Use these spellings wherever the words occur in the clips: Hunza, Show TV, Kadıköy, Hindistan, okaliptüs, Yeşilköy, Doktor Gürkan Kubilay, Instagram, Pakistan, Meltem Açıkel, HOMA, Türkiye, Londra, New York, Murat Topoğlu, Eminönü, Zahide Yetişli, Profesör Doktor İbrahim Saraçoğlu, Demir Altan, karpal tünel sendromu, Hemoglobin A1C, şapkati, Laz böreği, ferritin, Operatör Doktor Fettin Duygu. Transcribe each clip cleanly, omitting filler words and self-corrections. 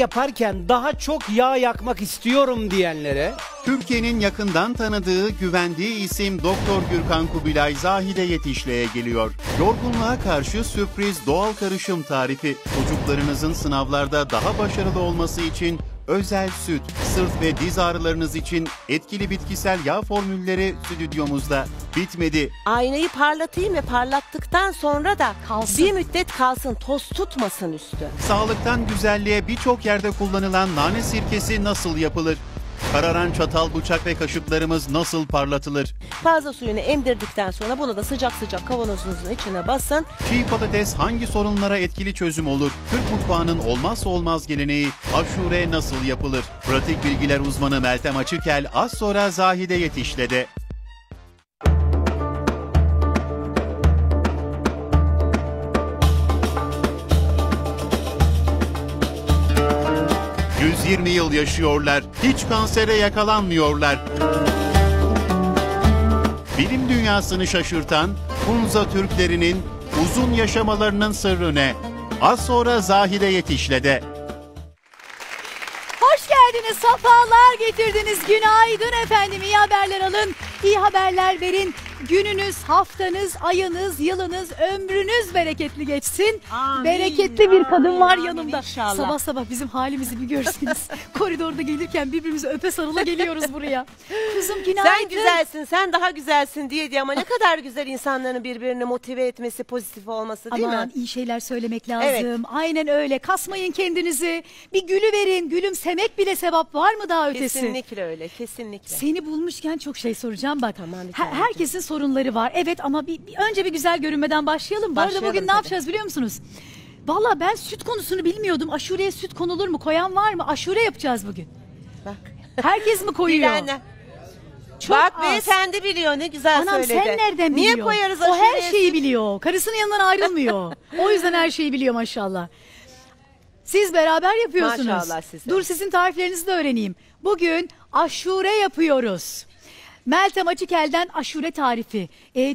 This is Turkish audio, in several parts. yaparken daha çok yağ yakmak istiyorum diyenlere... Türkiye'nin yakından tanıdığı, güvendiği isim Doktor Gürkan Kubilay Zahide Yetişli'ye geliyor. Yorgunluğa karşı sürpriz doğal karışım tarifi. Çocuklarınızın sınavlarda daha başarılı olması için özel süt, sırt ve diz ağrılarınız için etkili bitkisel yağ formülleri stüdyomuzda. Bitmedi. Aynayı parlatayım ve parlattıktan sonra da kalsın. Bir müddet kalsın, toz tutmasın üstü. Sağlıktan güzelliğe birçok yerde kullanılan nane sirkesi nasıl yapılır? Kararan çatal, bıçak ve kaşıklarımız nasıl parlatılır? Fazla suyunu emdirdikten sonra bunu da sıcak sıcak kavanozunuzun içine basın. Çiğ patates hangi sorunlara etkili çözüm olur? Türk mutfağının olmazsa olmaz geleneği aşure nasıl yapılır? Pratik bilgiler uzmanı Meltem Açıkel az sonra Zahide Yetişli'de. ...20 yıl yaşıyorlar, hiç kansere yakalanmıyorlar. Bilim dünyasını şaşırtan Hunza Türklerinin uzun yaşamalarının sırrı ne? Az sonra Zahide Yetişli'de. Hoş geldiniz, sefalar getirdiniz. Günaydın efendim, iyi haberler alın, iyi haberler verin. Gününüz, haftanız, ayınız, yılınız, ömrünüz bereketli geçsin. Amin. Bereketli bir kadın var yanımda. İnşallah. Sabah sabah bizim halimizi bir görsünüz. Koridorda gelirken birbirimizi öpe sarıla geliyoruz buraya. Kızım günaydın. Sen güzelsin, sen daha güzelsin diye ama ne kadar güzel insanların birbirini motive etmesi, pozitif olması değil mi? Aman iyi şeyler söylemek lazım. Evet. Aynen öyle. Kasmayın kendinizi. Bir gülüverin. Gülümsemek bile sevap, var mı daha ötesi? Kesinlikle öyle, kesinlikle. Seni bulmuşken çok şey soracağım bak. Aman, herkesin sorunları var. Evet ama önce bir güzel görünmeden başlayalım. Bu arada bugün ne yapacağız biliyor musunuz? Valla ben süt konusunu bilmiyordum. Aşureye süt konulur mu? Koyan var mı? Aşure yapacağız bugün. Bak. Herkes mi koyuyor? Çok bak az. Beyefendi biliyor, ne güzel anam, söyledi. Anam sen nereden biliyorsun? Niye koyarız aşureye? O her şeyi biliyor. Karısının yanından ayrılmıyor. O yüzden her şeyi biliyor maşallah. Siz beraber yapıyorsunuz. Maşallah size. Dur sizin tariflerinizi de öğreneyim. Bugün aşure yapıyoruz. Meltem Açıkel'den aşure tarifi.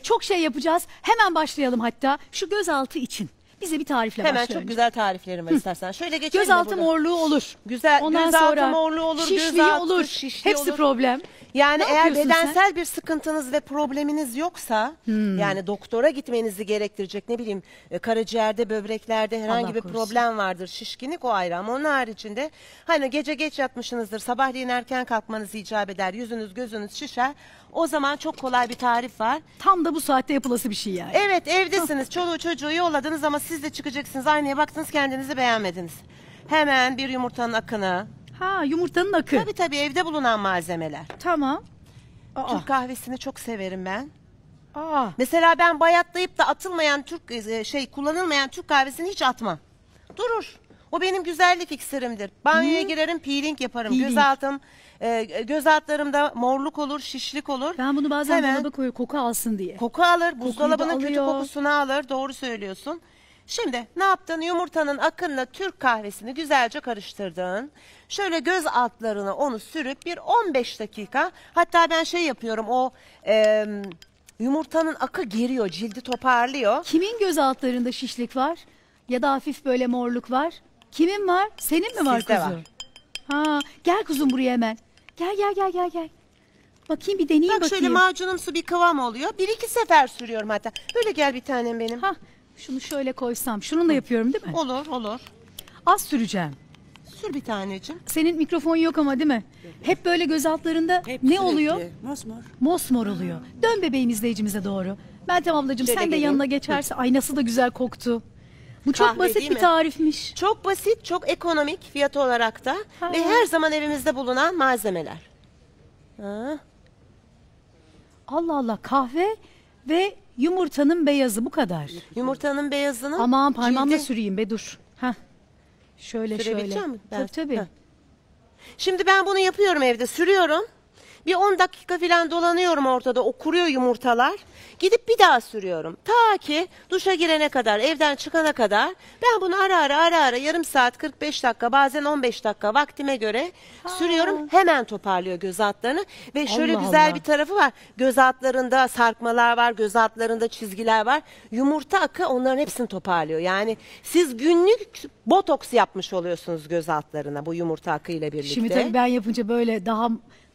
Çok şey yapacağız. Hemen başlayalım hatta. Şu gözaltı için. Bize bir tarifle hemen başlayalım. Hemen çok güzel tariflerim var istersen. Şöyle geçelim. Gözaltı morluğu olur. Güzel. Ondan sonra morluğu olur. Şişliği olur. Şişliği hepsi olur. Problem. Yani eğer bedensel bir sıkıntınız ve probleminiz yoksa yani doktora gitmenizi gerektirecek, ne bileyim karaciğerde, böbreklerde herhangi bir problem vardır, şişkinlik o ayrı, ama onun haricinde hani gece geç yatmışsınızdır, sabahleyin erken kalkmanız icap eder, yüzünüz gözünüz şişer, o zaman çok kolay bir tarif var. Tam da bu saatte yapılası bir şey yani. Evet, evdesiniz, çoluğu çocuğu yolladınız ama siz de çıkacaksınız, aynaya baktınız kendinizi beğenmediniz. Hemen bir yumurtanın akını. Ha, yumurtanın akı. Tabii tabii, evde bulunan malzemeler. Tamam. Aa. Türk kahvesini çok severim ben. Aa. Mesela ben bayatlayıp da atılmayan kullanılmayan Türk kahvesini hiç atmam. Durur. O benim güzellik iksirimdir. Banyoya girerim, peeling yaparım. Peeling. Göz altlarımda morluk olur, şişlik olur. Ben bunu bazen dolaba koyuyorum, koku alsın diye. Koku alır, buzdolabının kötü kokusunu alır. Doğru söylüyorsun. Şimdi ne yaptın? Yumurtanın akınla Türk kahvesini güzelce karıştırdın. Şöyle göz altlarına onu sürüp bir 15 dakika, hatta ben şey yapıyorum, o yumurtanın akı geriyor, cildi toparlıyor. Kimin göz altlarında şişlik var ya da hafif böyle morluk var? Kimin var? Senin mi var sizde kuzum? Var. Ha, gel kuzum buraya hemen. Gel. Bakayım bir deneyeyim. Bak şöyle macunumsu bir kıvam oluyor. Bir iki sefer sürüyorum hatta. Böyle gel bir tanem benim. Hah. Şunu şöyle koysam, şununla yapıyorum değil mi? Olur, olur. Az süreceğim. Sür bir taneciğim. Senin mikrofon yok ama değil mi? Hep böyle göz altlarında ne oluyor? Mosmor. Mosmor oluyor. Dön bebeğim izleyicimize doğru. Meltem ablacığım şöyle sen de yanına geçerse, ay nasıl da güzel koktu. Bu çok basit bir tarifmiş. Çok basit, çok ekonomik fiyat olarak da ve her zaman evimizde bulunan malzemeler. Ha. Allah Allah, kahve ve... Yumurtanın beyazı, bu kadar. Yumurtanın beyazını... Aman parmağımla süreyim be, dur. Heh. Şöyle şöyle. Sürebilecek misin? Tabii tabii. Heh. Şimdi ben bunu yapıyorum evde, sürüyorum. Bir 10 dakika falan dolanıyorum ortada, o kuruyor yumurtalar. Gidip bir daha sürüyorum. Ta ki duşa girene kadar, evden çıkana kadar ben bunu ara ara yarım saat, 45 dakika, bazen 15 dakika vaktime göre sürüyorum. Hemen toparlıyor göz altlarını ve şöyle güzel bir tarafı var. Göz altlarında sarkmalar var, göz altlarında çizgiler var. Yumurta akı onların hepsini toparlıyor. Yani siz günlük botoks yapmış oluyorsunuz göz altlarına bu yumurta akıyla birlikte. Şimdi tabii ben yapınca böyle daha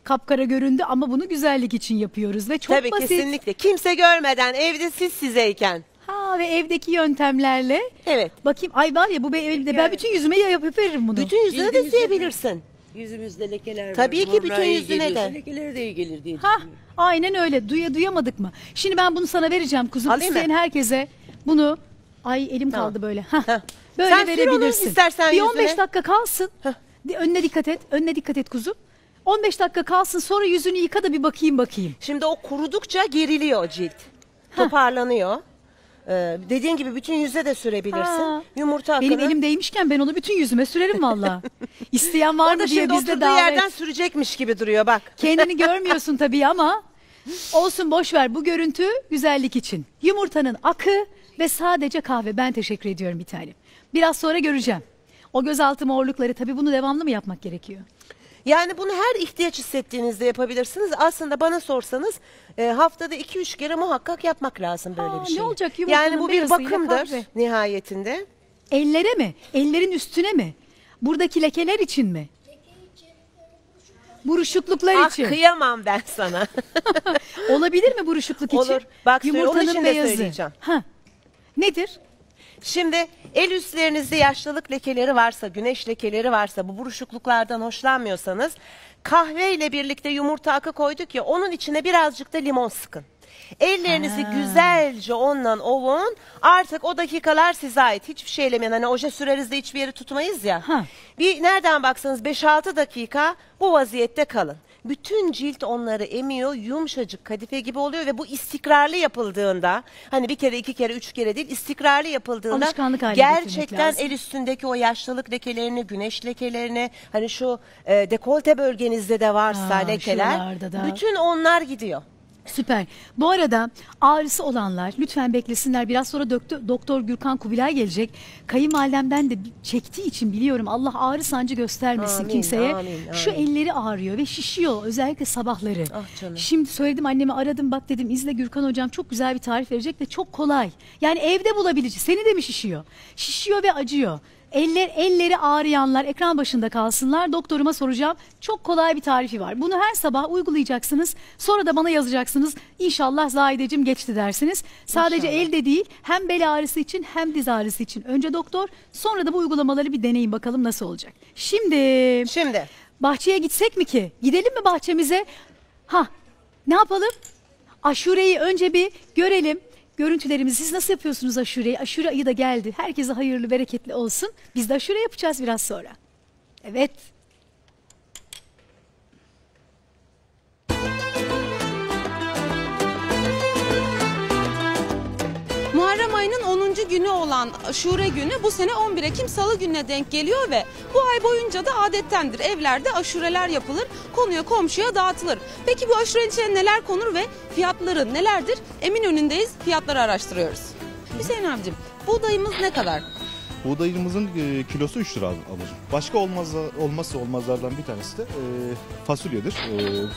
kapkara göründü ama bunu güzellik için yapıyoruz ve çok tabii basit. Tabii kesinlikle. Kimse görmeden, evde siz sizeyken. Ha, ve evdeki yöntemlerle. Evet. Bakayım ay var ya bu evde ben bütün yüzüme yapıveririm bunu. Bütün yüzüne de sürebilirsin. Yüzümüzde lekeler var. Tabii ki bütün yüzüne de. Lekeleri de iyi gelir diye. Ha, aynen öyle. Duyamadık mı? Şimdi ben bunu sana vereceğim kuzum. Alayım isteyen mi? Herkese bunu. Ay elim kaldı böyle. Ha. Böyle sen verebilirsin. İstersen bir 15 dakika kalsın. Hah. Önüne dikkat et. Önüne dikkat et kuzum. 15 dakika kalsın, sonra yüzünü yıka da bir bakayım. Şimdi o kurudukça geriliyor cilt. Toparlanıyor. Dediğin gibi bütün yüze de sürebilirsin. Yumurta akını. Benim elim değmişken ben onu bütün yüzüme sürerim valla. İsteyen var mı diye bizde davet. Yerden sürecekmiş gibi duruyor bak. Kendini görmüyorsun tabii ama olsun, boş ver, bu görüntü güzellik için. Yumurtanın akı ve sadece kahve. Ben teşekkür ediyorum bir tanem. Biraz sonra göreceğim. O gözaltı morlukları tabii, bunu devamlı mı yapmak gerekiyor? Yani bunu her ihtiyaç hissettiğinizde yapabilirsiniz. Aslında bana sorsanız haftada 2-3 kere muhakkak yapmak lazım böyle bir şey. Ne olacak, yani bu bir bakımdır nihayetinde. Ellere mi? Ellerin üstüne mi? Buradaki lekeler için mi? Buruşukluklar için. Ah, kıyamam ben sana. Olabilir mi buruşukluk için? Olur. Bak, yumurtanın beyazı. Ha. Nedir? Şimdi el üstlerinizde yaşlılık lekeleri varsa, güneş lekeleri varsa, bu buruşukluklardan hoşlanmıyorsanız kahve ile birlikte yumurta akı koyduk ya, onun içine birazcık da limon sıkın. Ellerinizi güzelce ondan ovun. Artık o dakikalar size ait. Hiçbir şey elemeyin. Hani oje süreriz de hiçbir yeri tutmayız ya. Bir nereden baksanız 5-6 dakika bu vaziyette kalın. Bütün cilt onları emiyor, yumuşacık kadife gibi oluyor ve bu istikrarlı yapıldığında, hani bir kere, iki kere, üç kere değil, istikrarlı yapıldığında gerçekten el üstündeki o yaşlılık lekelerini, güneş lekelerini, hani şu dekolte bölgenizde de varsa lekeler, bütün onlar gidiyor. Süper. Bu arada ağrısı olanlar lütfen beklesinler. Biraz sonra Doktor Gürkan Kubilay gelecek. Kayınvalidemden de çektiği için biliyorum. Allah ağrı sancı göstermesin kimseye. Amin. Şu elleri ağrıyor ve şişiyor. Özellikle sabahları. Ah, şimdi söyledim anneme, aradım, bak dedim izle Gürkan hocam çok güzel bir tarif verecek ve çok kolay. Yani evde bulabileceğiz. Seni de mi şişiyor? Şişiyor ve acıyor. Elleri ağrıyanlar ekran başında kalsınlar. Doktoruma soracağım. Çok kolay bir tarifi var. Bunu her sabah uygulayacaksınız. Sonra da bana yazacaksınız. İnşallah Zahideciğim geçti dersiniz. Sadece elde değil, hem bel ağrısı için hem diz ağrısı için. Önce doktor, sonra da bu uygulamaları bir deneyin bakalım nasıl olacak. Şimdi bahçeye gitsek mi ki? Gidelim mi bahçemize? Ha, ne yapalım? Aşureyi önce bir görelim. Görüntülerimizi siz nasıl yapıyorsunuz aşureyi? Aşure ayı da geldi. Herkese hayırlı, bereketli olsun. Biz de aşure yapacağız biraz sonra. Evet. Muharrem ayının 10. günü olan aşure günü bu sene 11 Ekim Salı gününe denk geliyor ve bu ay boyunca da adettendir. Evlerde aşureler yapılır, konuya komşuya dağıtılır. Peki bu aşurenin içine neler konur ve fiyatları nelerdir? Eminönü'ndeyiz, fiyatları araştırıyoruz. Hüseyin abicim, buğdayımız ne kadar? Buğdayımızın kilosu 3 lira alır. Başka olmazsa olmazlardan bir tanesi de fasulyedir.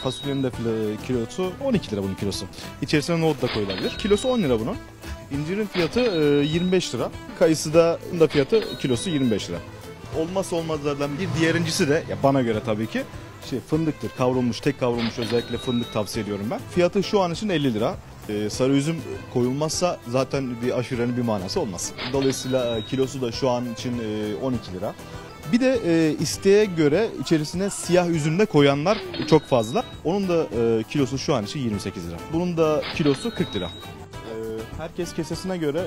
Fasulyenin de kilosu 12 lira bunun kilosu. İçerisine nohut da koyulabilir. Kilosu 10 lira bunun. İncirin fiyatı 25 lira. Kayısı da fiyatı kilosu 25 lira. Olmazsa olmazlardan bir diğerincisi de bana göre tabii ki fındıktır. Kavrulmuş, tek kavrulmuş özellikle fındık tavsiye ediyorum ben. Fiyatı şu an için 50 lira. Sarı üzüm koyulmazsa zaten bir aşurenin bir manası olmaz. Dolayısıyla kilosu da şu an için 12 lira. Bir de isteğe göre içerisine siyah üzüm de koyanlar çok fazla. Onun da kilosu şu an için 28 lira. Bunun da kilosu 40 lira. Herkes kesesine göre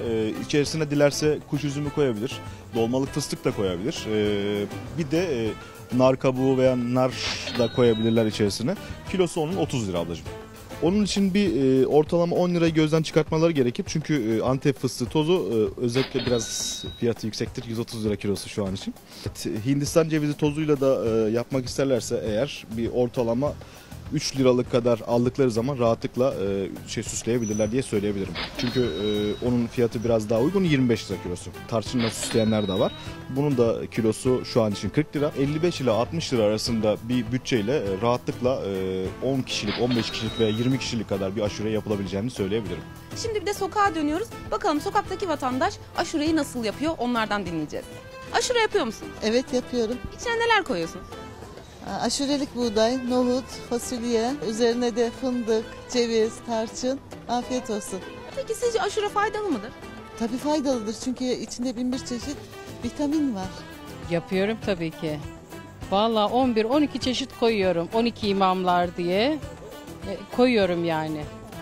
içerisine dilerse kuş üzümü koyabilir, dolmalık fıstık da koyabilir, bir de nar kabuğu veya nar da koyabilirler içerisine. Kilosu onun 30 lira ablacığım. Onun için bir ortalama 10 lirayı gözden çıkartmaları gerekir. Çünkü Antep fıstığı tozu özellikle biraz fiyatı yüksektir. 130 lira kilosu şu an için. Hindistan cevizi tozuyla da yapmak isterlerse eğer bir ortalama 3 liralık kadar aldıkları zaman rahatlıkla süsleyebilirler diye söyleyebilirim. Çünkü onun fiyatı biraz daha uygun, 25 lira kilosu. Tarçınla süsleyenler de var. Bunun da kilosu şu an için 40 lira. 55 ile 60 lira arasında bir bütçeyle rahatlıkla 10 kişilik, 15 kişilik veya 20 kişilik kadar bir aşure yapılabileceğini söyleyebilirim. Şimdi bir de sokağa dönüyoruz. Bakalım sokaktaki vatandaş aşureyi nasıl yapıyor, onlardan dinleyeceğiz. Aşure yapıyor musun? Evet, yapıyorum. İçine neler koyuyorsun? Aşurelik buğday, nohut, fasulye, üzerine de fındık, ceviz, tarçın. Afiyet olsun. Peki sizce aşure faydalı mıdır? Tabii faydalıdır, çünkü içinde 1001 çeşit vitamin var. Yapıyorum tabii ki. Vallahi 11-12 çeşit koyuyorum. 12 imamlar diye koyuyorum yani.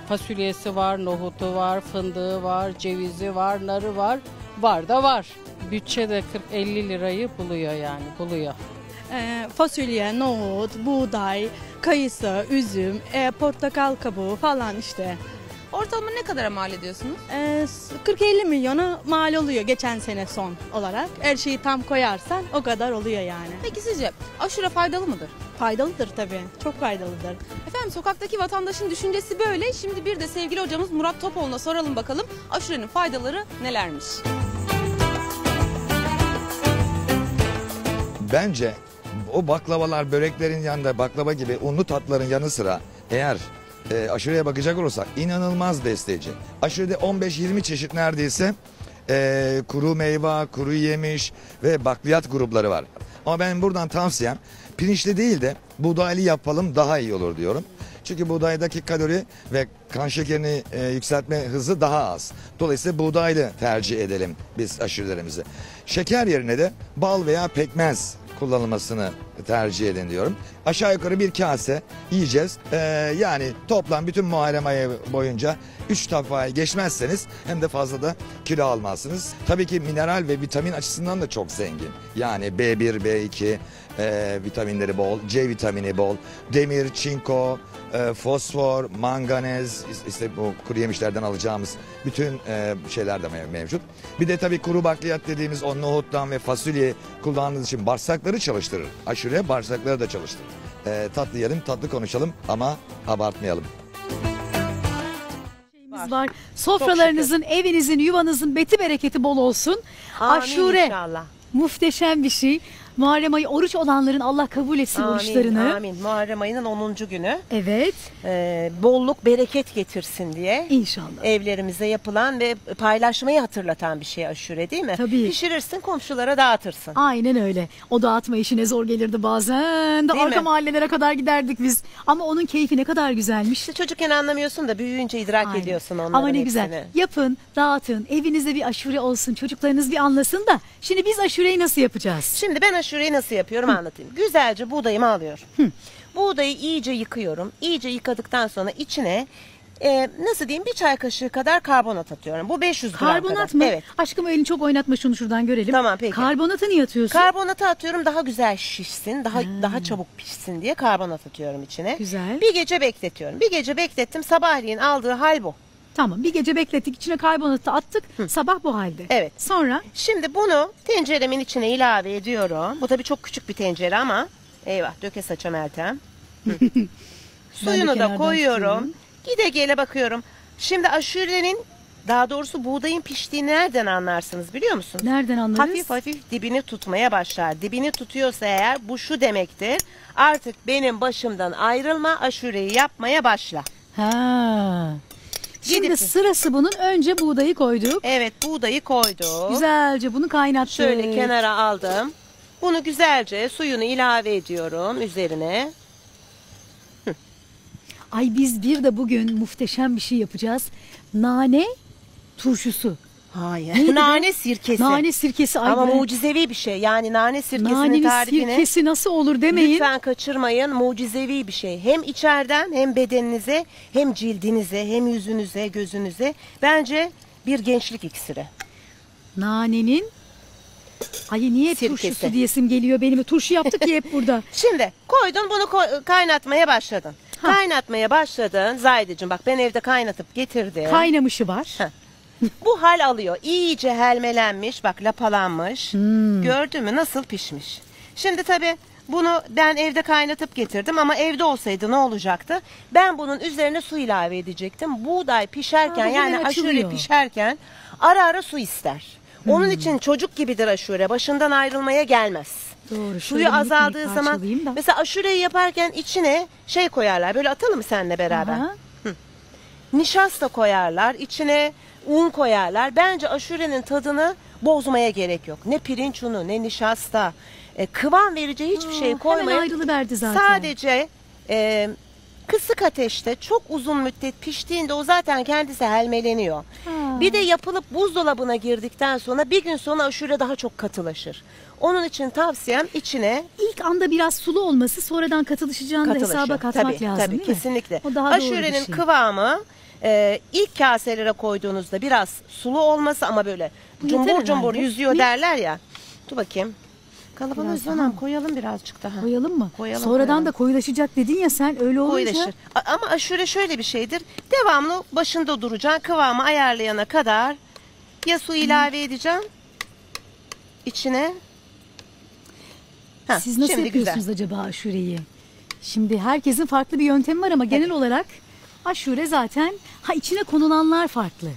Fasulyesi var, nohutu var, fındığı var, cevizi var, narı var. Var da var. Bütçe de 40-50 lirayı buluyor yani, buluyor. Fasulye, nohut, buğday, kayısı, üzüm, portakal kabuğu falan işte. Ortalama ne kadara mal ediyorsunuz? 40-50 milyona mal oluyor geçen sene son olarak. Her şeyi tam koyarsan o kadar oluyor yani. Peki sizce aşure faydalı mıdır? Faydalıdır tabii. Çok faydalıdır. Efendim sokaktaki vatandaşın düşüncesi böyle. Şimdi bir de sevgili hocamız Murat Topoğlu'na soralım bakalım aşurenin faydaları nelermiş? Bence o baklavalar, böreklerin yanında baklava gibi unlu tatların yanı sıra eğer aşureye bakacak olursak inanılmaz besleyici. Aşurede 15-20 çeşit neredeyse kuru meyve, kuru yemiş ve bakliyat grupları var. Ama ben buradan tavsiyem pirinçli değil de buğdaylı yapalım daha iyi olur diyorum. Çünkü buğdaydaki kalori ve kan şekerini yükseltme hızı daha az. Dolayısıyla buğdaylı tercih edelim biz aşurelerimizi. Şeker yerine de bal veya pekmez kullanılmasını tercih edin diyorum. Aşağı yukarı bir kase yiyeceğiz. Yani toplam bütün Muharrem ayı boyunca 3 defayı geçmezseniz hem de fazla da kilo almazsınız. Tabii ki mineral ve vitamin açısından da çok zengin. Yani B1, B2 vitaminleri bol, C vitamini bol, demir, çinko, fosfor, manganez, işte bu kuru yemişlerden alacağımız bütün şeyler de mevcut. Bir de tabii kuru bakliyat dediğimiz o nohuttan ve fasulye kullandığınız için bağırsakları çalıştırır. Aşure bağırsakları da çalıştırır. Tatlı yiyelim, tatlı konuşalım ama abartmayalım. Var. Sofralarınızın, evinizin, yuvanızın beti bereketi bol olsun. Amin. Aşure inşallah. Muhteşem bir şey. Muharrem ayı oruç olanların Allah kabul etsin amin, oruçlarını. Amin. Muharrem ayının 10. günü. Evet. Bolluk bereket getirsin diye. İnşallah. Evlerimize yapılan ve paylaşmayı hatırlatan bir şey aşure değil mi? Tabii. Pişirirsin, komşulara dağıtırsın. Aynen öyle. O dağıtma işine zor gelirdi bazen. De değil arka mi? Mahallelere kadar giderdik biz. Ama onun keyfi ne kadar güzelmiş. İşte çocukken anlamıyorsun da büyüyünce idrak aynen. ediyorsun onların ama ne hepsini. Güzel. Yapın, dağıtın. Evinizde bir aşure olsun. Çocuklarınız bir anlasın da. Şimdi biz aşureyi nasıl yapacağız? Şimdi ben aşureyi nasıl yapıyorum anlatayım. Güzelce buğdayımı alıyorum. Buğdayı iyice yıkıyorum. İyice yıkadıktan sonra içine nasıl diyeyim bir çay kaşığı kadar karbonat atıyorum. Bu 500 gram karbonat kadar. Mı? Evet. Aşkım elini çok oynatma şunu şuradan görelim. Tamam peki. Karbonatı niye atıyorsun? Karbonatı atıyorum daha güzel şişsin. Daha çabuk pişsin diye karbonat atıyorum içine. Güzel. Bir gece bekletiyorum. Bir gece beklettim. Sabahleyin aldığı hal bu. Tamam bir gece beklettik, içine karbonatı attık, sabah bu halde. Evet. Sonra? Şimdi bunu tenceremin içine ilave ediyorum. Bu tabii çok küçük bir tencere ama eyvah döke saça Meltem. Suyunu da koyuyorum. Suyunu. Gide gele bakıyorum. Şimdi aşurenin daha doğrusu buğdayın piştiğini nereden anlarsınız biliyor musunuz? Nereden anlarız? Hafif hafif dibini tutmaya başlar. Dibini tutuyorsa eğer bu şu demektir. Artık benim başımdan ayrılma, aşureyi yapmaya başla. Ha. Şimdi sırası bunun önce buğdayı koyduk. Evet buğdayı koyduk. Güzelce bunu kaynattık. Şöyle kenara aldım. Bunu güzelce suyunu ilave ediyorum üzerine. Ay biz bir de bugün muhteşem bir şey yapacağız. Nane turşusu. Hayır. Nane sirkesi. Nane sirkesi. Ay ama mucizevi bir şey. Yani nane sirkesinin nanenin tarifini. Nanenin sirkesi nasıl olur demeyin. Lütfen kaçırmayın. Mucizevi bir şey. Hem içeriden hem bedeninize hem cildinize hem yüzünüze gözünüze. Bence bir gençlik iksiri. Nanenin. Ay niye sirkesi. Turşusu diyesim geliyor benim. Turşu yaptık ya hep burada. Şimdi koydun bunu kaynatmaya başladın. Ha. Kaynatmaya başladın. Zahideciğim bak ben evde kaynatıp getirdim. Kaynamışı var. Ha. Bu hal alıyor. İyice helmelenmiş, bak lapalanmış. Gördün mü nasıl pişmiş. Şimdi tabii Bunu ben evde kaynatıp getirdim ama evde olsaydı ne olacaktı? Ben bunun üzerine su ilave edecektim. Buğday pişerken yani aşure pişerken ara ara su ister. Onun için çocuk gibidir aşure. Başından ayrılmaya gelmez. Doğru. Suyu azaldığı zaman mesela aşureyi yaparken içine şey koyarlar. Böyle atalım mı seninle beraber? Nişasta koyarlar. İçine un koyarlar. Bence aşurenin tadını bozmaya gerek yok. Ne pirinç unu ne nişasta. Kıvam verici hiçbir şey koymayın. Sadece kısık ateşte çok uzun müddet piştiğinde o zaten kendisi helmeleniyor. Bir de yapılıp buzdolabına girdikten sonra bir gün sonra aşure daha çok katılaşır. Onun için tavsiyem içine... İlk anda biraz sulu olması, sonradan katılaşacağını da hesaba katmak lazım. Tabii kesinlikle. Aşurenin kıvamı ilk kaselere koyduğunuzda biraz sulu olması ama böyle cumbur cumbur yüzüyor derler ya. Dur bakayım. Kalabalığı Hanım koyalım birazcık daha. Koyalım mı? Koyalım. Sonradan da koyulaşacak dedin ya sen, öyle olunca. Koyulaşır. Ama aşure şöyle bir şeydir. Devamlı başında duracağım, kıvamı ayarlayana kadar ya su ilave edeceğim içine. Siz nasıl yapıyorsunuz acaba aşureyi? Şimdi herkesin farklı bir yöntemi var ama genel olarak aşure zaten içine konulanlar farklı.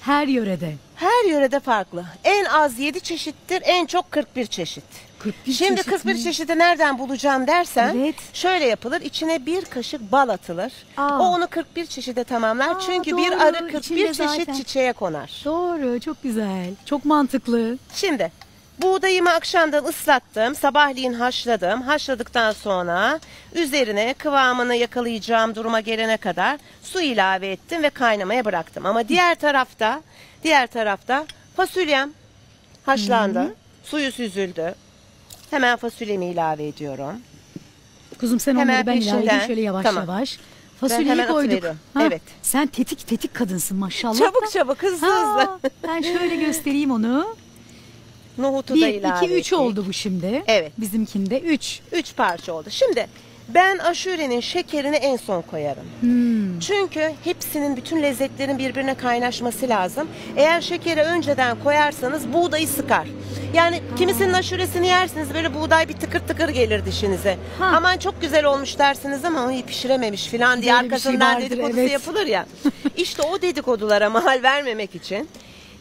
Her yörede. Her yörede farklı. En az 7 çeşittir, en çok 41 çeşit. 41 Şimdi 41 çeşidi nereden bulacağım dersen, şöyle yapılır, içine bir kaşık bal atılır. O onu 41 çeşide tamamlar. Çünkü bir arı 41 çeşit çiçeğe konar. Doğru, çok güzel, çok mantıklı. Şimdi buğdayımı akşamdan ıslattım, sabahleyin haşladım. Haşladıktan sonra üzerine kıvamını yakalayacağım duruma gelene kadar su ilave ettim ve kaynamaya bıraktım. Ama diğer tarafta fasulyem haşlandı, suyu süzüldü. Hemen fasulyemi ilave ediyorum. Kuzum sen hemen onları ben ilave edeyim şöyle yavaş yavaş. Fasulyeyi koyduk. Evet. Sen tetik kadınsın maşallah. Çabuk hızlı. Ben şöyle göstereyim onu. Nohutu da ilave ettik. 2-3 oldu bu şimdi. Evet. Bizimkinde 3. 3 parça oldu. Şimdi ben aşurenin şekerini en son koyarım. Çünkü hepsinin, bütün lezzetlerin birbirine kaynaşması lazım. Eğer şekeri önceden koyarsanız buğdayı sıkar. Yani kimisinin aşuresini yersiniz, böyle buğday bir tıkır tıkır gelir dişinize. Aman çok güzel olmuş dersiniz ama onu pişirememiş falan diye arkasından dedikodusu yapılır ya. İşte o dedikodulara mahal vermemek için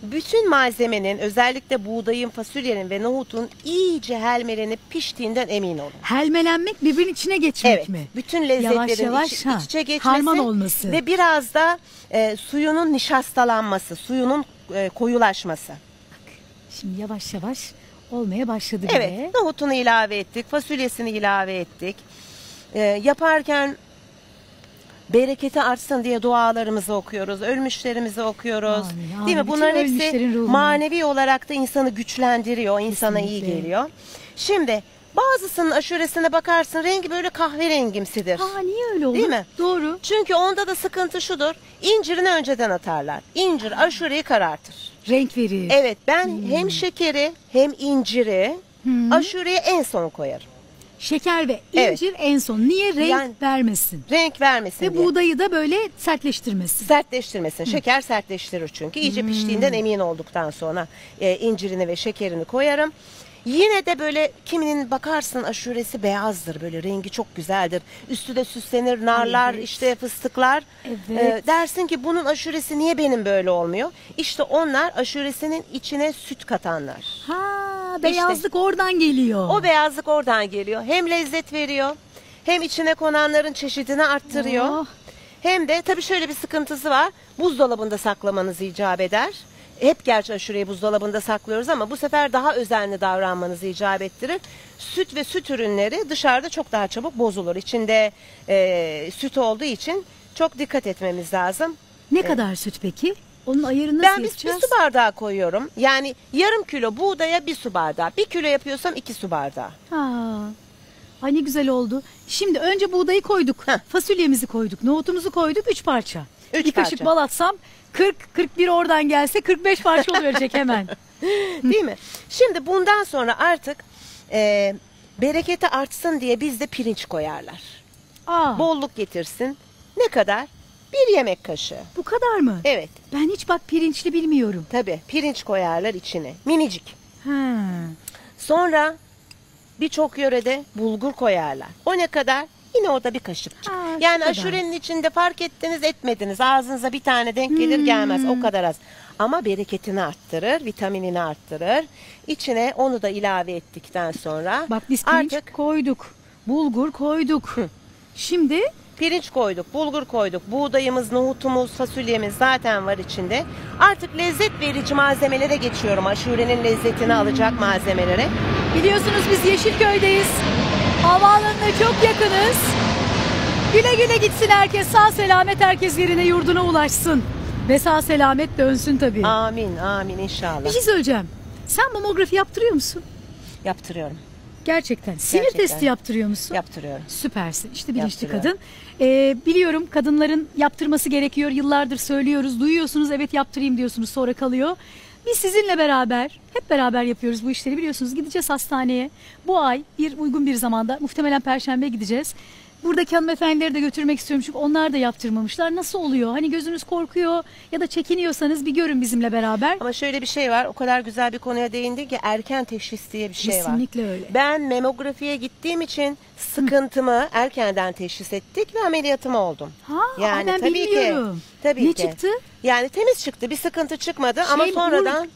bütün malzemenin, özellikle buğdayın, fasulyenin ve nohutun iyice helmelenip piştiğinden emin olun. Helmelenmek birbirinin içine geçmek mi? Bütün lezzetlerin yavaş iç içe geçmesi, harman olması ve biraz da suyunun nişastalanması, suyunun koyulaşması. Bak, şimdi yavaş yavaş olmaya başladı bile. Evet, nohutunu ilave ettik, fasulyesini ilave ettik. Yaparken bereketi artsın diye dualarımızı okuyoruz, ölmüşlerimizi okuyoruz. Değil mi? Bunların hepsi manevi olarak da insanı güçlendiriyor, insana iyi geliyor. Şimdi bazısının aşuresine bakarsın, rengi böyle kahverengimsidir. Niye öyle olur? Değil mi? Doğru. Çünkü onda da sıkıntı şudur, incirini önceden atarlar. İncir aşureyi karartır. Renk verir. Evet, ben hem şekeri hem inciri aşureye en son koyarım. Şeker ve incir en son. Niye? Renk vermesin. Renk vermesin ve diye. Buğdayı da böyle sertleştirmesin. Sertleştirmesin. Şeker sertleştirir çünkü. İyice piştiğinden emin olduktan sonra incirini ve şekerini koyarım. Yine de böyle kiminin bakarsın aşuresi beyazdır. Böyle rengi çok güzeldir. Üstü de süslenir, narlar, işte fıstıklar. Dersin ki bunun aşuresi niye benim böyle olmuyor? İşte onlar aşuresinin içine süt katanlar. Beyazlık oradan geliyor. O beyazlık oradan geliyor. Hem lezzet veriyor, hem içine konanların çeşidini arttırıyor. Hem de tabii şöyle bir sıkıntısı var. Buzdolabında saklamanız icap eder. Hep gerçi aşureyi buzdolabında saklıyoruz ama bu sefer daha özenli davranmanızı icap ettirir. Süt ve süt ürünleri dışarıda çok daha çabuk bozulur. İçinde süt olduğu için çok dikkat etmemiz lazım. Ne kadar süt peki? Onun ayarını nasıl yapacağız? Ben bir su bardağı koyuyorum. Yani yarım kilo buğdaya bir su bardağı. Bir kilo yapıyorsam 2 su bardağı. Ay ne güzel oldu. Şimdi önce buğdayı koyduk. Fasulyemizi koyduk. Nohutumuzu koyduk. 3 parça. 3 kaşık bal atsam 40-41 oradan gelse 45 parça oluverecek hemen. Değil mi? Şimdi bundan sonra artık bereketi artsın diye bizde pirinç koyarlar. Bolluk getirsin. Ne kadar? 1 yemek kaşığı. Bu kadar mı? Evet. Ben hiç bak pirinçli bilmiyorum. Tabii pirinç koyarlar içine. Minicik. Sonra Birçok yörede bulgur koyarlar. O ne kadar? Yine o da bir kaşıkçık. Yani aşurenin içinde fark ettiniz etmediniz. Ağzınıza bir tane denk gelir gelmez. O kadar az. Ama bereketini arttırır, vitaminini arttırır. İçine onu da ilave ettikten sonra. Bak biz pirinç artık koyduk, bulgur koyduk. Şimdi pirinç koyduk, bulgur koyduk. Buğdayımız, nohutumuz, fasulyemiz zaten var içinde. Artık lezzet verici malzemelere geçiyorum. Aşurenin lezzetini alacak malzemelere. Biliyorsunuz biz Yeşilköy'deyiz. Havaalanına çok yakınız. Güle güle gitsin herkes. Sağ selamet herkes yerine yurduna ulaşsın. Ve sağ selamet dönsün tabii. Amin, amin inşallah. Bir şey söyleyeceğim. Sen mamografi yaptırıyor musun? Yaptırıyorum. Gerçekten. Sinir testi yaptırıyor musun? Yaptırıyorum. Süpersin. İşte bilinçli kadın. Biliyorum kadınların yaptırması gerekiyor. Yıllardır söylüyoruz. Duyuyorsunuz evet yaptırayım diyorsunuz. Sonra kalıyor. Biz sizinle beraber, hep beraber yapıyoruz bu işleri biliyorsunuz. Gideceğiz hastaneye. Bu ay uygun bir zamanda muhtemelen Perşembe gideceğiz. Buradaki hanımefendileri de götürmek istiyorum çünkü onlar da yaptırmamışlar. Nasıl oluyor? Hani gözünüz korkuyor ya da çekiniyorsanız bir görün bizimle beraber. Ama şöyle bir şey var. O kadar güzel bir konuya değindi ki erken teşhis diye bir şey var. Kesinlikle öyle. Ben memografiye gittiğim için sıkıntımı erkenden teşhis ettik ve ameliyatım oldum. Ha, yani ben tabii bilmiyorum. Ki. Tabii ne ki. Çıktı? Yani temiz çıktı. Bir sıkıntı çıkmadı ama sonradan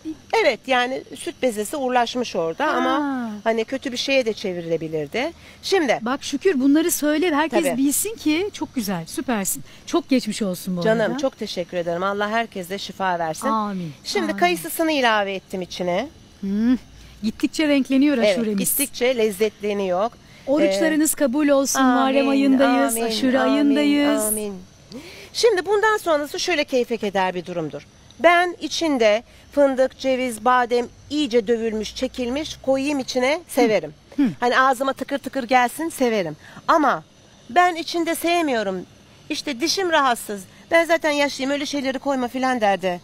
evet yani süt bezesi uğurlaşmış orada ama hani kötü bir şeye de çevrilebilirdi. Şimdi bak şükür bunları söyle herkes bilsin ki çok güzel. Süpersin. Çok geçmiş olsun bu arada. Canım çok teşekkür ederim. Allah herkese şifa versin. Amin. Şimdi kayısısını ilave ettim içine. Gittikçe renkleniyor aşuremiz. Evet, gittikçe lezzetleniyor. Oruçlarınız kabul olsun. Muharrem ayındayız. Aşure ayındayız. Amin. Şimdi bundan sonrası şöyle keyfek eder bir durumdur. Ben içinde fındık, ceviz, badem iyice dövülmüş, çekilmiş koyayım içine severim. Hani ağzıma tıkır tıkır gelsin severim. Ama ben içinde sevmiyorum. İşte dişim rahatsız. Ben zaten yaşlıyım öyle şeyleri koyma filan derdi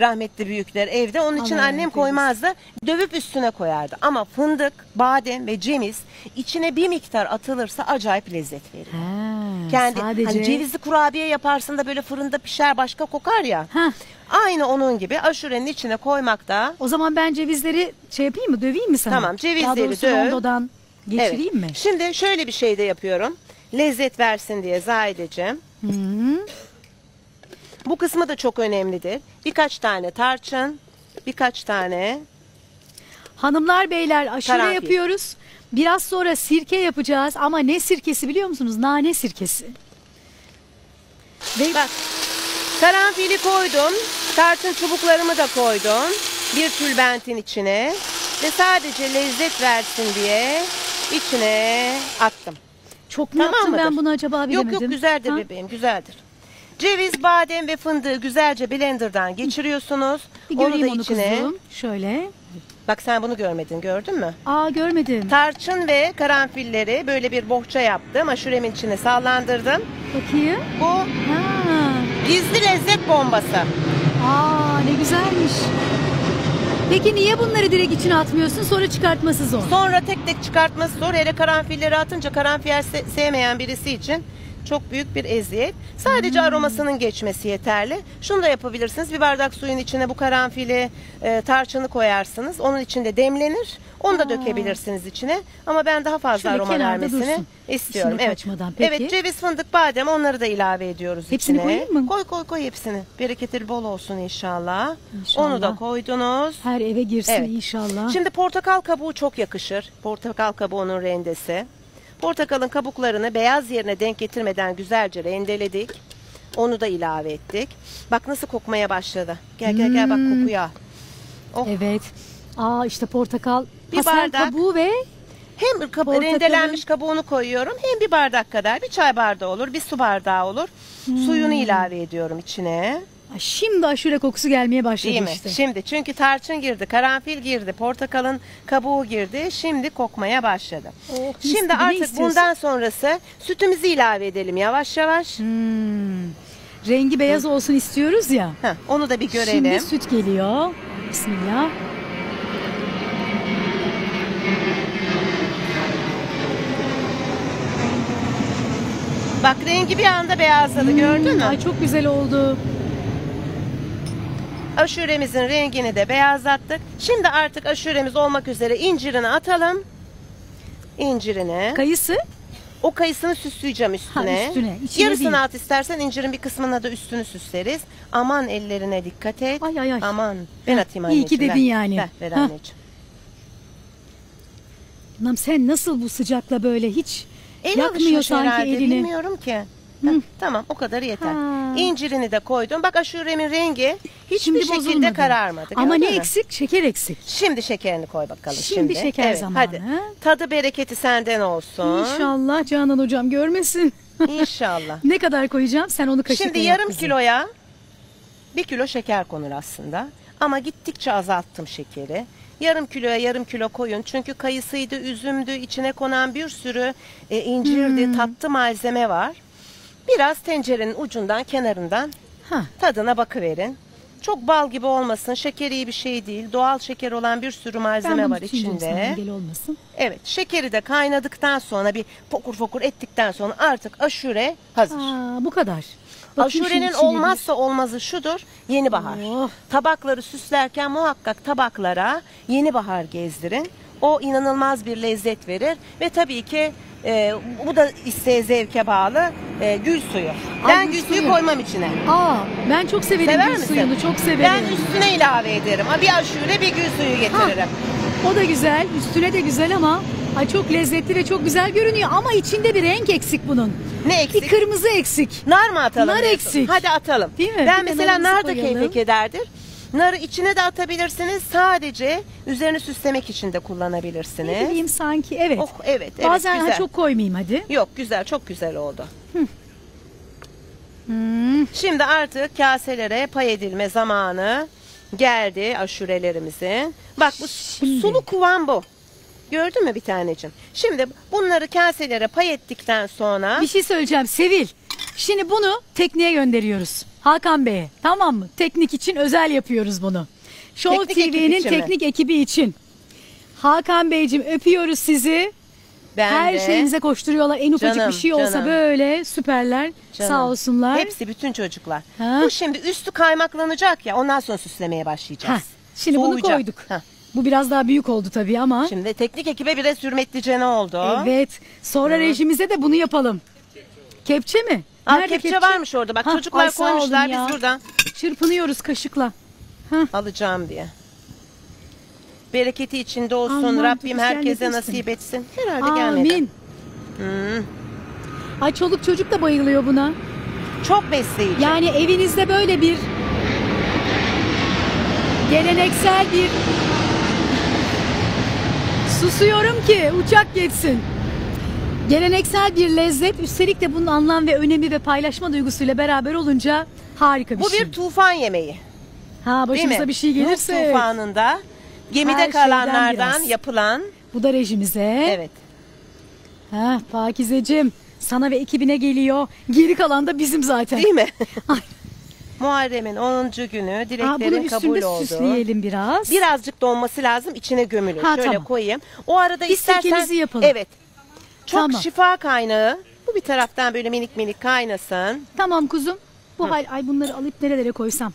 rahmetli büyükler evde. Onun için annem koymazdı. Dövüp üstüne koyardı. Ama fındık, badem ve ceviz içine bir miktar atılırsa acayip lezzet verir. Kendi hani cevizli kurabiye yaparsın da böyle fırında pişer başka kokar ya. Aynı onun gibi aşurenin içine koymak da. O zaman ben cevizleri şey yapayım mı döveyim mi sana? Tamam cevizleri döv. Rondodan geçireyim mi? Şimdi şöyle bir şey de yapıyorum. Lezzet versin diye Zahideciğim. Bu kısmı da çok önemlidir. Birkaç tane tarçın, birkaç tane. Hanımlar beyler aşure karanfil yapıyoruz. Biraz sonra sirke yapacağız ama ne sirkesi biliyor musunuz? Nane sirkesi. Ve bak karanfili koydum. Tarçın çubuklarımı da koydum. Bir tülbentin içine. Ve sadece lezzet versin diye içine attım. Çok mu yaptım ben bunu acaba bilemedim. Yok yok güzeldir bebeğim güzeldir. Ceviz, badem ve fındığı güzelce blenderdan geçiriyorsunuz. Bir göreyim onu içine. Kuzum. Şöyle. Bak sen bunu görmedin gördün mü? Aa görmedim. Tarçın ve karanfilleri böyle bir bohça yaptım. Aşuremin içine sallandırdım. Bakayım. Bu gizli lezzet bombası. Aa ne güzelmiş. Peki niye bunları direkt içine atmıyorsun? Sonra çıkartması zor. Sonra tek tek çıkartması zor. Hele karanfilleri atınca karanfil sevmeyen birisi için çok büyük bir eziyet. Sadece aromasının geçmesi yeterli. Şunu da yapabilirsiniz. Bir bardak suyun içine bu karanfili, tarçını koyarsınız. Onun içinde demlenir. Onu da dökebilirsiniz içine. Ama ben daha fazla şöyle aroma vermesini istiyorum. Evet. Evet, ceviz, fındık, badem onları da ilave ediyoruz hepsini içine. Hepsini koyayım mı? Koy koy koy hepsini. Bereketi bol olsun inşallah. Onu da koydunuz. Her eve girsin inşallah. Şimdi portakal kabuğu çok yakışır. Portakal kabuğunun rendesi. Portakalın kabuklarını beyaz yerine denk getirmeden güzelce rendeledik. Onu da ilave ettik. Bak nasıl kokmaya başladı. Gel gel gel bak kokuya. Evet. Aa işte portakal. Bir bardak kabuğu ve hem rendelenmiş kabuğunu koyuyorum hem bir bardak kadar bir çay bardağı olur bir su bardağı olur. Suyunu ilave ediyorum içine. Şimdi aşure kokusu gelmeye başladı işte. Şimdi çünkü tarçın girdi, karanfil girdi, portakalın kabuğu girdi. Şimdi kokmaya başladı. Oh, şimdi artık bundan sonrası sütümüzü ilave edelim yavaş yavaş. Rengi beyaz olsun istiyoruz ya. Onu da bir görelim. Şimdi süt geliyor. Bismillah. Bak rengi bir anda beyazladı gördün mü? Ay çok güzel oldu. Aşuremizin rengini de beyazlattık. Şimdi artık aşuremiz olmak üzere incirini atalım. İncirini. Kayısı? O kayısını süsleyeceğim üstüne. Ha, üstüne. Yarısını değil. At istersen, incirin bir kısmına da üstünü süsleriz. Aman ellerine dikkat et. Ay ay ay. Aman. Ben atayım anneciğim. İyi ki dedin yani. Ver anneciğim. Anam sen nasıl bu sıcakla böyle hiç el yakmıyor sanki herhalde, elini. Bilmiyorum ki. Hı. Tamam o kadarı yeter. Ha. İncirini de koydum. Bak aşuremin rengi hiçbir şekilde kararmadı. Ama ne eksik? Şeker eksik. Şimdi şekerini koy bakalım. Şimdi şeker evet, zamanı. Hadi. Tadı bereketi senden olsun. İnşallah Canan hocam görmesin. İnşallah. Ne kadar koyacağım? Sen onu kaşıkla. Şimdi yarım kiloya 1 kilo şeker konur aslında. Ama gittikçe azalttım şekeri. Yarım kiloya yarım kilo koyun. Çünkü kayısıydı, üzümdü, içine konan bir sürü incirdi, tatlı malzeme var. Biraz tencerenin ucundan, kenarından tadına bakıverin. Çok bal gibi olmasın. Şeker iyi bir şey değil. Doğal şeker olan bir sürü malzeme var içinde. Engel olmasın. Evet, şekeri de kaynadıktan sonra bir fokur fokur ettikten sonra artık aşure hazır. Aa, bu kadar. Bakayım aşurenin olmazsa olmazı şudur, yeni bahar. Oh. Tabakları süslerken muhakkak tabaklara yeni bahar gezdirin. O inanılmaz bir lezzet verir ve tabii ki bu da isteğe, zevke bağlı gül suyu. Ben gül suyu koymam içine. Aa, ben çok severim gül suyunu, çok severim. Ben üstüne ilave ederim. Bir aşure bir gül suyu getiririm. Ha, o da güzel, üstüne de güzel ama çok lezzetli ve çok güzel görünüyor ama içinde bir renk eksik bunun. Ne eksik? Bir kırmızı eksik. Nar mı atalım? Nar eksik. Hadi atalım. Değil mi? Ben mesela nar da keyfek ederdir. Narı içine de atabilirsiniz. Sadece üzerini süslemek için de kullanabilirsiniz. Ne bileyim sanki. Evet. Oh, evet, evet. Bazen güzel. Çok koymayayım hadi. Yok güzel, çok güzel oldu. Şimdi artık kaselere pay edilme zamanı geldi aşurelerimizin. Bak bu sulu kıvam bu. Gördün mü bir taneciğim? Şimdi bunları kaselere pay ettikten sonra... Bir şey söyleyeceğim Sevil. Şimdi bunu tekniğe gönderiyoruz. Hakan Bey'e. Tamam mı? Teknik için özel yapıyoruz bunu. Show TV'nin teknik ekibi için. Hakan Beyciğim öpüyoruz sizi. Ben Her şeyinize koşturuyorlar. En ufacık bir şey olsa böyle süperler. Sağ olsunlar. Hepsi, bütün çocuklar. Ha. Bu şimdi üstü kaymaklanacak ya, ondan sonra süslemeye başlayacağız. Ha. Şimdi bunu koyduk. Ha. Bu biraz daha büyük oldu tabii ama. Şimdi teknik ekibe biraz hürmetlice ne oldu? Evet. Sonra rejimize de bunu yapalım. Kepçe mi? Nerede kepçe varmış orada. Bak çocuklar koymuşlar, biz buradan çırpınıyoruz kaşıkla. Alacağım diye. Bereketi içinde olsun. Aman, Rabbim herkese nasip etsin. Herhalde gelmedi. Amin. Ay çoluk çocuk da bayılıyor buna. Çok besleyici. Yani evinizde böyle bir geleneksel bir susuyorum ki uçak geçsin. Geleneksel bir lezzet, üstelik de bunun anlam ve önemi ve paylaşma duygusuyla beraber olunca harika bir şey. Bu bir tufan yemeği. Ha, başımıza bir şey gelirse. Nuh tufanında gemide kalanlardan yapılan. Bu da rejimize. Evet. Ha, Pakizeciğim sana ve ekibine geliyor. Geri kalan da bizim zaten. Değil mi? Muharrem'in 10. günü dileklerin kabul oldu. Süsleyelim biraz. Birazcık donması lazım, içine gömülür. Ha, şöyle koyayım. O arada istersen yapalım. Evet. Çok şifa kaynağı. Bu bir taraftan böyle minik minik kaynasın. Tamam kuzum. Bu ay bunları alıp nerelere koysam.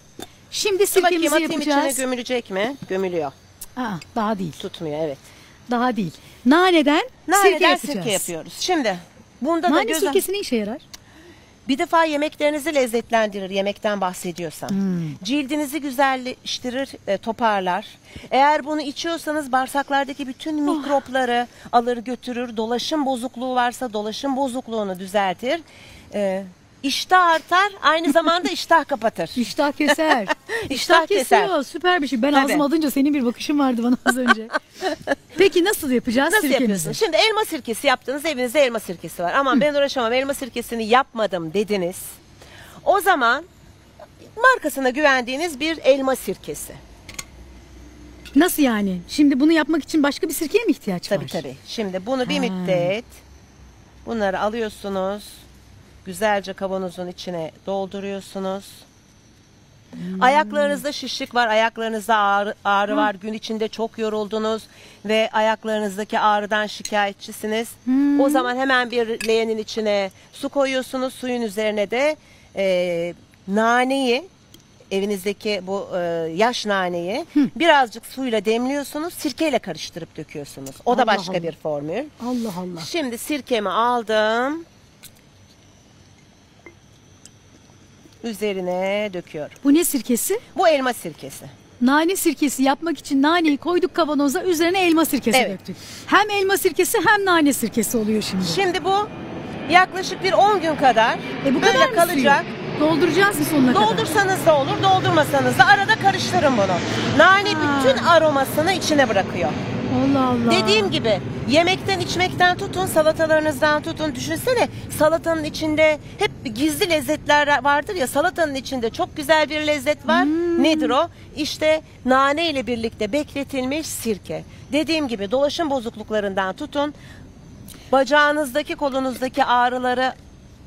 Şimdi sirkemizi yapacağız. İçine gömülecek mi? Gömülüyor. Aa, daha değil. Tutmuyor evet. Daha değil. Naneden sirke yapıyoruz. Şimdi bunda da sirkesi ne işe yarar? Bir defa yemeklerinizi lezzetlendirir, yemekten bahsediyorsan. Cildinizi güzelleştirir, toparlar. Eğer bunu içiyorsanız bağırsaklardaki bütün mikropları alır götürür. Dolaşım bozukluğu varsa dolaşım bozukluğunu düzeltir. İştah artar, aynı zamanda iştah kapatır. İştah keser. İştah kesiyor, süper bir şey. Ben ağzıma alınca senin bir bakışın vardı bana az önce. Peki nasıl yapacağız sirkemizi? Şimdi elma sirkesi yaptınız, evinizde elma sirkesi var. Aman ben uğraşamam, elma sirkesini yapmadım dediniz. O zaman markasına güvendiğiniz bir elma sirkesi. Nasıl yani? Şimdi bunu yapmak için başka bir sirkeye mi ihtiyaç var? Tabii. Şimdi bunu bir müddet bunları alıyorsunuz. Güzelce kavanozun içine dolduruyorsunuz. Ayaklarınızda şişlik var, ayaklarınızda ağrı var. Gün içinde çok yoruldunuz ve ayaklarınızdaki ağrıdan şikayetçisiniz. O zaman hemen bir leğenin içine su koyuyorsunuz. Suyun üzerine de naneyi evinizdeki bu yaş naneyi birazcık suyla demliyorsunuz, sirkeyle karıştırıp döküyorsunuz. O da başka bir formül. Allah Allah. Şimdi sirkemi aldım. Üzerine döküyorum. Bu ne sirkesi? Bu elma sirkesi. Nane sirkesi yapmak için naneyi koyduk kavanoza, üzerine elma sirkesi döktük. Hem elma sirkesi hem nane sirkesi oluyor şimdi. Şimdi bu yaklaşık bir 10 gün kadar bu böyle kadar kalacak. Dolduracağız mı sonuna kadar? Doldursanız da olur, doldurmasanız da arada karıştırın bunu. Nane bütün aromasını içine bırakıyor. Allah Allah. Dediğim gibi yemekten, içmekten tutun, salatalarınızdan tutun. Düşünsene, salatanın içinde hep gizli lezzetler vardır ya, salatanın içinde çok güzel bir lezzet var. Nedir o? İşte nane ile birlikte bekletilmiş sirke. Dediğim gibi dolaşım bozukluklarından tutun, bacağınızdaki, kolunuzdaki ağrıları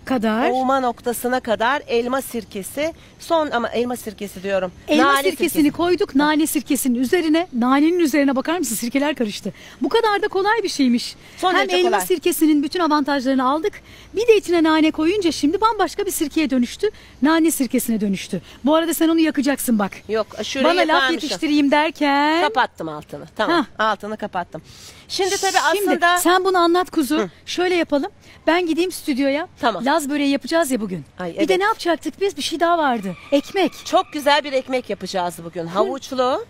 kadar, boğulma noktasına kadar elma sirkesi, son ama elma sirkesi diyorum. Elma nane sirkesini koyduk, nane sirkesinin üzerine, nanenin üzerine bakar mısın? Sirkeler karıştı. Bu kadar da kolay bir şeymiş. Son hem elma sirkesinin bütün avantajlarını aldık. Bir de içine nane koyunca şimdi bambaşka bir sirkeye dönüştü. Nane sirkesine dönüştü. Bu arada sen onu yakacaksın bak. Yok, aşure bana laf yetiştireyim derken kapattım altını. Tamam. Hah. Altını kapattım. Şimdi tabii aslında sen bunu anlat kuzu. Hı. Şöyle yapalım. Ben gideyim stüdyoya. Tamam. Laz böreği yapacağız ya bugün. Ay, bir de ne yapacaktık biz? Bir şey daha vardı. Ekmek. Çok güzel bir ekmek yapacağız bugün. Havuçlu.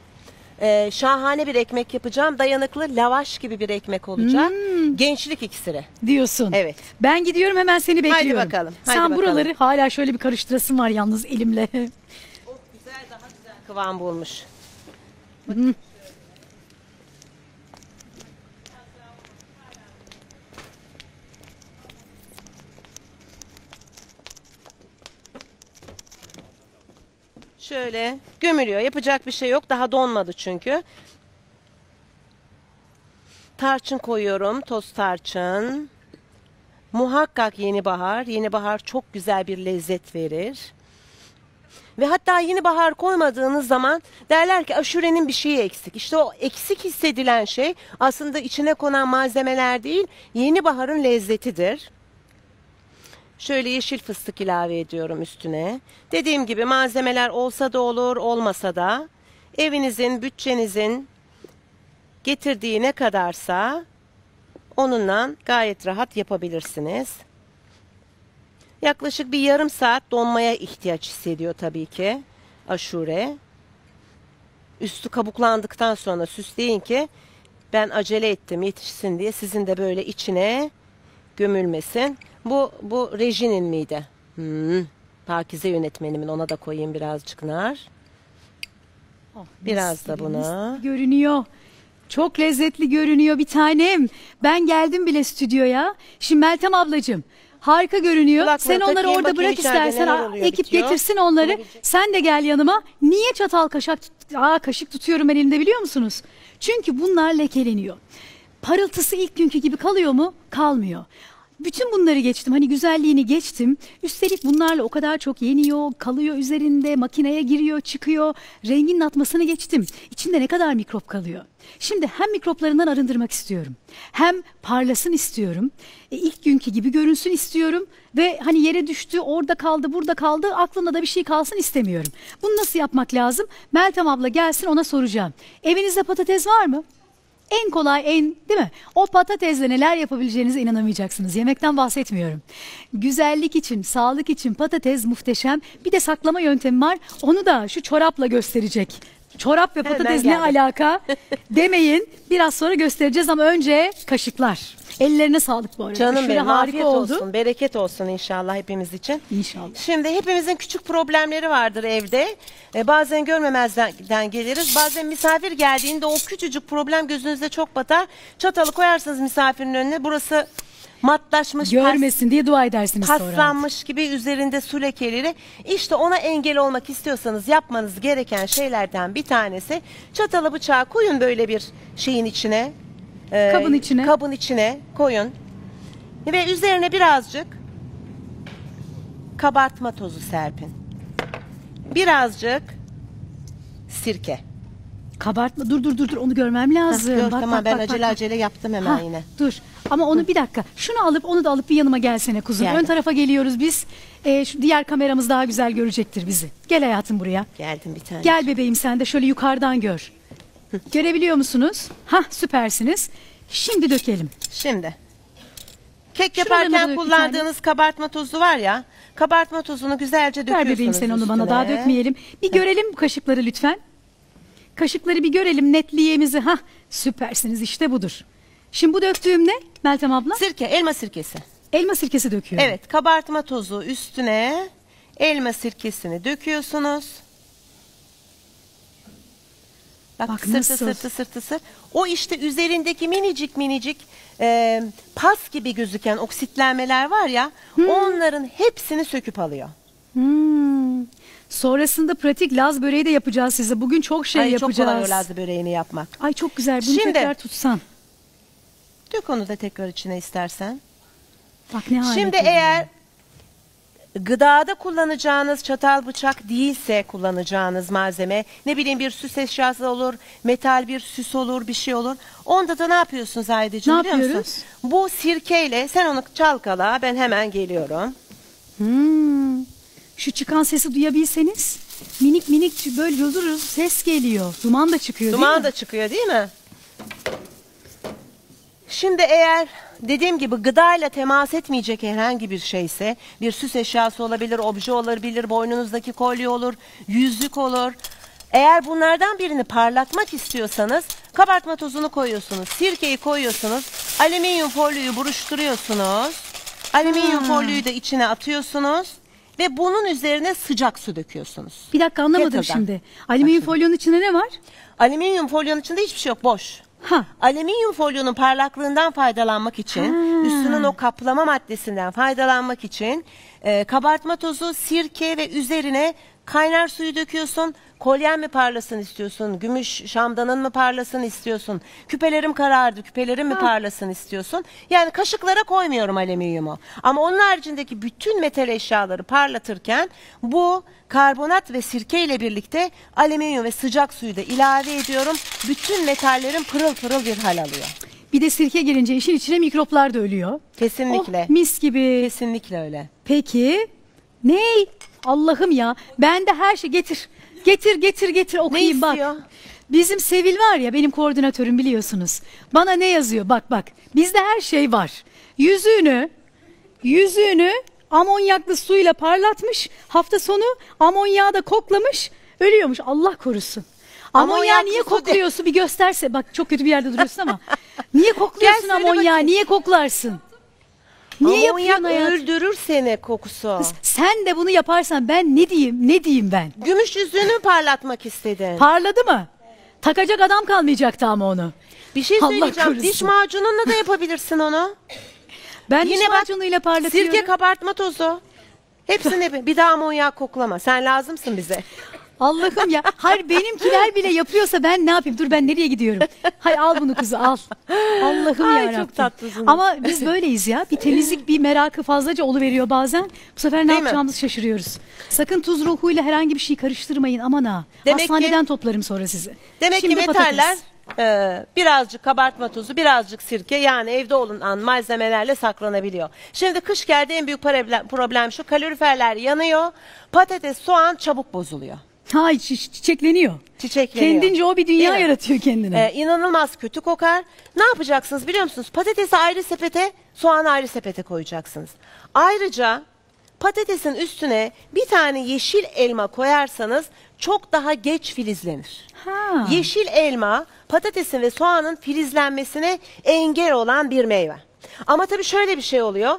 Şahane bir ekmek yapacağım. Dayanıklı, lavaş gibi bir ekmek olacak. Gençlik iksiri. Diyorsun. Evet. Ben gidiyorum, hemen seni bekliyorum. Hadi bakalım. Sen hadi buraları bakalım. Hala şöyle bir karıştırasın var yalnız elimle. Çok güzel, daha güzel kıvam bulmuş. Şöyle gömülüyor. Yapacak bir şey yok. Daha donmadı çünkü. Tarçın koyuyorum. Toz tarçın. Muhakkak yeni bahar. Yeni bahar çok güzel bir lezzet verir. Ve hatta yeni bahar koymadığınız zaman derler ki aşurenin bir şeyi eksik. İşte o eksik hissedilen şey aslında içine konan malzemeler değil, yeni baharın lezzetidir. Şöyle yeşil fıstık ilave ediyorum üstüne. Dediğim gibi malzemeler olsa da olur, olmasa da evinizin, bütçenizin getirdiği ne kadarsa onunla gayet rahat yapabilirsiniz. Yaklaşık bir yarım saat donmaya ihtiyaç hissediyor tabii ki aşure. Üstü kabuklandıktan sonra süsleyin ki ben acele ettim yetişsin diye, sizin de böyle içine gömülmesin. Bu rejinin miydi? Pakize yönetmenimin, ona da koyayım birazcık nar. Oh, biraz da buna. Görünüyor. Çok lezzetli görünüyor bir tanem. Ben geldim bile stüdyoya. Şimdi Meltem ablacığım, harika görünüyor. Kulak sen onları orada bırak istersen. Ekip getirsin onları. Sen de gel yanıma. Niye çatal kaşık tutuyorum ben elimde biliyor musunuz? Çünkü bunlar lekeleniyor. Parıltısı ilk günkü gibi kalıyor mu? Kalmıyor. Bütün bunları geçtim, hani güzelliğini geçtim. Üstelik bunlarla o kadar çok yeniyor, kalıyor üzerinde, makineye giriyor, çıkıyor. Renginin atmasını geçtim. İçinde ne kadar mikrop kalıyor. Şimdi hem mikroplarından arındırmak istiyorum. Hem parlasın istiyorum. İlk günkü gibi görünsün istiyorum. Ve hani yere düştü, orada kaldı, burada kaldı, aklımda da bir şey kalsın istemiyorum. Bunu nasıl yapmak lazım? Meltem abla gelsin, ona soracağım. Evinizde patates var mı? En kolay, değil mi? O patatesle neler yapabileceğinize inanamayacaksınız. Yemekten bahsetmiyorum. Güzellik için, sağlık için patates muhteşem. Bir de saklama yöntemi var. Onu da şu çorapla gösterecek. Çorap ve patates ne alaka demeyin. Biraz sonra göstereceğiz ama önce kaşıklar. Ellerine sağlık bu arada. Canım benim, harika olsun. Bereket olsun inşallah hepimiz için. İnşallah. Şimdi hepimizin küçük problemleri vardır evde. Bazen görmemezden geliriz. Bazen misafir geldiğinde o küçücük problem gözünüzde çok batar. Çatalı koyarsınız misafirin önüne. Burası matlaşmış, görmesin diye dua edersiniz sonra. Paslanmış gibi, üzerinde su lekeleri. İşte ona engel olmak istiyorsanız yapmanız gereken şeylerden bir tanesi, çatalı bıçağı koyun böyle bir şeyin içine. Kabın içine koyun. Ve üzerine birazcık kabartma tozu serpin. Birazcık sirke. Kabartma, dur onu görmem lazım. Tamam, ben acele yaptım hemen yine. Dur Ama onu bir dakika, şunu alıp onu da alıp bir yanıma gelsene kuzum. Geldim. Ön tarafa geliyoruz biz. Şu diğer kameramız daha güzel görecektir bizi. Gel hayatım buraya. Geldim bir tane. Gel bebeğim, sen de şöyle yukarıdan gör. Görebiliyor musunuz? Hah, süpersiniz. Şimdi dökelim. Şimdi. Kek yaparken kullandığınız kabartma tozu var ya. Kabartma tozunu güzelce döküyorsunuz. Ver bebeğim sen onu bana, daha dökmeyelim. Bir görelim bu kaşıkları lütfen. Kaşıkları bir görelim, netliyemizi. Hah, süpersiniz, işte budur. Şimdi bu döktüğüm ne Meltem abla? Sirke, elma sirkesi. Elma sirkesi döküyorum. Evet, kabartma tozu üstüne elma sirkesini döküyorsunuz. Bak sırtı. O işte üzerindeki minicik pas gibi gözüken oksitlenmeler var ya, onların hepsini söküp alıyor. Sonrasında pratik Laz böreği de yapacağız size. Bugün çok şey yapacağız. Çok kolay Laz böreğini yapmak. Ay çok güzel, bunu şimdi tekrar tutsan. Dök onu da tekrar içine istersen. Bak ne hale. Şimdi eğer gıdada kullanacağınız çatal bıçak değilse kullanacağınız malzeme, ne bileyim bir süs eşyası olur, metal bir süs olur, bir şey olur. Onda da ne yapıyorsunuz Zahideciğim, biliyor musun? Bu sirkeyle sen onu çalkala, ben hemen geliyorum. Şu çıkan sesi duyabilseniz, minik minik böyle yoluruz, ses geliyor. Duman da çıkıyor, değil mi? Şimdi eğer dediğim gibi gıdayla temas etmeyecek herhangi bir şeyse, bir süs eşyası olabilir, obje olabilir, boynunuzdaki kolye olur, yüzük olur. Eğer bunlardan birini parlatmak istiyorsanız kabartma tozunu koyuyorsunuz, sirkeyi koyuyorsunuz, alüminyum folyoyu buruşturuyorsunuz, alüminyum folyoyu da içine atıyorsunuz. Ve bunun üzerine sıcak su döküyorsunuz. Bir dakika, anlamadım şimdi. Alüminyum folyonun içinde ne var? Alüminyum folyonun içinde hiçbir şey yok, boş. Alüminyum folyonun parlaklığından faydalanmak için, üstünün o kaplama maddesinden faydalanmak için kabartma tozu, sirke ve üzerine kaynar suyu döküyorsun. Kolyen mi parlasın istiyorsun? Gümüş şamdanın mı parlasın istiyorsun? Küpelerim karardı, küpelerim mi parlasın istiyorsun? Yani kaşıklara koymuyorum alüminyumu. Ama onun haricindeki bütün metal eşyaları parlatırken bu karbonat ve sirke ile birlikte alüminyum ve sıcak suyu da ilave ediyorum. Bütün metallerin pırıl pırıl bir hal alıyor. Bir de sirke gelince işin içine mikroplar da ölüyor. Kesinlikle. Oh, mis gibi. Kesinlikle öyle. Peki. Ney? Allah'ım ya. Ben de her şey getir. Getir okuyayım bak. Bizim Sevil var ya, benim koordinatörüm biliyorsunuz. Bana ne yazıyor bak. Bizde her şey var. Yüzüğünü amonyaklı suyla parlatmış. Hafta sonu amonyağı da koklamış. Ölüyormuş, Allah korusun. Amonyağı niye kokluyorsun bir gösterse. Bak çok kötü bir yerde duruyorsun ama. Niye kokluyorsun amonyağı? Niye koklarsın? Niye yapıyorsun hayat? Öldürür seni kokusu. Sen de bunu yaparsan ben ne diyeyim? Gümüş yüzüğünü parlatmak istedin. Parladı mı? Evet. Takacak adam kalmayacaktı ama onu. Bir şey söyleyeceğim. Diş macununla da yapabilirsin onu. Ben yine diş macunuyla parlatıyorum. Sirke, kabartma tozu. Hepsini bir daha amonyak koklama. Sen lazımsın bize. Allah'ım ya. Hayır, benimkiler bile yapıyorsa ben ne yapayım? Dur, ben nereye gidiyorum? Hay, al bunu kuzu, al. Allah'ım ya. Çok tatlısın. Ama biz böyleyiz ya. Bir temizlik, bir merakı fazlaca oluveriyor bazen. Bu sefer ne yapacağımızı şaşırıyoruz. Sakın tuz ruhuyla herhangi bir şey karıştırmayın, aman ha. Hastaneden toplarım sonra sizi. Demek ki metaller birazcık kabartma tozu, birazcık sirke, yani evde olunan malzemelerle saklanabiliyor. Şimdi kış geldi, en büyük problem şu: kaloriferler yanıyor. Patates, soğan çabuk bozuluyor. Hayır, çiçekleniyor. Kendince o bir dünya yaratıyor kendine. İnanılmaz kötü kokar. Ne yapacaksınız biliyor musunuz? Patatesi ayrı sepete, soğanı ayrı sepete koyacaksınız. Ayrıca patatesin üstüne bir tane yeşil elma koyarsanız çok daha geç filizlenir. Yeşil elma patatesin ve soğanın filizlenmesine engel olan bir meyve. Ama tabii şöyle bir şey oluyor.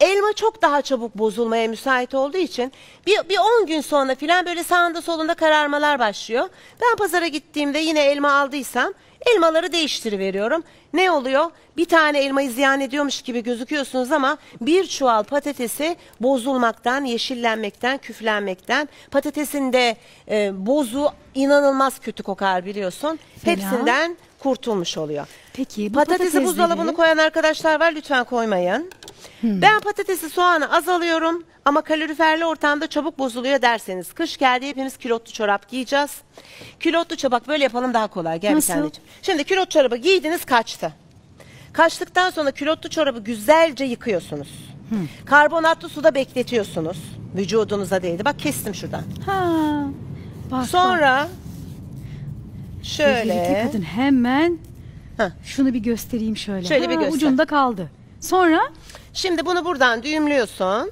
Elma çok daha çabuk bozulmaya müsait olduğu için bir 10 gün sonra filan böyle sağında solunda kararmalar başlıyor. Ben pazara gittiğimde yine elma aldıysam elmaları değiştiriveriyorum. Ne oluyor? Bir tane elmayı ziyan ediyormuş gibi gözüküyorsunuz ama bir çuval patatesi bozulmaktan, yeşillenmekten, küflenmekten, patatesin de bozu inanılmaz kötü kokar biliyorsun. Hepsinden kurtulmuş oluyor. Peki, patatesi buzdolabını koyan arkadaşlar var, lütfen koymayın. Ben patatesi, soğanı azalıyorum ama kaloriferli ortamda çabuk bozuluyor derseniz, kış geldi, hepimiz külotlu çorap giyeceğiz. Külotlu çorap böyle yapalım, daha kolay. Gel bir taneciğim. Şimdi külotlu çorabı giydiniz, kaçtı. Kaştıktan sonra külotlu çorabı güzelce yıkıyorsunuz. Karbonatlı suda bekletiyorsunuz. Vücudunuza değdi. Bak kestim şuradan. Ha, bak, sonra bak. Şöyle. Kadın hemen şunu bir göstereyim şöyle. Şöyle bir göster. Ucunda kaldı. Sonra? Şimdi bunu buradan düğümlüyorsun.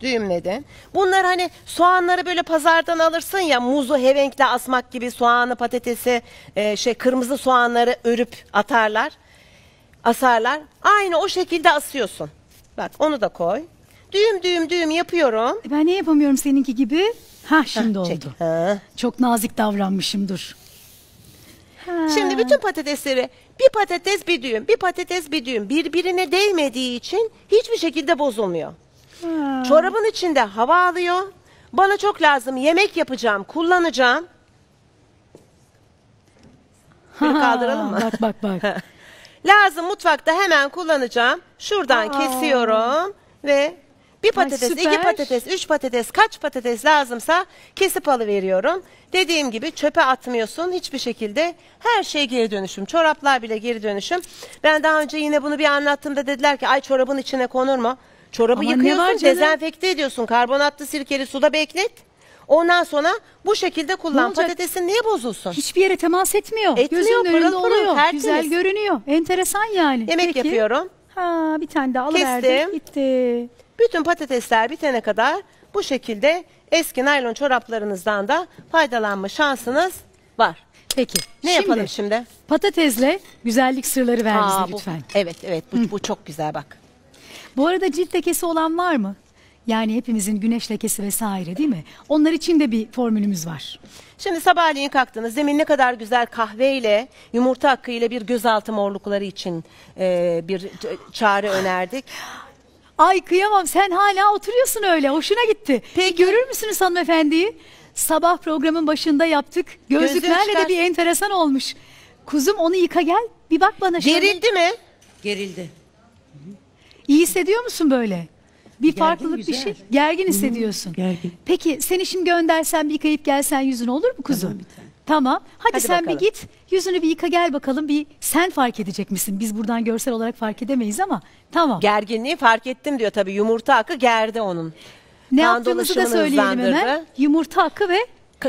Düğümledin. Bunlar hani soğanları böyle pazardan alırsın ya, muzu hevenkle asmak gibi, soğanı, patatesi, kırmızı soğanları örüp asarlar. Aynı o şekilde asıyorsun. Bak onu da koy. Düğüm düğüm düğüm yapıyorum. Ben ne yapamıyorum seninki gibi? Ha şimdi oldu. Çok nazik davranmışım, dur. Ha. Şimdi bütün patatesleri bir patates bir düğüm, bir patates bir düğüm birbirine değmediği için hiçbir şekilde bozulmuyor. Ha. Çorabın içinde hava alıyor. Bana çok lazım, yemek yapacağım, kullanacağım. Bunu kaldıralım mı? Bak bak bak. Lazım, mutfakta hemen kullanacağım. Şuradan kesiyorum ve bir patates, iki patates, üç patates, kaç patates lazımsa kesip alıveriyorum. Dediğim gibi çöpe atmıyorsun hiçbir şekilde. Her şey geri dönüşüm. Çoraplar bile geri dönüşüm. Ben daha önce yine bunu bir anlattığımda dediler ki ay çorabın içine konur mu? Çorabı ama yıkıyorsun, dezenfekte ediyorsun. Karbonatlı sirkeli suda beklet. Ondan sonra bu şekilde kullan. Patatesin niye bozulsun? Hiçbir yere temas etmiyor. Etmiyor, pırıl oluyor. Güzel görünüyor. Enteresan yani. Yemek yapıyorum. Ha, bir tane daha alıverdim. Gitti. Bütün patatesler bitene kadar bu şekilde eski naylon çoraplarınızdan da faydalanma şansınız var. Peki. Ne yapalım şimdi? Patatesle güzellik sırları ver bize lütfen. Evet evet, bu çok güzel bak. Bu arada cilt lekesi olan var mı? Yani hepimizin güneş lekesi vesaire değil mi? Onlar için de bir formülümüz var. Şimdi sabahleyin kalktınız. Demin ne kadar güzel kahveyle, yumurta hakkıyla bir gözaltı morlukları için bir çare önerdik. Ay kıyamam, sen hala oturuyorsun öyle. Hoşuna gitti. Peki görür müsünüz hanımefendiyi? Sabah programın başında yaptık. Gözlüklerle de bir enteresan olmuş. Kuzum onu yıka gel. Bir bak bana. Gerildi mi? Gerildi. İyi hissediyor musun böyle? Bir farklılık, bir şey. Gergin hissediyorsun. Gergin. Peki seni şimdi göndersen bir yıkayıp gelsen yüzün olur mu kuzum? Tamam. Tamam. Hadi sen bakalım. Bir git yüzünü bir yıka gel bakalım. Bir sen fark edecek misin? Biz buradan görsel olarak fark edemeyiz ama tamam. Gerginliği fark ettim diyor tabii. Yumurta akı gerdi onun. Ne yaptığımızı da söyleyelim hemen. Yumurta akı ve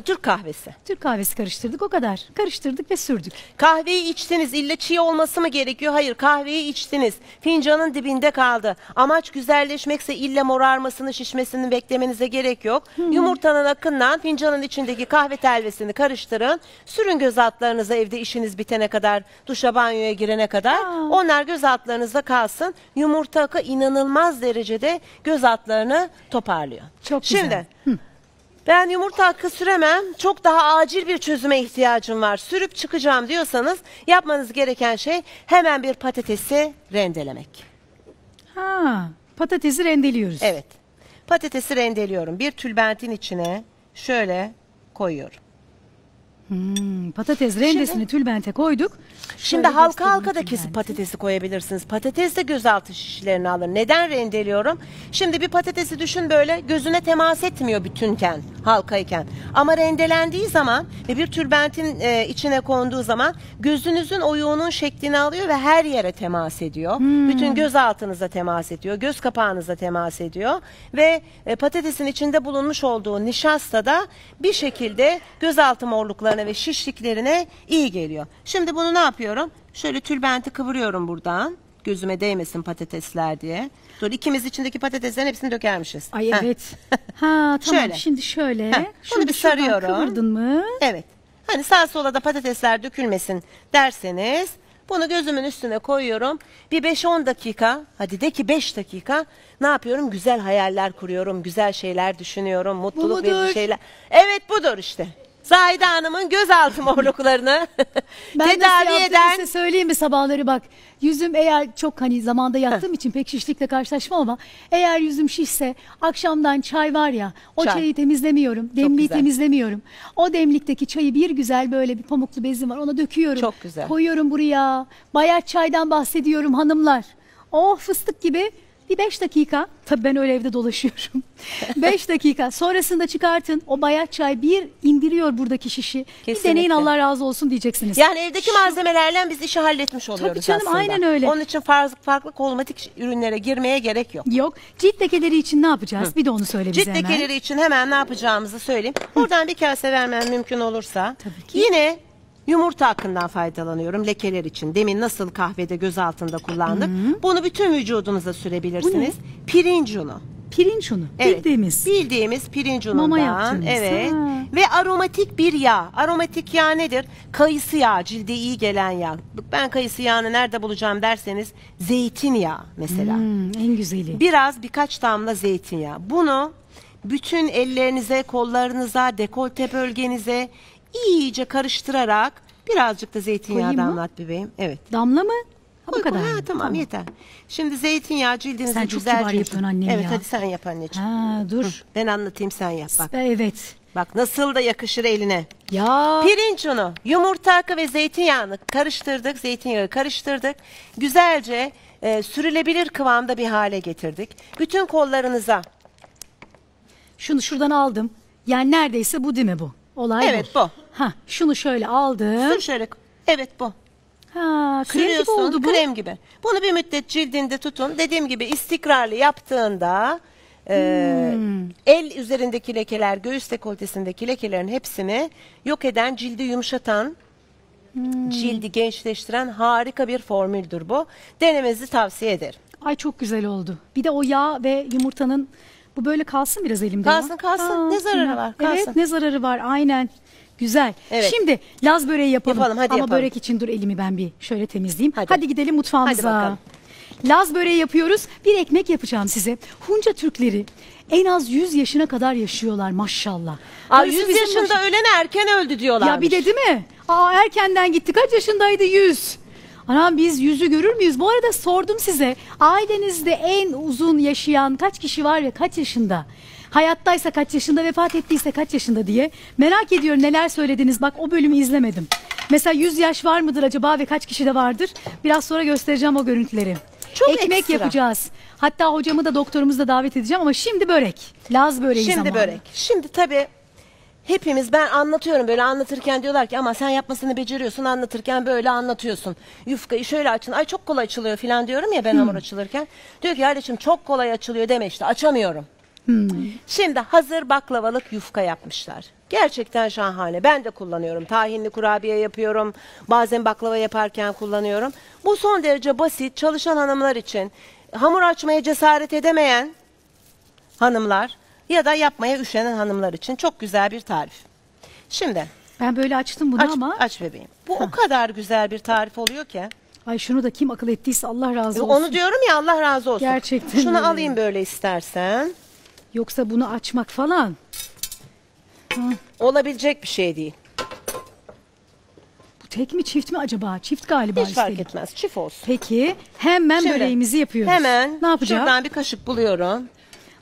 Türk kahvesi. Türk kahvesi karıştırdık, o kadar. Karıştırdık ve sürdük. Kahveyi içtiniz. İlla çiğ olması mı gerekiyor? Hayır, kahveyi içtiniz. Fincanın dibinde kaldı. Amaç güzelleşmekse illa morarmasını, şişmesini beklemenize gerek yok. Yumurtanın akından fincanın içindeki kahve telvesini karıştırın. Sürün göz altlarınıza evde işiniz bitene kadar, duşa banyoya girene kadar. Onlar göz altlarınızda kalsın. Yumurta akı inanılmaz derecede göz altlarını toparlıyor. Çok güzel. Şimdi... Ben yumurta hakkı süremem, çok daha acil bir çözüme ihtiyacım var, sürüp çıkacağım diyorsanız yapmanız gereken şey hemen bir patatesi rendelemek. Ha, patatesi rendeliyoruz. Evet, patatesi rendeliyorum. Bir tülbentin içine şöyle koyuyorum. Patates rendesini tülbente koyduk. Şimdi halka halka da kesip patatesi koyabilirsiniz. Patates de gözaltı şişlerini alır. Neden rendeliyorum? Şimdi bir patatesi düşün, böyle gözüne temas etmiyor bütünken, halkayken. Ama rendelendiği zaman ve bir tülbentin içine konduğu zaman gözünüzün oyuğunun şeklini alıyor ve her yere temas ediyor. Bütün göz altınıza temas ediyor. Göz kapağınıza temas ediyor. Ve patatesin içinde bulunmuş olduğu nişasta da bir şekilde gözaltı morluklarına ve şişliklerine iyi geliyor. Şimdi bunu ne yapıyorum? Şöyle tülbenti kıvırıyorum buradan. Gözüme değmesin patatesler diye. Dur, ikimiz içindeki patateslerin hepsini dökermişiz. Ay evet. Ha tamam şöyle. Şimdi şöyle. Şunu bir sarıyorum. Kıvırdın mı? Evet. Hani sağ sola da patatesler dökülmesin derseniz bunu gözümün üstüne koyuyorum. Bir 5-10 dakika, hadi de ki 5 dakika ne yapıyorum? Güzel hayaller kuruyorum. Güzel şeyler düşünüyorum. Mutluluk verici şeyler. Evet budur işte. Zahide Hanım'ın gözaltı morluklarını tedavi eden... Ben söyleyeyim mi sabahları bak. Yüzüm eğer çok hani zamanda yattığım için pek şişlikle karşılaşmam ama eğer yüzüm şişse akşamdan çay var ya, o çayı temizlemiyorum. Demliği temizlemiyorum. O demlikteki çayı bir güzel böyle bir pamuklu bezim var, ona döküyorum. Çok güzel. Koyuyorum buraya. Bayat çaydan bahsediyorum hanımlar. Oh fıstık gibi. Bir 5 dakika, tabii ben öyle evde dolaşıyorum. 5 dakika sonrasında çıkartın, o bayat çay bir indiriyor buradaki şişi. Kesinlikle. Bir deneyin, Allah razı olsun diyeceksiniz. Yani evdeki malzemelerle biz işi halletmiş oluyoruz aslında. Tabii canım, aynen öyle. Onun için farklı kozmetik ürünlere girmeye gerek yok. Yok. Cilt lekeleri için ne yapacağız? Hı. Bir de onu söyle bize hemen. Cilt lekeleri için hemen ne yapacağımızı söyleyeyim. Buradan bir kase vermem mümkün olursa. Tabii ki. Yine yumurta hakkından faydalanıyorum lekeler için. Demin nasıl kahvede göz altında kullandık. Hı-hı. Bunu bütün vücudunuza sürebilirsiniz. Pirinç unu. Pirinç unu. Evet. Bildiğimiz. Bildiğimiz pirinç unundan. Mama yaptınız. Evet. Ha. Ve aromatik bir yağ. Aromatik yağ nedir? Kayısı yağı, cilde iyi gelen yağ. Ben kayısı yağını nerede bulacağım derseniz, zeytinyağı mesela. Hmm, en güzeli. Birkaç damla zeytinyağı. Bunu bütün ellerinize, kollarınıza, dekolte bölgenize iyice karıştırarak birazcık da zeytinyağı damlat bebeğim. Evet. Damla mı? Ha, bu kadar. Ha, tamam yeter. şimdi zeytinyağı cildinizi güzelce... Sen çok kibar yapıyorsun annem ya. Evet, hadi sen yap anneciğim. Ha, dur. Hı, ben anlatayım, sen yap bak. Evet. Bak nasıl da yakışır eline. Ya. Pirinç unu, yumurta akı ve zeytinyağını karıştırdık. Güzelce sürülebilir kıvamda bir hale getirdik. Bütün kollarınıza. Şunu şuradan aldım. Yani neredeyse bu değil mi bu? Olay evet bu. Ha, şunu şöyle aldım. Sür şöyle. Evet bu. Ha, krem gibi oldu bu. Krem gibi. Bunu bir müddet cildinde tutun. Dediğim gibi istikrarlı yaptığında el üzerindeki lekeler, göğüs dekoltesindeki lekelerin hepsini yok eden, cildi yumuşatan, cildi gençleştiren harika bir formüldür bu. Denemenizi tavsiye ederim. Ay çok güzel oldu. Bir de o yağ ve yumurtanın, bu böyle kalsın biraz elimde. Kalsın kalsın. Aa, ne zararı var? Kalsın. Evet, ne zararı var aynen. Güzel. Evet. Şimdi Laz böreği yapalım. Ama börek için dur elimi ben bir şöyle temizleyeyim. Hadi gidelim mutfağımıza. Laz böreği yapıyoruz. Bir ekmek yapacağım size. Hunca Türkleri en az 100 yaşına kadar yaşıyorlar maşallah. Aa, 100 yaşında ölen erken öldü diyorlar. Ya bir de değil mi? Aa, erkenden gitti. Kaç yaşındaydı? 100. Anam biz 100'ü görür müyüz? Bu arada sordum size. Ailenizde en uzun yaşayan kaç kişi var ve kaç yaşında? Hayattaysa kaç yaşında, vefat ettiyse kaç yaşında diye. Merak ediyorum neler söylediniz. Bak o bölümü izlemedim. Mesela 100 yaş var mıdır acaba ve kaç kişi de vardır? Biraz sonra göstereceğim o görüntüleri. Çok ekmek yapacağız. Hatta hocamı da doktorumuzu da davet edeceğim ama şimdi börek. Laz böreği zamanı. Şimdi börek. Şimdi tabii hepimiz, ben anlatıyorum böyle, anlatırken diyorlar ki ama sen yapmasını beceriyorsun, anlatırken böyle anlatıyorsun. Yufkayı şöyle açın, ay çok kolay açılıyor falan diyorum ya ben hamur açılırken. Diyor ki kardeşim çok kolay açılıyor deme işte, açamıyorum. Şimdi hazır baklavalık yufka yapmışlar. Gerçekten şahane. Ben de kullanıyorum. Tahinli kurabiye yapıyorum. Bazen baklava yaparken kullanıyorum. Bu son derece basit. Çalışan hanımlar için, hamur açmaya cesaret edemeyen hanımlar ya da yapmaya üşenen hanımlar için çok güzel bir tarif. Şimdi. Ben böyle açtım bunu ama. Aç bebeğim. Bu o kadar güzel bir tarif oluyor ki. Ay şunu da kim akıl ettiyse Allah razı olsun. Onu diyorum ya, Allah razı olsun. Gerçekten. Şunu alayım böyle istersen. Yoksa bunu açmak falan olabilecek bir şey değil. Bu tek mi çift mi acaba? Çift galiba. Hiç fark etmez. Çift olsun. Peki hemen böreğimizi yapıyoruz. Hemen ne yapacağım? Şuradan bir kaşık buluyorum.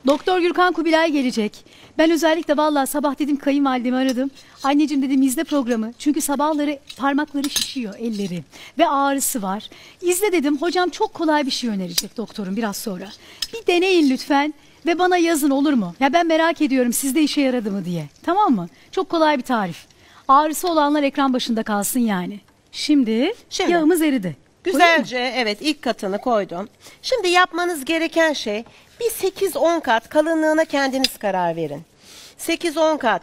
Doktor Gürkan Kubilay gelecek. Ben özellikle vallahi sabah dedim, kayınvalidemi aradım. Anneciğim dedim izle programı. Çünkü sabahları parmakları şişiyor, elleri ve ağrısı var. İzle dedim. Hocam çok kolay bir şey önerecek doktorum biraz sonra. Bir deneyin lütfen. Ve bana yazın olur mu? Ya ben merak ediyorum sizde işe yaradı mı diye. Tamam mı? Çok kolay bir tarif. Ağrısı olanlar ekran başında kalsın yani. Şimdi yağımız eridi. Güzelce ilk katını koydum. Şimdi yapmanız gereken şey, bir 8-10 kat kalınlığına kendiniz karar verin. 8-10 kat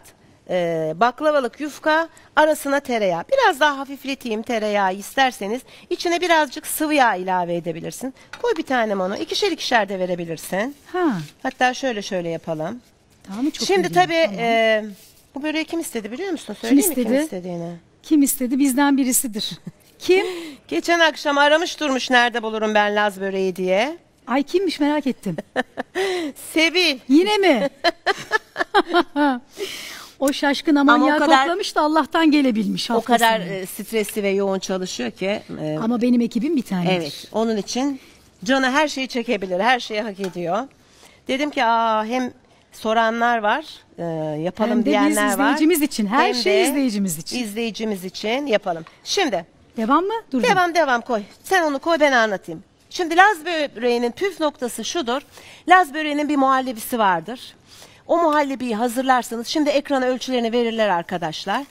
baklavalık yufka, arasına tereyağı. Biraz daha hafifleteyim tereyağı isterseniz. İçine birazcık sıvı yağ ilave edebilirsin. Koy bir tanem onu. İkişer ikişer de verebilirsin. Ha. Hatta şöyle yapalım. Tamam, çok şimdi tabii bu böreği kim istedi biliyor musun? Söyleyeyim mi kim istediğini? Kim istedi? Bizden birisidir. Kim? Geçen akşam aramış durmuş, nerede bulurum ben Laz böreği diye. Ay kimmiş merak ettim. Sevil. Yine mi? O şaşkın amanyağı toplamış da Allah'tan gelebilmiş. O kadar stresli ve yoğun çalışıyor ki. Ama benim ekibim bir tanedir. Evet, onun için canı her şeyi çekebilir, her şeyi hak ediyor. Dedim ki hem soranlar var, yapalım hem de diyenler var. İzleyicimiz için, her şey izleyicimiz için. İzleyicimiz için yapalım. Şimdi. Devam mı? Dur. Devam koy. Sen onu koy, ben anlatayım. Şimdi Laz böreğinin püf noktası şudur. Laz böreğinin bir muhallebisi vardır. O muhallebiyi hazırlarsanız, şimdi ekrana ölçülerini verirler arkadaşlar.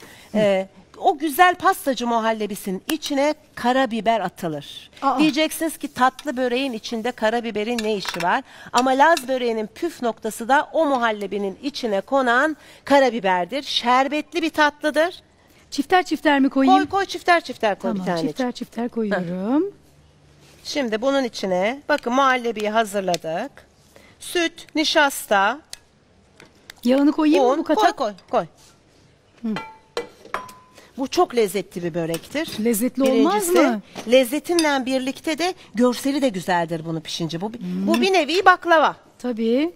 O güzel pastacı muhallebisinin içine karabiber atılır. Diyeceksiniz ki tatlı böreğin içinde karabiberin ne işi var? Ama Laz böreğinin püf noktası da o muhallebinin içine konan karabiberdir. Şerbetli bir tatlıdır. Çifter çifter mi koyayım? Koy çifter çifter koy, tamam, bir tanecik. Çifter çifter koyuyorum. Hı. Şimdi bunun içine bakın muhallebiyi hazırladık. Süt, nişasta. Yağını koyayım mı bu kadar? Koy. Hı. Bu çok lezzetli bir börektir. Lezzetli olmaz mı? Lezzetinle birlikte de görseli de güzeldir bunu pişince. Bu bir nevi baklava. Tabii.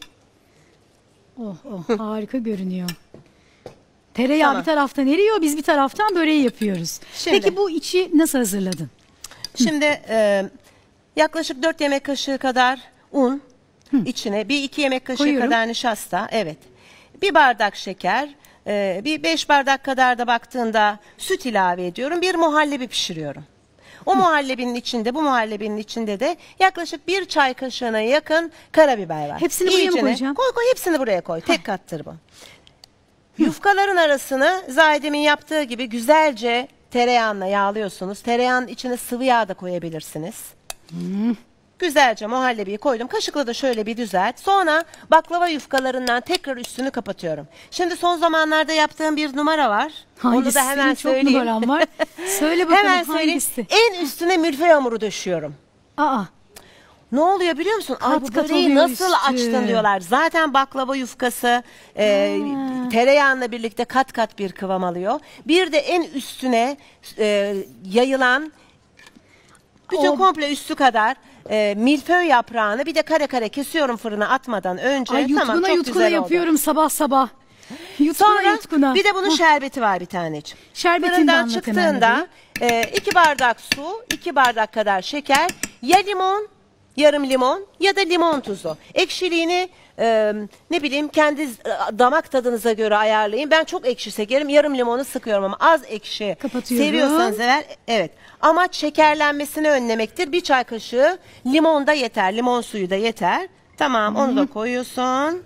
Oh harika görünüyor. Tereyağı bir taraftan eriyor, biz bir taraftan böreği yapıyoruz. Şimdi, peki bu içi nasıl hazırladın? Şimdi yaklaşık 4 yemek kaşığı kadar un, içine 1-2 yemek kaşığı kadar nişasta, evet. 1 bardak şeker, bir 5 bardak kadar da baktığında süt ilave ediyorum. Bir muhallebi pişiriyorum. O muhallebinin içinde, bu muhallebinin içinde de yaklaşık 1 çay kaşığına yakın karabiber var. Hepsini buraya mı koyacağım? Koy hepsini buraya koy. Tek kattır bu. Yufkaların arasını Zahide'min yaptığı gibi güzelce tereyağına yağlıyorsunuz. Tereyağın içine sıvı yağ da koyabilirsiniz. Güzelce muhallebiyi koydum. Kaşıkla da şöyle bir düzelt. Sonra baklava yufkalarından tekrar üstünü kapatıyorum. Şimdi son zamanlarda yaptığım bir numara var. Hangisi? Onu da hemen söyleyeyim. Çok numaram var. Söyle bakalım hemen hangisi? En üstüne milföy hamuru döşüyorum. Ne oluyor biliyor musun? Ay bu böreği nasıl açtın diyorlar. Zaten baklava yufkası tereyağıyla birlikte kat kat bir kıvam alıyor. Bir de en üstüne yayılan bütün komple üstü kadar milföy yaprağını bir de kare kare kesiyorum fırına atmadan önce. Ay yutkuna tamam, çok yutkuna güzel yapıyorum oldu. Sabah sabah. Sonra bir de bunun şerbeti var bir taneciğim. Şerbetinden çıktığında 2 bardak su, 2 bardak kadar şeker, ya limon, yarım limon ya da limon tuzu. Ekşiliğini ne bileyim kendi damak tadınıza göre ayarlayın. Ben çok ekşi severim. Yarım limonu sıkıyorum ama az ekşi seviyorsanız eğer, evet. Amaç şekerlenmesini önlemektir. 1 çay kaşığı limon da yeter. Limon suyu da yeter. Tamam, onu da koyuyorsun.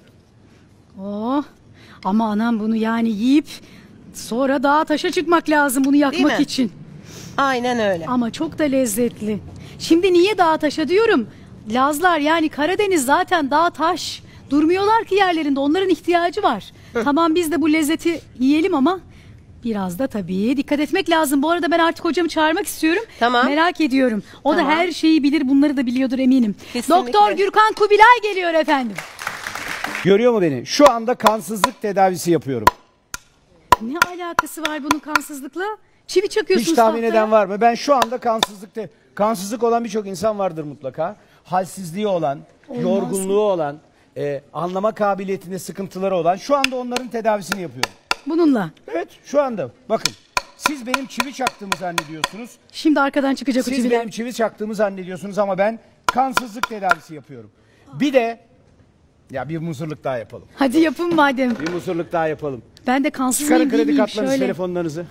Ama anam bunu yani yiyip sonra dağa taşa çıkmak lazım bunu yakmak için. Aynen öyle. Ama çok da lezzetli. Şimdi niye dağa taşa diyorum? Lazlar yani Karadeniz zaten dağ taş durmuyorlar ki yerlerinde, onların ihtiyacı var. Tamam biz de bu lezzeti yiyelim ama biraz da tabii dikkat etmek lazım. Bu arada ben artık hocamı çağırmak istiyorum. Tamam. Merak ediyorum. O da her şeyi bilir, bunları da biliyordur eminim. Kesinlikle. Doktor Gürkan Kubilay geliyor efendim. Görüyor mu beni? Şu anda kansızlık tedavisi yapıyorum. Ne alakası var bunun kansızlıkla? Çivi çakıyorsunuz. Hiç tahmin eden var mı? Ben şu anda kansızlık olan birçok insan vardır mutlaka. Halsizliği olan, yorgunluğu olan, anlama kabiliyetinde sıkıntıları olan, şu anda onların tedavisini yapıyorum. Bununla? Evet, şu anda. Bakın, siz benim çivi çaktığımı zannediyorsunuz. Şimdi arkadan çıkacak o çiviler. Siz benim çivi çaktığımı zannediyorsunuz ama ben kansızlık tedavisi yapıyorum. Bir de, ya bir muzurluk daha yapalım. Hadi yapın madem. Bir muzurluk daha yapalım. Ben de kansızlığım değilim. Çıkarın kredi kartlarınızı, telefonlarınızı.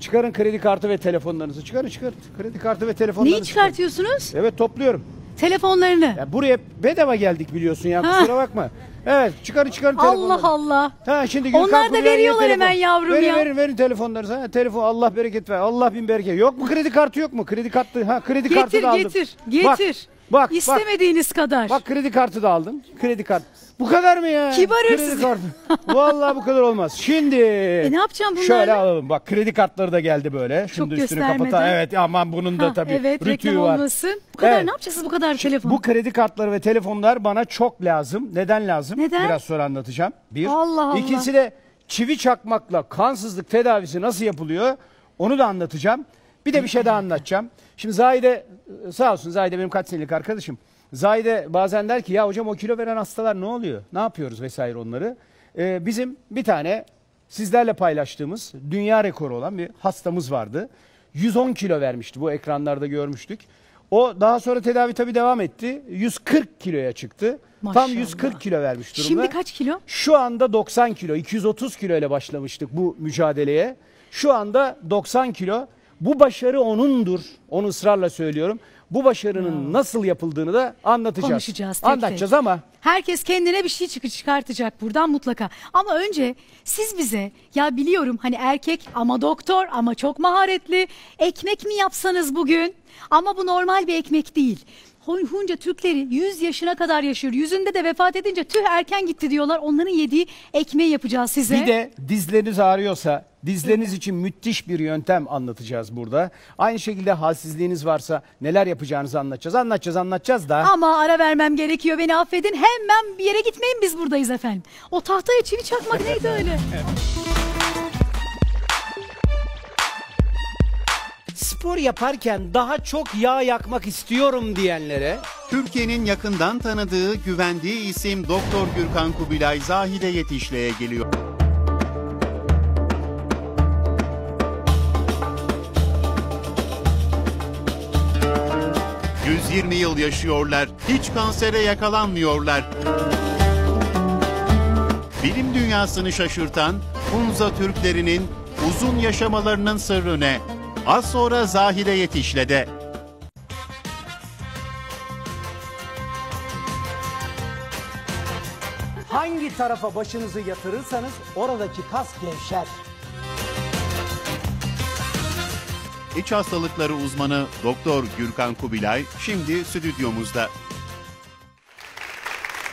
Çıkarın kredi kartı ve telefonlarınızı. Çıkarın. Kredi kartı ve telefonlarınızı. Neyi çıkartıyorsunuz? Evet, topluyorum. Telefonlarını. Ya buraya bedava geldik biliyorsun ya, kusura bakma. Evet, çıkarın telefonları. Allah Allah. Ha, şimdi onlar da veriyorlar hemen yavrum ya. Verin telefonlarınızı. Ha, telefon Allah bereket ver. Allah bin bereket. Yok mu kredi kartı, yok mu? Kredi kartı. Ha, kredi kartı da aldım. Getir. Bak. İstemediğiniz kadar. Bak, kredi kartı da aldım. Kredi kartı. Bu kadar mı ya? Kibar hırsız. Vallahi bu kadar olmaz. Şimdi ne yapacağım bunlarla? Şöyle alalım. Bak, kredi kartları da geldi böyle. Şimdi çok üstünü kapatan. Evet, aman bunun da tabii rütüğü var. Olmasın. Bu kadar ne yapacağız bu kadar telefon? Bu kredi kartları ve telefonlar bana çok lazım. Neden lazım? Neden? Biraz sonra anlatacağım. Bir. Allah. İkincisi de çivi çakmakla kansızlık tedavisi nasıl yapılıyor? Onu da anlatacağım. Bir de bir şey daha anlatacağım. Şimdi Zahide, sağ olsun Zahide benim kaç senelik arkadaşım. Zahide bazen der ki ya hocam o kilo veren hastalar ne oluyor? Ne yapıyoruz vesaire onları? Bizim bir tane sizlerle paylaştığımız dünya rekoru olan bir hastamız vardı. 110 kilo vermişti, bu ekranlarda görmüştük. O daha sonra tedavi tabii devam etti. 140 kiloya çıktı. Maşallah. Tam 140 kilo vermiş durumda. Şimdi kaç kilo? Şu anda 90 kilo. 230 kilo ile başlamıştık bu mücadeleye. Şu anda 90 kilo. Bu başarı onundur. Onu ısrarla söylüyorum. Bu başarının nasıl yapıldığını da anlatacağız. Konuşacağız, anlatacağız ama. Herkes kendine bir şey çıkartacak buradan mutlaka. Ama önce siz bize, ya biliyorum hani erkek ama doktor ama çok maharetli, ekmek mi yapsanız bugün? Ama bu normal bir ekmek değil. Hunca Türkleri 100 yaşına kadar yaşıyor. Yüzünde de vefat edince tüh erken gitti diyorlar. Onların yediği ekmeği yapacağız size. Bir de dizleriniz ağrıyorsa dizleriniz için müthiş bir yöntem anlatacağız burada. Aynı şekilde halsizliğiniz varsa neler yapacağınızı anlatacağız da. Ama ara vermem gerekiyor, beni affedin. Hemen bir yere gitmeyin, biz buradayız efendim. O tahtaya çivi çakmak neydi öyle? Spor yaparken daha çok yağ yakmak istiyorum diyenlere Türkiye'nin yakından tanıdığı, güvendiği isim Doktor Gürkan Kubilay Zahide Yetişli'ye geliyor. ...120 yıl yaşıyorlar, hiç kansere yakalanmıyorlar. Bilim dünyasını şaşırtan Hunza Türklerinin uzun yaşamalarının sırrı ne? Az sonra Zahide Yetişli'de. Hangi tarafa başınızı yatırırsanız oradaki kas gevşer. İç hastalıkları uzmanı Doktor Gürkan Kubilay şimdi stüdyomuzda.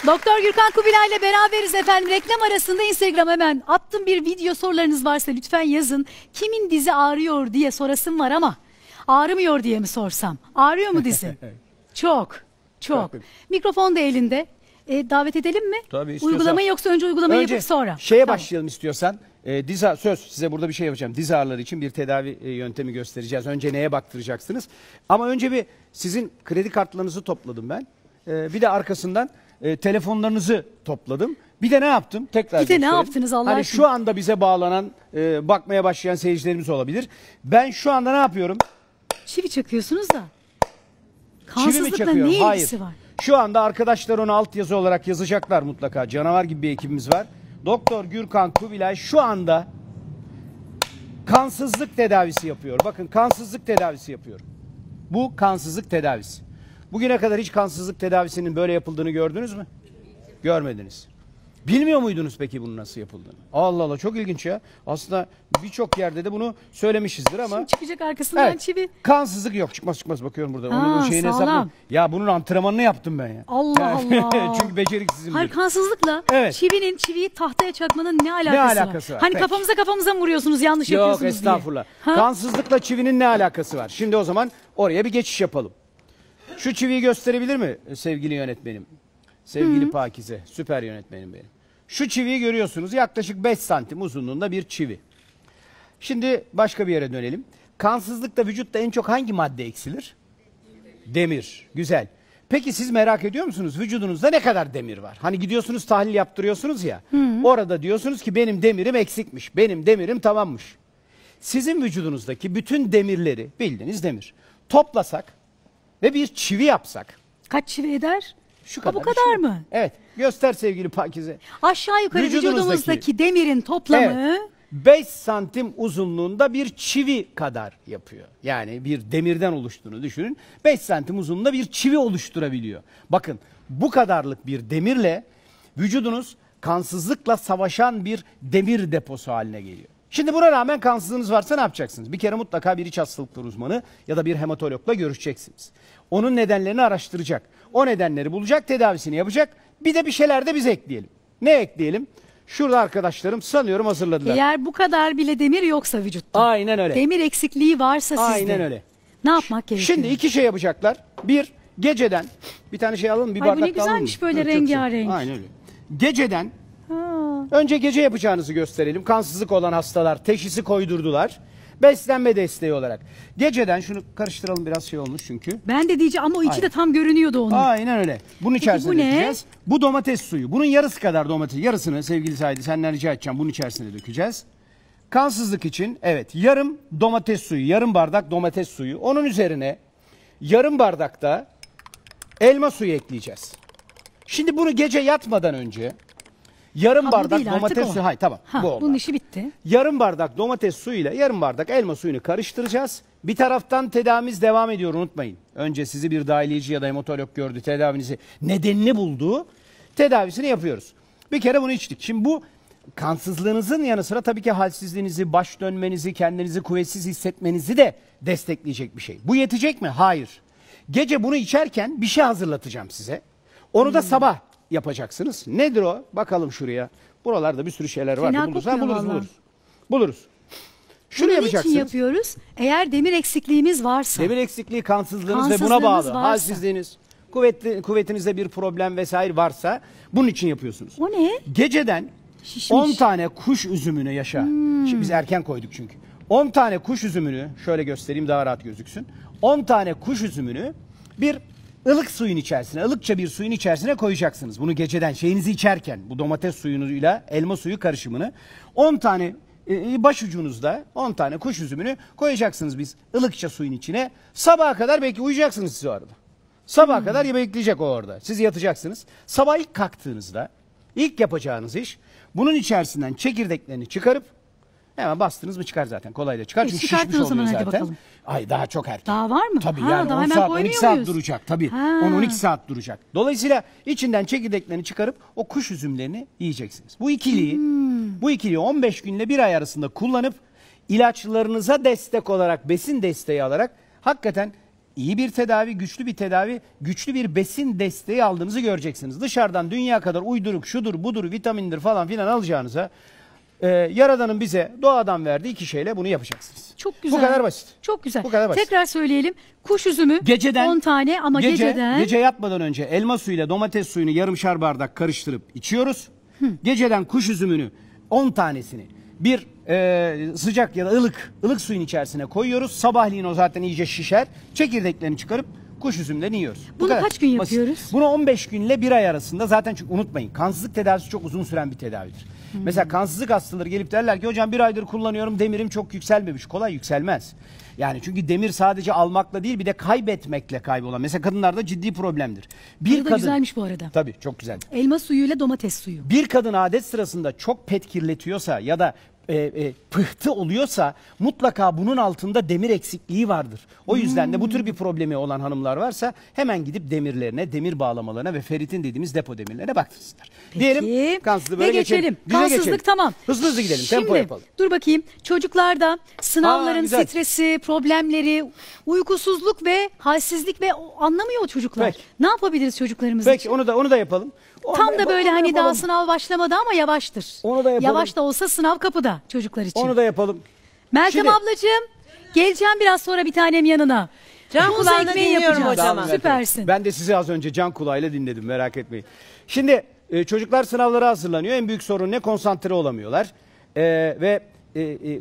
Doktor Gürkan Kubilay ile beraberiz efendim. Reklam arasında Instagram hemen attım bir video, sorularınız varsa lütfen yazın. Kimin dizi ağrıyor diye sorasım var ama ağrımıyor diye mi sorsam? Ağrıyor mu dizi? Çok, çok. Mikrofon da elinde. Davet edelim mi? Tabii, istiyorsan. Uygulamayı, yoksa önce uygulamayı yapıp sonra. Şeye başlayalım istiyorsan. Söz size burada bir şey yapacağım. Diz ağrıları için bir tedavi yöntemi göstereceğiz. Önce neye baktıracaksınız? Ama önce bir sizin kredi kartlarınızı topladım ben. Bir de arkasından telefonlarınızı topladım. Bir de ne yaptım? Tekrar bir de ne yaptınız Allah aşkına? Şu anda bize bağlanan, bakmaya başlayan seyircilerimiz olabilir. Ben şu anda ne yapıyorum? Çivi çakıyorsunuz da. Kansızlıkla ne ilgisi var? Şu anda arkadaşlar onu altyazı olarak yazacaklar mutlaka. Canavar gibi bir ekibimiz var. Doktor Gürkan Kubilay şu anda kansızlık tedavisi yapıyor. Bakın, kansızlık tedavisi yapıyor. Bu kansızlık tedavisi. Bugüne kadar hiç kansızlık tedavisinin böyle yapıldığını gördünüz mü? Görmediniz. Bilmiyor muydunuz peki bunun nasıl yapıldığını? Allah Allah, çok ilginç ya. Aslında birçok yerde de bunu söylemişizdir ama. Şimdi çıkacak arkasından çivi. Kansızlık yok, çıkmaz bakıyorum burada. Onun şeyini hesaplayayım. Ya bunun antrenmanını yaptım ben ya. Allah Allah. Çünkü beceriksizim. Hayır, kansızlıkla çivinin, çiviyi tahtaya çakmanın ne alakası var? Hani kafamıza mı vuruyorsunuz, yanlış yapıyorsunuz diye. Yok, estağfurullah. Kansızlıkla çivinin ne alakası var? Şimdi o zaman oraya bir geçiş yapalım. Şu çiviyi gösterebilir mi sevgili yönetmenim? Sevgili Pakize, süper yönetmenim benim. Şu çiviyi görüyorsunuz, yaklaşık 5 santim uzunluğunda bir çivi. Şimdi başka bir yere dönelim. Kansızlıkta vücutta en çok hangi madde eksilir? Demir. Güzel. Peki siz merak ediyor musunuz vücudunuzda ne kadar demir var? Hani gidiyorsunuz tahlil yaptırıyorsunuz ya. Orada diyorsunuz ki benim demirim eksikmiş, benim demirim tamammış. Sizin vücudunuzdaki bütün demirleri, bildiğiniz demir, toplasak ve bir çivi yapsak. Kaç çivi eder? Şu kadar, bu kadar mı? Evet. Göster sevgili Pakize. Aşağı yukarı vücudunuzdaki demirin toplamı 5 santim uzunluğunda bir çivi kadar yapıyor. Yani bir demirden oluştuğunu düşünün. 5 santim uzunluğunda bir çivi oluşturabiliyor. Bakın, bu kadarlık bir demirle vücudunuz kansızlıkla savaşan bir demir deposu haline geliyor. Şimdi buna rağmen kansızlığınız varsa ne yapacaksınız? Bir kere mutlaka bir iç hastalıkları uzmanı ya da bir hematologla görüşeceksiniz. Onun nedenlerini araştıracak. O nedenleri bulacak, tedavisini yapacak. Bir de bir şeyler de biz ekleyelim. Ne ekleyelim? Şurada arkadaşlarım sanıyorum hazırladılar. Eğer bu kadar bile demir yoksa vücutta. Aynen öyle. Demir eksikliği varsa sizde. Aynen öyle. Ne yapmak gerekiyor? Şimdi iki şey yapacaklar. Bir, geceden bir tane şey alalım, bir bardak alalım. Bu ne güzelmiş böyle rengarenk. Aynen öyle. Geceden. Önce gece yapacağınızı gösterelim. Kansızlık olan hastalar teşhisi koydurdular. Beslenme desteği olarak. Geceden şunu karıştıralım, biraz şey olmuş çünkü. Ben de diyeceğim ama o iki de tam görünüyordu onun. Aynen öyle. Bunun içerisine dökeceğiz. Bu domates suyu. Bunun yarısı kadar domates. Yarısını sevgili Zahide senden rica edeceğim. Bunun içerisine dökeceğiz. Kansızlık için yarım domates suyu. Yarım bardak domates suyu. Onun üzerine yarım bardakta elma suyu ekleyeceğiz. Şimdi bunu gece yatmadan önce Yarım bardak domates suyu. Hayır, tamam. Ha, bu oldu. Bunun işi bitti. Yarım bardak domates suyu ile yarım bardak elma suyunu karıştıracağız. Bir taraftan tedavimiz devam ediyor, unutmayın. Önce sizi bir dahiliyeci ya da hematolog gördü, tedavinizi nedenini buldu. Tedavisini yapıyoruz. Bir kere bunu içtik. Şimdi bu kansızlığınızın yanı sıra tabii ki halsizliğinizi, baş dönmenizi, kendinizi kuvvetsiz hissetmenizi de destekleyecek bir şey. Bu yetecek mi? Hayır. Gece bunu içerken bir şey hazırlatacağım size. Onu da sabah yapacaksınız. Nedir o? Bakalım şuraya. Buralarda bir sürü şeyler var. Buluruz. Şunu yapacaksınız. Bunun için yapıyoruz. Eğer demir eksikliğimiz varsa. Demir eksikliği, kansızlığınız ve buna bağlı halsizliğiniz, kuvvetinizde bir problem vesaire varsa bunun için yapıyorsunuz. O ne? Geceden şişmiş 10 tane kuş üzümünü yaşa. Şimdi biz erken koyduk çünkü. 10 tane kuş üzümünü şöyle göstereyim daha rahat gözüksün. 10 tane kuş üzümünü bir ılık suyun içerisine, ılıkça bir suyun içerisine koyacaksınız. Bunu geceden şeyinizi içerken, bu domates suyuyla elma suyu karışımını 10 tane başucunuzda 10 tane kuş üzümünü koyacaksınız biz ılıkça suyun içine. Sabaha kadar belki uyuyacaksınız siz o arada. Sabaha kadar bekleyecek o orada. Siz yatacaksınız. Sabah ilk kalktığınızda ilk yapacağınız iş bunun içerisinden çekirdeklerini çıkarıp hemen bastınız mı çıkar zaten. Kolay da çıkar. Çünkü şişmiş oluyor zaten. Ay daha çok erken. Daha var mı? Tabii yani daha 10 saat 12 saat duracak. Tabii 10-12 saat duracak. Dolayısıyla içinden çekirdeklerini çıkarıp o kuş üzümlerini yiyeceksiniz. Bu ikiliyi 15 günle 1 ay arasında kullanıp ilaçlarınıza destek olarak besin desteği alarak hakikaten iyi bir tedavi, güçlü bir tedavi, güçlü bir besin desteği aldığınızı göreceksiniz. Dışarıdan dünya kadar uyduruk şudur budur vitamindir falan filan alacağınıza Yaradan'ın bize doğadan verdiği 2 şeyle bunu yapacaksınız. Çok güzel. Bu kadar basit. Çok güzel. Bu kadar basit. Tekrar söyleyelim. Kuş üzümü geceden, 10 tane ama geceden. Gece yatmadan önce elma suyuyla domates suyunu yarımşar bardak karıştırıp içiyoruz. Geceden kuş üzümünü 10 tanesini bir sıcak ya da ılık suyun içerisine koyuyoruz. Sabahleyin o zaten iyice şişer. Çekirdeklerini çıkarıp kuş üzümlerini yiyoruz. Bunu kaç gün yapıyoruz? Bunu 15 günle 1 ay arasında zaten, çünkü unutmayın kansızlık tedavisi çok uzun süren bir tedavidir. Mesela kansızlık hastaları gelip derler ki hocam 1 aydır kullanıyorum demirim çok yükselmemiş. Kolay yükselmez. Yani çünkü demir sadece almakla değil bir de kaybetmekle kaybolan. Mesela kadınlarda ciddi problemdir. Bu da güzelmiş bu arada. Tabii çok güzel. Elma suyuyla domates suyu. Bir kadın adet sırasında çok pet kirletiyorsa ya da pıhtı oluyorsa mutlaka bunun altında demir eksikliği vardır. O yüzden de bu tür bir problemi olan hanımlar varsa hemen gidip demirlerine, demir bağlamalarına ve feritin dediğimiz depo demirlerine baktırsınlar. Diyelim kansızlığı böyle geçelim. Kansızlık tamam. Hızlı hızlı gidelim. Şimdi, tempo yapalım. Dur bakayım. Çocuklarda sınavların stresi, problemleri, uykusuzluk ve halsizlik ve anlamıyor çocuklar. Peki. Ne yapabiliriz çocuklarımızın? Peki onu da yapalım. Tam da böyle hani daha sınav başlamadı ama yavaştır. Onu da yapalım. Yavaş da olsa sınav kapıda çocuklar için. Onu da yapalım. Meltem ablacığım geleceğim biraz sonra bir tanem yanına. Can kulağıyla dinliyorum hocam. Süpersin. Ben de sizi az önce can kulağıyla dinledim, merak etmeyin. Şimdi çocuklar sınavlara hazırlanıyor. En büyük sorun ne? Konsantre olamıyorlar.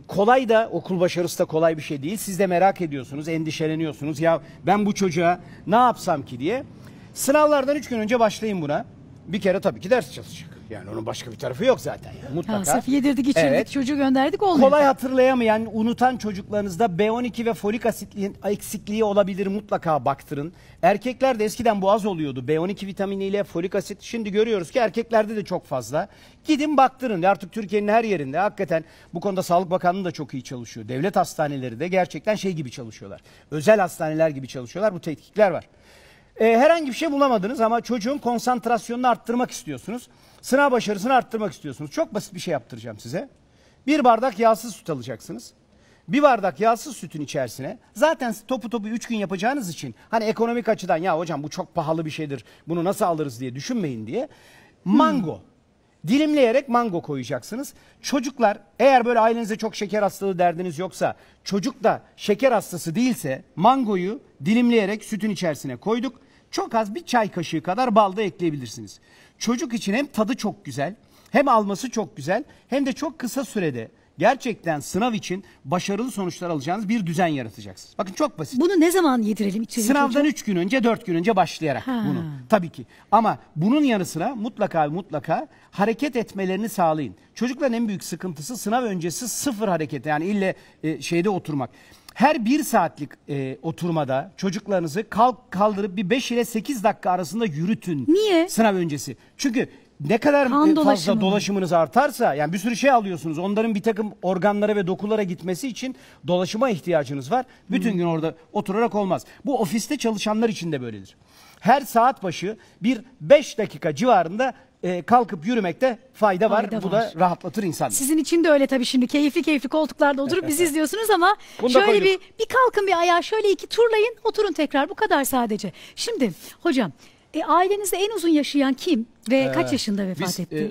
Kolay da okul başarısı da kolay bir şey değil. Siz de merak ediyorsunuz, endişeleniyorsunuz. Ya ben bu çocuğa ne yapsam ki diye. Sınavlardan 3 gün önce başlayın buna. Bir kere tabii ki ders çalışacak. Yani onun başka bir tarafı yok zaten. Yani. Mutlaka. Sırf yedirdik, içirdik, çocuğu gönderdik olmuyor. Kolay hatırlayamayan, unutan çocuklarınızda B12 ve folik asit eksikliği olabilir, mutlaka baktırın. Erkeklerde eskiden boğaz oluyordu B12 vitaminiyle folik asit. Şimdi görüyoruz ki erkeklerde de çok fazla. Gidin baktırın. Artık Türkiye'nin her yerinde hakikaten bu konuda Sağlık Bakanlığı da çok iyi çalışıyor. Devlet hastaneleri de gerçekten şey gibi çalışıyorlar. Özel hastaneler gibi çalışıyorlar. Bu tetkikler var. Herhangi bir şey bulamadınız ama çocuğun konsantrasyonunu arttırmak istiyorsunuz. Sınav başarısını arttırmak istiyorsunuz. Çok basit bir şey yaptıracağım size. 1 bardak yağsız süt alacaksınız. 1 bardak yağsız sütün içerisine zaten topu 3 gün yapacağınız için hani ekonomik açıdan ya hocam bu çok pahalı bir şeydir bunu nasıl alırız diye düşünmeyin diye mango dilimleyerek mango koyacaksınız. Çocuklar eğer böyle ailenizde çok şeker hastalığı derdiniz yoksa, çocuk da şeker hastası değilse mangoyu dilimleyerek sütün içerisine koyduk. Çok az bir çay kaşığı kadar bal da ekleyebilirsiniz. Çocuk için hem tadı çok güzel, hem alması çok güzel, hem de çok kısa sürede gerçekten sınav için başarılı sonuçlar alacağınız bir düzen yaratacaksınız. Bakın çok basit. Bunu ne zaman yedirelim? Sınavdan 3 gün önce, 4 gün önce başlayarak bunu tabii ki. Ama bunun yanı sıra mutlaka hareket etmelerini sağlayın. Çocukların en büyük sıkıntısı sınav öncesi sıfır hareket. Yani ille şeyde oturmak. Her 1 saatlik oturmada çocuklarınızı kaldırıp bir 5 ile 8 dakika arasında yürütün. Niye? Sınav öncesi. Çünkü ne kadar fazla dolaşımınız artarsa, yani bir sürü şey alıyorsunuz. Onların bir takım organlara ve dokulara gitmesi için dolaşıma ihtiyacınız var. Bütün gün orada oturarak olmaz. Bu ofiste çalışanlar için de böyledir. Her saat başı bir 5 dakika civarında kalkıp yürümekte fayda var. Bu da rahatlatır insanları. Sizin için de öyle tabii, şimdi keyifli keyifli koltuklarda oturup bizi izliyorsunuz ama şöyle bir kalkın, bir ayağa şöyle iki turlayın, oturun tekrar, bu kadar sadece. Şimdi hocam, ailenizde en uzun yaşayan kim ve kaç yaşında vefat etti?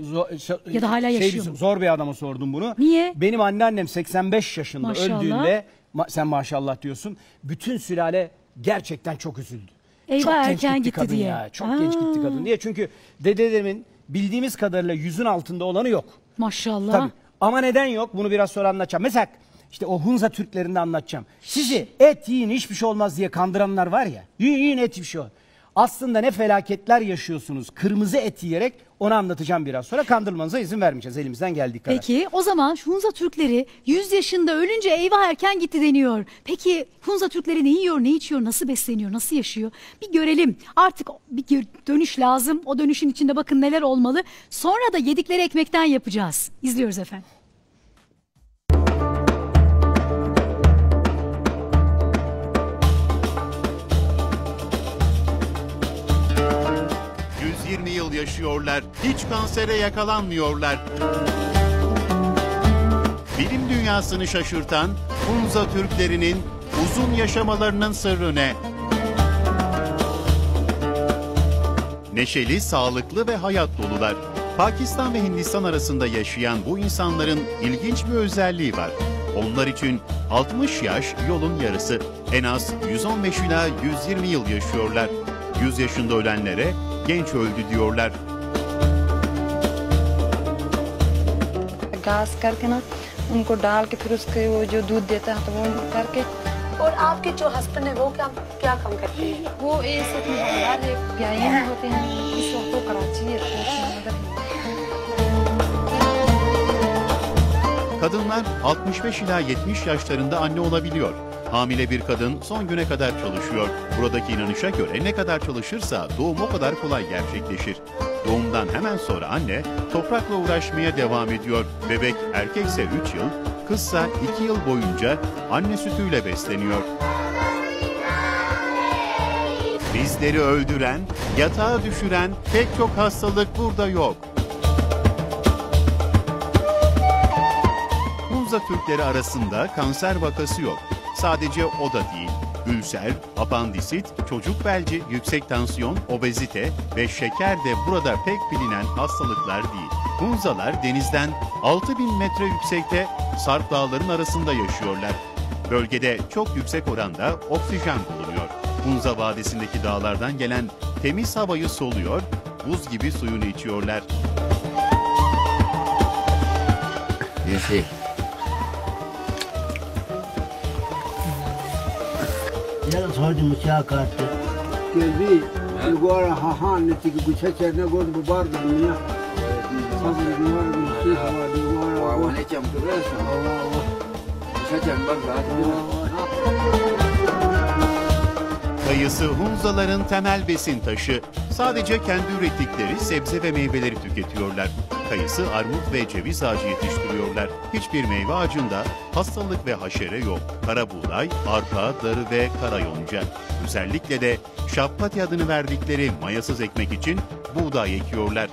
Ya da hala yaşıyor mu? Zor bir adama sordum bunu. Niye? Benim anneannem 85 yaşında öldüğünde, sen maşallah diyorsun, bütün sülale gerçekten çok üzüldü. Eyvah, çok erken gitti diye. Ya, çok genç gitti kadın diye. Çünkü dedemin bildiğimiz kadarıyla 100'ün altında olanı yok. Maşallah. Tabii. Ama neden yok? Bunu biraz sonra anlatacağım. Mesela işte o Hunza Türklerinde anlatacağım. Sizi et yiyin hiçbir şey olmaz diye kandıranlar var ya. Yiyin et hiçbir şey olmaz. Aslında ne felaketler yaşıyorsunuz kırmızı et yiyerek, onu anlatacağım biraz sonra. Kandırmanıza izin vermeyeceğiz elimizden geldiği kadar. Peki o zaman Hunza Türkleri 100 yaşında ölünce eyvah erken gitti deniyor. Peki Hunza Türkleri ne yiyor, ne içiyor, nasıl besleniyor, nasıl yaşıyor? Bir görelim. Artık bir dönüş lazım. O dönüşün içinde bakın neler olmalı. Sonra da yedikleri ekmekten yapacağız. İzliyoruz efendim. Yıl yaşıyorlar, hiç kansere yakalanmıyorlar. Bilim dünyasını şaşırtan Hunza Türklerinin uzun yaşamalarının sırrı ne? Neşeli, sağlıklı ve hayat dolular. Pakistan ve Hindistan arasında yaşayan bu insanların ilginç bir özelliği var. Onlar için 60 yaş yolun yarısı. En az 115 ila 120 yıl yaşıyorlar. 100 yaşında ölenlere genç öldü diyorlar. Gaz करके ना उनको डाल के फिर उसके वो जो दूध देता है तो वो करके और आपके जो हस्बैंड है वो क्या काम करते हैं? वो ऐसे हमारे प्यारे होते हैं इस वक्त तो कराची है. Kadınlar 65 ila 70 yaşlarında anne olabiliyor. Hamile bir kadın son güne kadar çalışıyor. Buradaki inanışa göre ne kadar çalışırsa doğum o kadar kolay gerçekleşir. Doğumdan hemen sonra anne toprakla uğraşmaya devam ediyor. Bebek erkekse 3 yıl, kızsa 2 yıl boyunca anne sütüyle besleniyor. Bizleri öldüren, yatağa düşüren pek çok hastalık burada yok. Hunza Türkleri arasında kanser vakası yok. Sadece o da değil. Ülser, apandisit, çocuk felci, yüksek tansiyon, obezite ve şeker de burada pek bilinen hastalıklar değil. Hunzalar denizden 6000 metre yüksekte Sarp Dağları'nın arasında yaşıyorlar. Bölgede çok yüksek oranda oksijen bulunuyor. Hunza vadisindeki dağlardan gelen temiz havayı soluyor, buz gibi suyunu içiyorlar. Kayısı Hunzaların temel besin taşı. Sadece kendi ürettikleri sebze ve meyveleri tüketiyorlar. Kayısı, armut ve ceviz ağacı yetiştiriyorlar. Hiçbir meyve ağacında hastalık ve haşere yok. Kara buğday, arpa, darı ve kara yonca. Özellikle de şapkati adını verdikleri mayasız ekmek için buğday ekiyorlar.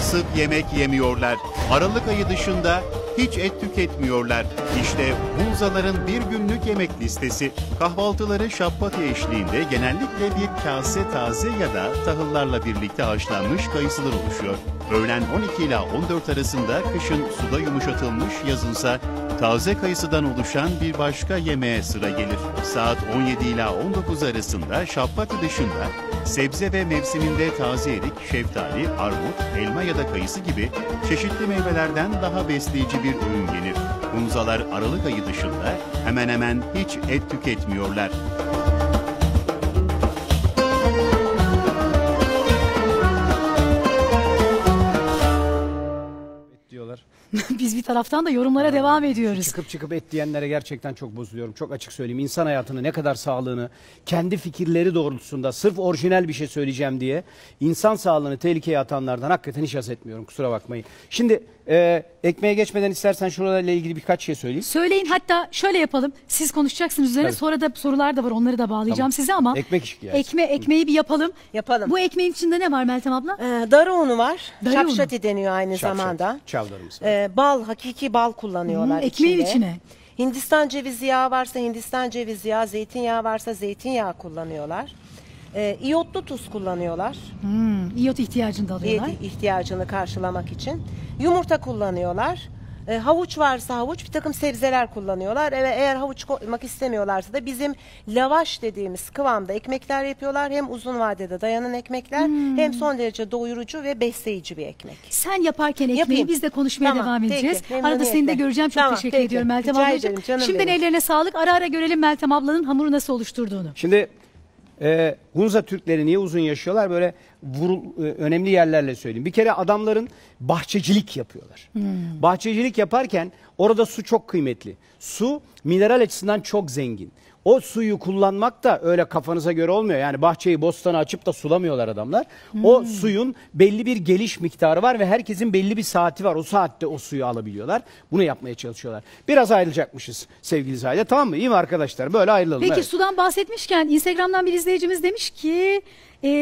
Sık yemek yemiyorlar. Aralık ayı dışında hiç et tüketmiyorlar. İşte Hunzaların bir günlük yemek listesi. Kahvaltıları şapkati eşliğinde genellikle bir kase taze ya da tahıllarla birlikte haşlanmış kayısılar oluşuyor. Öğlen 12 ila 14 arasında kışın suda yumuşatılmış, yazınsa taze kayısıdan oluşan bir başka yemeğe sıra gelir. Saat 17 ila 19 arasında şapkati dışında sebze ve mevsiminde taze erik, şeftali, armut, elma ya da kayısı gibi çeşitli meyvelerden daha besleyici bir öğün gelir. Hunzalar Aralık ayı dışında hemen hemen hiç et tüketmiyorlar. ediyorlar. Biz bir taraftan da yorumlara devam ediyoruz. Çıkıp et diyenlere gerçekten çok bozuluyorum. Çok açık söyleyeyim. İnsan hayatını, ne kadar sağlığını, kendi fikirleri doğrultusunda sırf orijinal bir şey söyleyeceğim diye insan sağlığını tehlikeye atanlardan hakikaten hiç haz etmiyorum. Kusura bakmayın. Şimdi ekmeğe geçmeden istersen şuralarla ilgili birkaç şey söyleyeyim. Söyleyin, hatta şöyle yapalım. Siz konuşacaksınız üzerine. Tabii. Sonra da sorular da var. Onları da bağlayacağım size ama ekmeği bir yapalım. Yapalım. Bu ekmeğin içinde ne var Meltem abla? Darı unu var. Şapşati deniyor aynı zamanda. Bal, hakiki bal kullanıyorlar ekmeğin içine. Hindistan cevizi yağı varsa Hindistan cevizi yağı, zeytinyağı varsa zeytinyağı kullanıyorlar. İyotlu tuz kullanıyorlar. İyot ihtiyacını da alıyorlar. İhtiyacını karşılamak için. Yumurta kullanıyorlar. Havuç varsa havuç, bir takım sebzeler kullanıyorlar. Eğer havuç koymak istemiyorlarsa da bizim lavaş dediğimiz kıvamda ekmekler yapıyorlar. Hem uzun vadede dayanan ekmekler hem son derece doyurucu ve besleyici bir ekmek. Sen yaparken ekmeği biz de konuşmaya devam edeceğiz. Arada seni de göreceğim. Çok teşekkür ediyorum Meltem ablacığım. Şimdiden ellerine sağlık. Ara ara görelim Meltem ablanın hamuru nasıl oluşturduğunu. Şimdi Hunza Türkleri niye uzun yaşıyorlar? Böyle önemli yerlerle söyleyeyim. Bir kere adamların bahçecilik yapıyorlar. Bahçecilik yaparken orada su çok kıymetli. Su mineral açısından çok zengin. O suyu kullanmak da öyle kafanıza göre olmuyor. Yani bahçeyi, bostanı açıp da sulamıyorlar adamlar. O suyun belli bir geliş miktarı var ve herkesin belli bir saati var. O saatte o suyu alabiliyorlar. Bunu yapmaya çalışıyorlar. Biraz ayrılacakmışız sevgili Zahide. Tamam mı? İyi mi arkadaşlar? Böyle ayrılalım. Peki sudan bahsetmişken Instagram'dan bir izleyicimiz demiş ki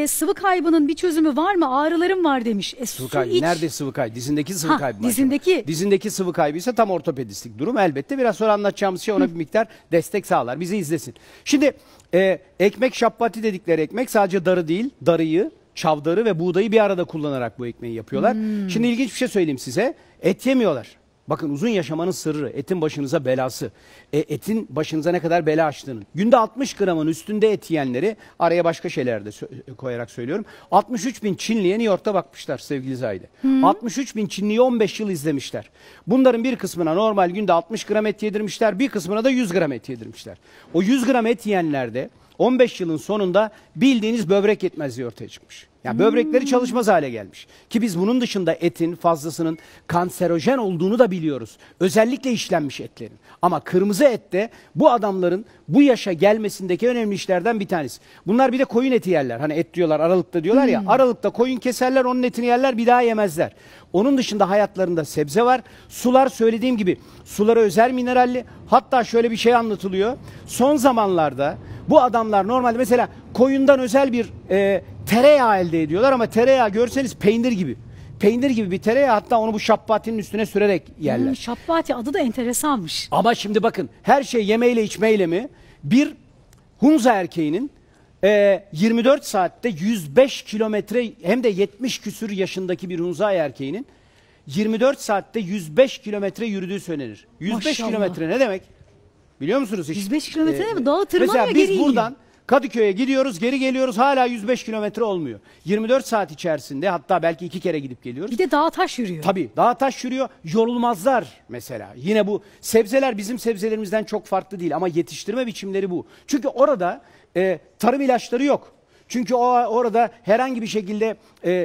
sıvı kaybının bir çözümü var mı? Ağrılarım var demiş. Sıvı kaybı. Nerede sıvı kaybı? Dizindeki sıvı kaybı mı? Dizindeki. Dizindeki sıvı kaybıysa tam ortopedistik durum elbette. Biraz sonra anlatacağımız şey ona bir miktar destek sağlar. Bizi izlesin. Şimdi ekmek şabbati dedikleri ekmek sadece darı değil, darıyı, çavdarı ve buğdayı bir arada kullanarak bu ekmeği yapıyorlar. Şimdi ilginç bir şey söyleyeyim size. Et yemiyorlar. Bakın uzun yaşamanın sırrı, etin başınıza belası. Etin başınıza ne kadar bela açtığının. Günde 60 gramın üstünde et yiyenleri, araya başka şeyler de koyarak söylüyorum. 63 bin Çinli'ye New York'ta bakmışlar sevgili Zahide. 63 bin Çinli'yi 15 yıl izlemişler. Bunların bir kısmına normal günde 60 gram et yedirmişler, bir kısmına da 100 gram et yedirmişler. O 100 gram et yiyenlerde 15 yılın sonunda bildiğiniz böbrek yetmezliği ortaya çıkmış. Yani böbrekleri çalışmaz hale gelmiş. Ki biz bunun dışında etin fazlasının kanserojen olduğunu da biliyoruz. Özellikle işlenmiş etlerin. Ama kırmızı et de bu adamların bu yaşa gelmesindeki önemli işlerden bir tanesi. Bunlar bir de koyun eti yerler. Hani et diyorlar, aralıkta diyorlar ya. Aralıkta koyun keserler, onun etini yerler, bir daha yemezler. Onun dışında hayatlarında sebze var. Sular, söylediğim gibi suları özel mineralli. Hatta şöyle bir şey anlatılıyor. Son zamanlarda bu adamlar normalde mesela koyundan özel bir tereyağı elde ediyorlar ama tereyağı görseniz peynir gibi. Peynir gibi bir tereyağı, hatta onu bu şabbati'nin üstüne sürerek yerler. Şabbati adı da enteresanmış. Ama şimdi bakın, her şey yemeyle içmeyle mi? Bir Hunza erkeğinin 24 saatte 105 kilometre, hem de 70 küsür yaşındaki bir Hunza erkeğinin 24 saatte 105 kilometre yürüdüğü söylenir. 105 kilometre ne demek? Biliyor musunuz hiç? 105 kilometre mi? Dağı tırmanma geri. Mesela biz buradan Kadıköy'e gidiyoruz, geri geliyoruz, hala 105 kilometre olmuyor. 24 saat içerisinde, hatta belki 2 kere gidip geliyoruz. Bir de dağ taş yürüyor. Tabii dağ taş yürüyor, yorulmazlar mesela. Yine bu sebzeler bizim sebzelerimizden çok farklı değil ama yetiştirme biçimleri bu. Çünkü orada tarım ilaçları yok. Çünkü orada herhangi bir şekilde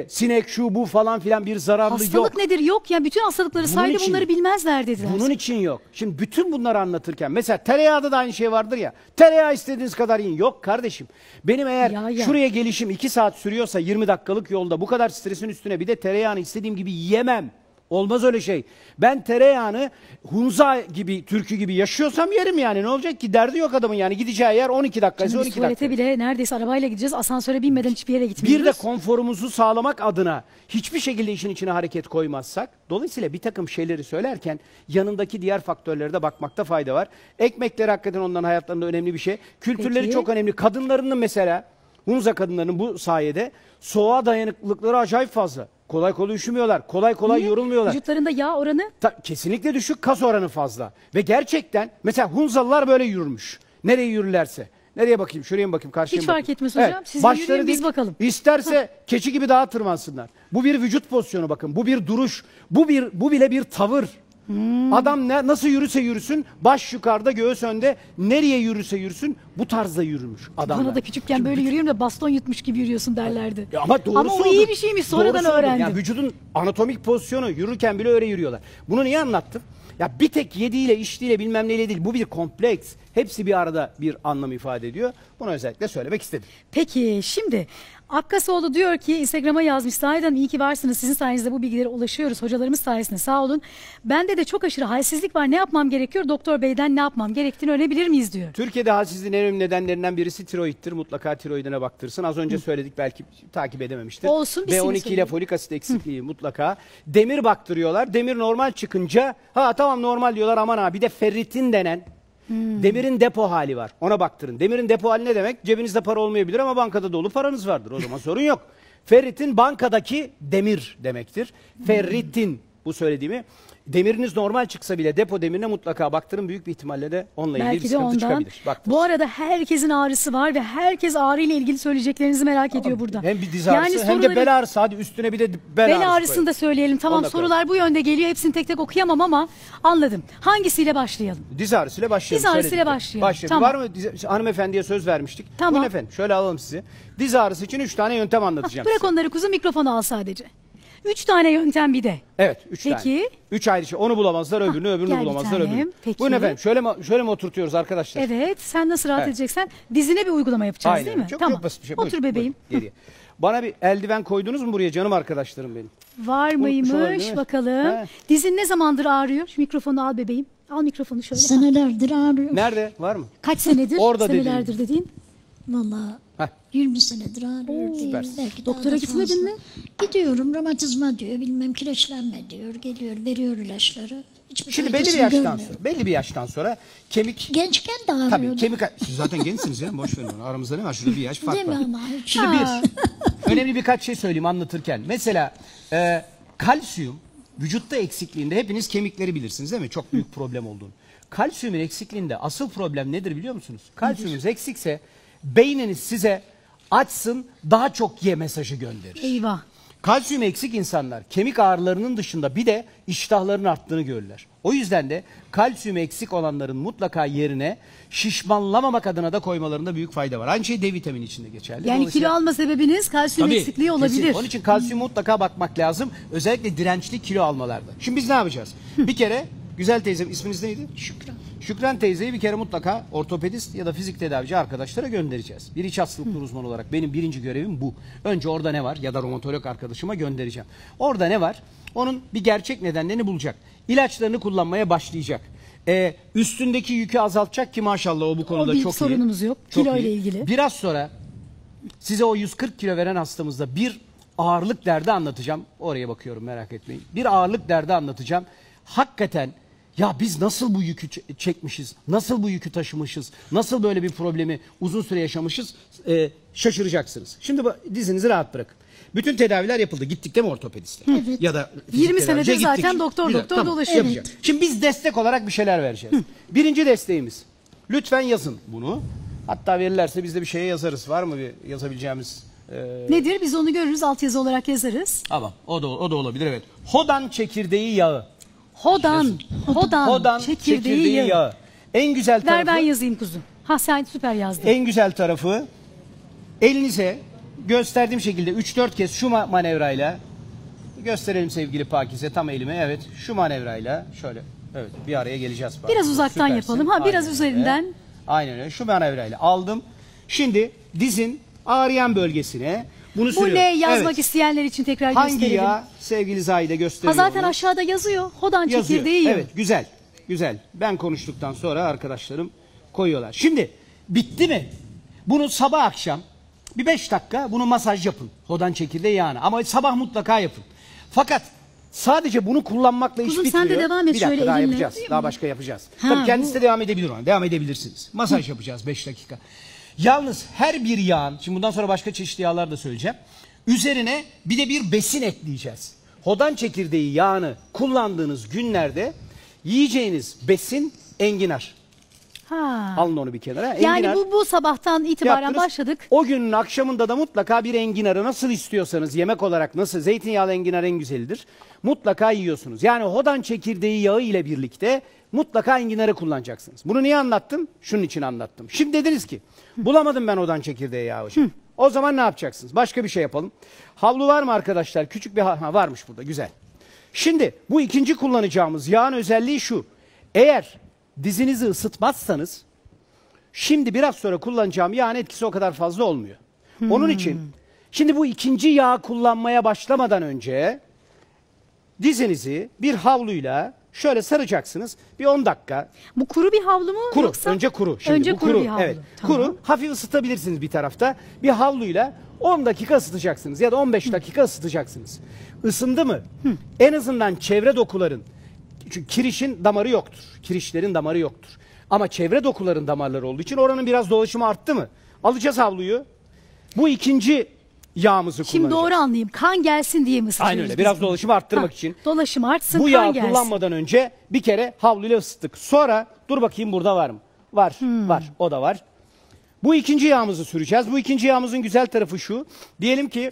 sinek, şu, bu falan filan bir zararlı hastalık yok. Hastalık nedir? Yok ya, bütün hastalıkları saydı, bunları bilmezler dediler. Bunun için yok. Şimdi bütün bunları anlatırken mesela tereyağda da aynı şey vardır ya. Tereyağı istediğiniz kadar yiyin. Yok kardeşim. Benim eğer şuraya gelişim 2 saat sürüyorsa 20 dakikalık yolda, bu kadar stresin üstüne bir de tereyağını istediğim gibi yiyemem. Olmaz öyle şey. Ben tereyağını Hunza gibi, türkü gibi yaşıyorsam yerim yani. Ne olacak ki? Derdi yok adamın yani. Gideceği yer 12 dakikası, 12 dakika. Tuvalete bile neredeyse arabayla gideceğiz. Asansöre binmeden hiçbir yere gitmiyoruz. Bir de konforumuzu sağlamak adına hiçbir şekilde işin içine hareket koymazsak, dolayısıyla bir takım şeyleri söylerken yanındaki diğer faktörlere de bakmakta fayda var. Ekmekleri hakikaten onların hayatlarında önemli bir şey. Kültürleri çok önemli. Kadınlarının mesela, Hunza kadınlarının bu sayede soğuğa dayanıklılıkları acayip fazla. Kolay kolay üşümüyorlar. Kolay kolay yorulmuyorlar. Vücutlarında yağ oranı? Kesinlikle düşük, kas oranı fazla. Ve gerçekten mesela Hunzalılar böyle yürürmüş. Nereye yürürlerse. Nereye bakayım? Şuraya mı bakayım? Karşıya mı bakayım? Hiç fark etmez hocam. Siz yürüyün, biz bakalım. İsterse keçi gibi dağa tırmansınlar. Bu bir vücut pozisyonu bakın. Bu bir duruş. Bu bile bir tavır. Adam nasıl yürürse yürüsün, baş yukarıda, göğüs önde, nereye yürürse yürüsün Bu tarzda yürümüş adamlar. Bana da küçükken şimdi böyle yürüyorum da baston yutmuş gibi yürüyorsun derlerdi. Ama doğrusu ama o iyi bir şeymiş, sonradan öğrendim. Yani vücudun anatomik pozisyonu, yürürken bile öyle yürüyorlar. Bunu niye anlattım? Ya bir tek yediğiyle, içtiğiyle, bilmem neyle değil. Bu bir kompleks. Hepsi bir arada bir anlam ifade ediyor. Bunu özellikle söylemek istedim. Peki şimdi Akkasoğlu diyor ki Instagram'a yazmış. Sahiden iyi ki varsınız. Sizin sayenizde bu bilgilere ulaşıyoruz. Hocalarımız sayesinde sağ olun. Bende de çok aşırı halsizlik var. Ne yapmam gerekiyor? Doktor Bey'den ne yapmam gerektiğini öğrenebilir miyiz diyor. Türkiye'de halsizliğin en önemli nedenlerinden birisi tiroittir. Mutlaka tiroidine baktırsın. Az önce söyledik, belki takip edememiştir. Olsun, B12 ile folik asit eksikliği mutlaka. Demir baktırıyorlar. Demir normal çıkınca ha tamam normal diyorlar, aman ha bir de ferritin denen demirin depo hali var. Ona baktırın. Demirin depo hali ne demek? Cebinizde para olmayabilir ama bankada dolu paranız vardır. O zaman sorun yok. Ferritin bankadaki demir demektir. Ferritin, bu söylediğimi. Demiriniz normal çıksa bile depo demirine mutlaka baktırın. Büyük bir ihtimalle de onunla ilgili bir sıkıntı çıkabilir. Baktırın. Bu arada herkesin ağrısı var ve herkes ağrıyla ilgili söyleyeceklerinizi merak ediyor burada. Hem bir diz ağrısı yani hem de bel ağrısı. Hadi üstüne bir de bel ağrısını da söyleyelim. Tamam, sorular bu yönde geliyor. Hepsini tek tek okuyamam ama anladım. Hangisiyle başlayalım? Diz ağrısıyla başlayalım. Diz ağrısıyla başlayalım. Tamam. Var mı? Hanımefendiye söz vermiştik. Tamam. Buyurun efendim, şöyle alalım sizi. Diz ağrısı için 3 tane yöntem anlatacağım. Bırak size onları kuzu, mikrofonu al sadece. 3 tane yöntem bir de. Evet, 3 tane. Peki. 3 ayrı şey. Onu bulamazlar, öbürünü, öbürünü bulamazlar, öbürünü. Peki. Buyurun efendim, şöyle mi oturtuyoruz arkadaşlar? Evet, sen nasıl rahat edeceksen dizine bir uygulama yapacağız. Aynen, değil mi? Çok, tamam. Çok basit bir şey. Buyur, otur bebeğim. Buyur. Bana bir eldiven koydunuz mu buraya canım arkadaşlarım benim? Var mıymış bakalım. He. Dizin ne zamandır ağrıyor? Şu mikrofonu al bebeğim. Al mikrofonu şöyle. Senelerdir ağrıyor. Nerede? Var mı? Kaç senedir? Orada senelerdir dediğin. Vallahi 20 senedir ağrıyor. Doktora gitmedin mi? Gidiyorum, romatizma diyor, bilmem kireçlenme diyor, geliyor, veriyor ilaçları. Hiçbir şimdi belli bir yaştan sonra, kemik... Gençken de ağrıyor. Tabii kemik... Siz zaten gençsiniz ya, boş verin onu. Aramızda ne var? Şurada bir yaş fark var. Şimdi önemli birkaç şey söyleyeyim anlatırken. Mesela kalsiyum, vücutta eksikliğinde hepiniz kemikleri bilirsiniz değil mi? Çok büyük problem olduğunu. Kalsiyumun eksikliğinde asıl problem nedir biliyor musunuz? Kalsiyumunuz eksikse beyniniz size açsın, daha çok ye mesajı gönderir. Eyvah. Kalsiyum eksik insanlar kemik ağrılarının dışında bir de iştahların arttığını görürler. O yüzden de kalsiyum eksik olanların mutlaka yerine şişmanlamamak adına da koymalarında büyük fayda var. Aynı şey D vitamini için de geçerli. Yani kilo alma sebebiniz kalsiyum eksikliği olabilir. Kesinlikle. Onun için kalsiyum mutlaka bakmak lazım. Özellikle dirençli kilo almalarda. Şimdi biz ne yapacağız? Bir kere güzel teyzem, isminiz neydi? Şükran. Şükran teyzeyi bir kere mutlaka ortopedist ya da fizik tedavici arkadaşlara göndereceğiz. Bir iç hastalıkları uzmanı olarak benim birinci görevim bu. Önce orada ne var ya da romatolog arkadaşıma göndereceğim. Orada ne var? Onun bir gerçek nedenlerini bulacak. İlaçlarını kullanmaya başlayacak. Üstündeki yükü azaltacak ki maşallah o bu konuda çok iyi. O bir sorunumuz yok. Kilo ile ilgili. Biraz sonra size o 140 kilo veren hastamızda bir ağırlık derdi anlatacağım. Oraya bakıyorum, merak etmeyin. Bir ağırlık derdi anlatacağım. Hakikaten... Ya biz nasıl bu yükü çekmişiz, nasıl bu yükü taşımışız, nasıl böyle bir problemi uzun süre yaşamışız, şaşıracaksınız. Şimdi dizinizi rahat bırakın. Bütün tedaviler yapıldı. Gittik değil mi ortopediste? Evet. Ya da 20 senedir zaten doktor dolaşıyor. Evet. Şimdi biz destek olarak bir şeyler vereceğiz. Birinci desteğimiz. Lütfen yazın bunu. Hatta verirlerse biz de bir şeye yazarız. Var mı bir yazabileceğimiz? Nedir? Biz onu görürüz. Altyazı olarak yazarız. Tamam. O da olabilir, evet. Hodan çekirdeği yağı. Hodan çekirdeği yağı. En güzel tarafı... Ver ben yazayım kuzum. Ha sen süper yazdın. En güzel tarafı, elinize gösterdiğim şekilde 3-4 kez şu manevrayla gösterelim sevgili Pakize, tam elime, evet, şu manevrayla şöyle, evet, bir araya geleceğiz. Pakize. Biraz uzaktan süpersin. Yapalım. Ha biraz, aynen, üzerinden. Öyle. Aynen öyle. Şu manevrayla aldım. Şimdi dizin ağrıyan bölgesine bunu sürüyorum. Bu ne yazmak isteyenler için tekrar gösterelim. Hangi yağ? Sevgili Zahide gösteriyor. Ha zaten onu aşağıda yazıyor. Hodan çekirdeği yağı. Evet, güzel. Güzel. Ben konuştuktan sonra arkadaşlarım koyuyorlar. Şimdi bitti mi? Bunu sabah akşam bir 5 dakika bunu masaj yapın. Hodan çekirdeği yağını. Ama sabah mutlaka yapın. Fakat sadece bunu kullanmakla iş bitmiyor. Sen de devam et bir şöyle daha elinle. Daha başka yapacağız. Ha, tabii kendisi de devam edebilir ona. Devam edebilirsiniz. Masaj yapacağız 5 dakika. Yalnız her bir yağın, şimdi bundan sonra başka çeşitli yağlar da söyleyeceğim. Üzerine bir de bir besin ekleyeceğiz. Hodan çekirdeği yağını kullandığınız günlerde yiyeceğiniz besin enginar. Ha. Alın onu bir kenara. Yani enginar, bu sabahtan itibaren yaptınız, başladık. O günün akşamında da mutlaka bir enginarı nasıl istiyorsanız yemek olarak, nasıl zeytinyağlı enginar en güzelidir, mutlaka yiyorsunuz. Yani hodan çekirdeği yağı ile birlikte mutlaka enginarı kullanacaksınız. Bunu niye anlattım? Şunun için anlattım. Şimdi dediniz ki bulamadım ben hodan çekirdeği yağı hocam. Hı. O zaman ne yapacaksınız? Başka bir şey yapalım. Havlu var mı arkadaşlar? Küçük bir havlu varmış burada, güzel. Şimdi bu ikinci kullanacağımız yağın özelliği şu. Eğer dizinizi ısıtmazsanız, şimdi biraz sonra kullanacağım yağın etkisi o kadar fazla olmuyor. Hmm. Onun için şimdi bu ikinci yağı kullanmaya başlamadan önce dizinizi bir havluyla şöyle saracaksınız bir 10 dakika. Bu kuru bir havlu mu? Kuru. Yoksa? Önce kuru. Şimdi önce bu kuru bir havlu. Evet. Tamam. Kuru. Hafif ısıtabilirsiniz bir tarafta. Bir havluyla 10 dakika ısıtacaksınız ya da 15 dakika ısıtacaksınız. Isındı mı? Hı. En azından çevre dokuların, çünkü kirişin damarı yoktur. Kirişlerin damarı yoktur. Ama çevre dokuların damarları olduğu için oranın biraz dolaşımı arttı mı? Alacağız havluyu. Bu ikinci yağımızı kullanacağız. Şimdi doğru anlayayım. Kan gelsin diye mi ısıtıyoruz? Aynen öyle. Biraz dolaşımı arttırmak için. Dolaşım artsın, kan gelsin. Bu yağı kullanmadan önce bir kere havluyla ısıttık. Sonra dur bakayım burada var mı? Var. Hmm. Var. O da var. Bu ikinci yağımızı süreceğiz. Bu ikinci yağımızın güzel tarafı şu. Diyelim ki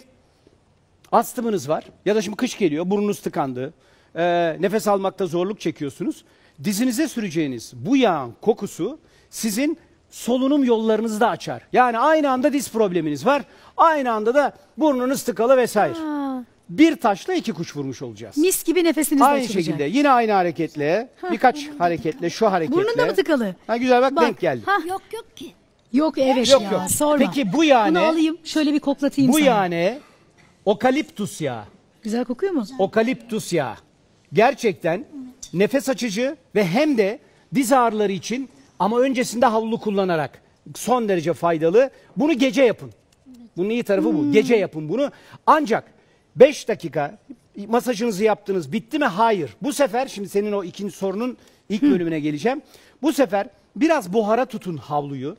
astımınız var ya da şimdi kış geliyor, burnunuz tıkandı. Nefes almakta zorluk çekiyorsunuz. Dizinize süreceğiniz bu yağın kokusu sizin solunum yollarınızı da açar. Yani aynı anda diz probleminiz var, aynı anda da burnunuz tıkalı vesaire. Ha. Bir taşla iki kuş vurmuş olacağız. Mis gibi nefesiniz açılacak. Aynı şekilde yine aynı hareketle, birkaç hareketle, şu hareketle. Burnun da mı tıkalı? Ha, güzel bak, denk geldi. Ha. Yok yok ki. Yok evet yok, ya yok. Sorma. Peki bu yağ ne? Bunu alayım şöyle bir koklatayım bu sana. Bu yağ ne? Okaliptus yağı. Güzel kokuyor mu? Okaliptus yağı. Gerçekten nefes açıcı ve hem de diz ağrıları için, ama öncesinde havlu kullanarak son derece faydalı. Bunu gece yapın. Bunun iyi tarafı bu. Gece yapın bunu. Ancak 5 dakika masajınızı yaptınız, bitti mi? Hayır. Bu sefer şimdi senin o ikinci sorunun ilk bölümüne geleceğim. Bu sefer biraz buhara tutun havluyu.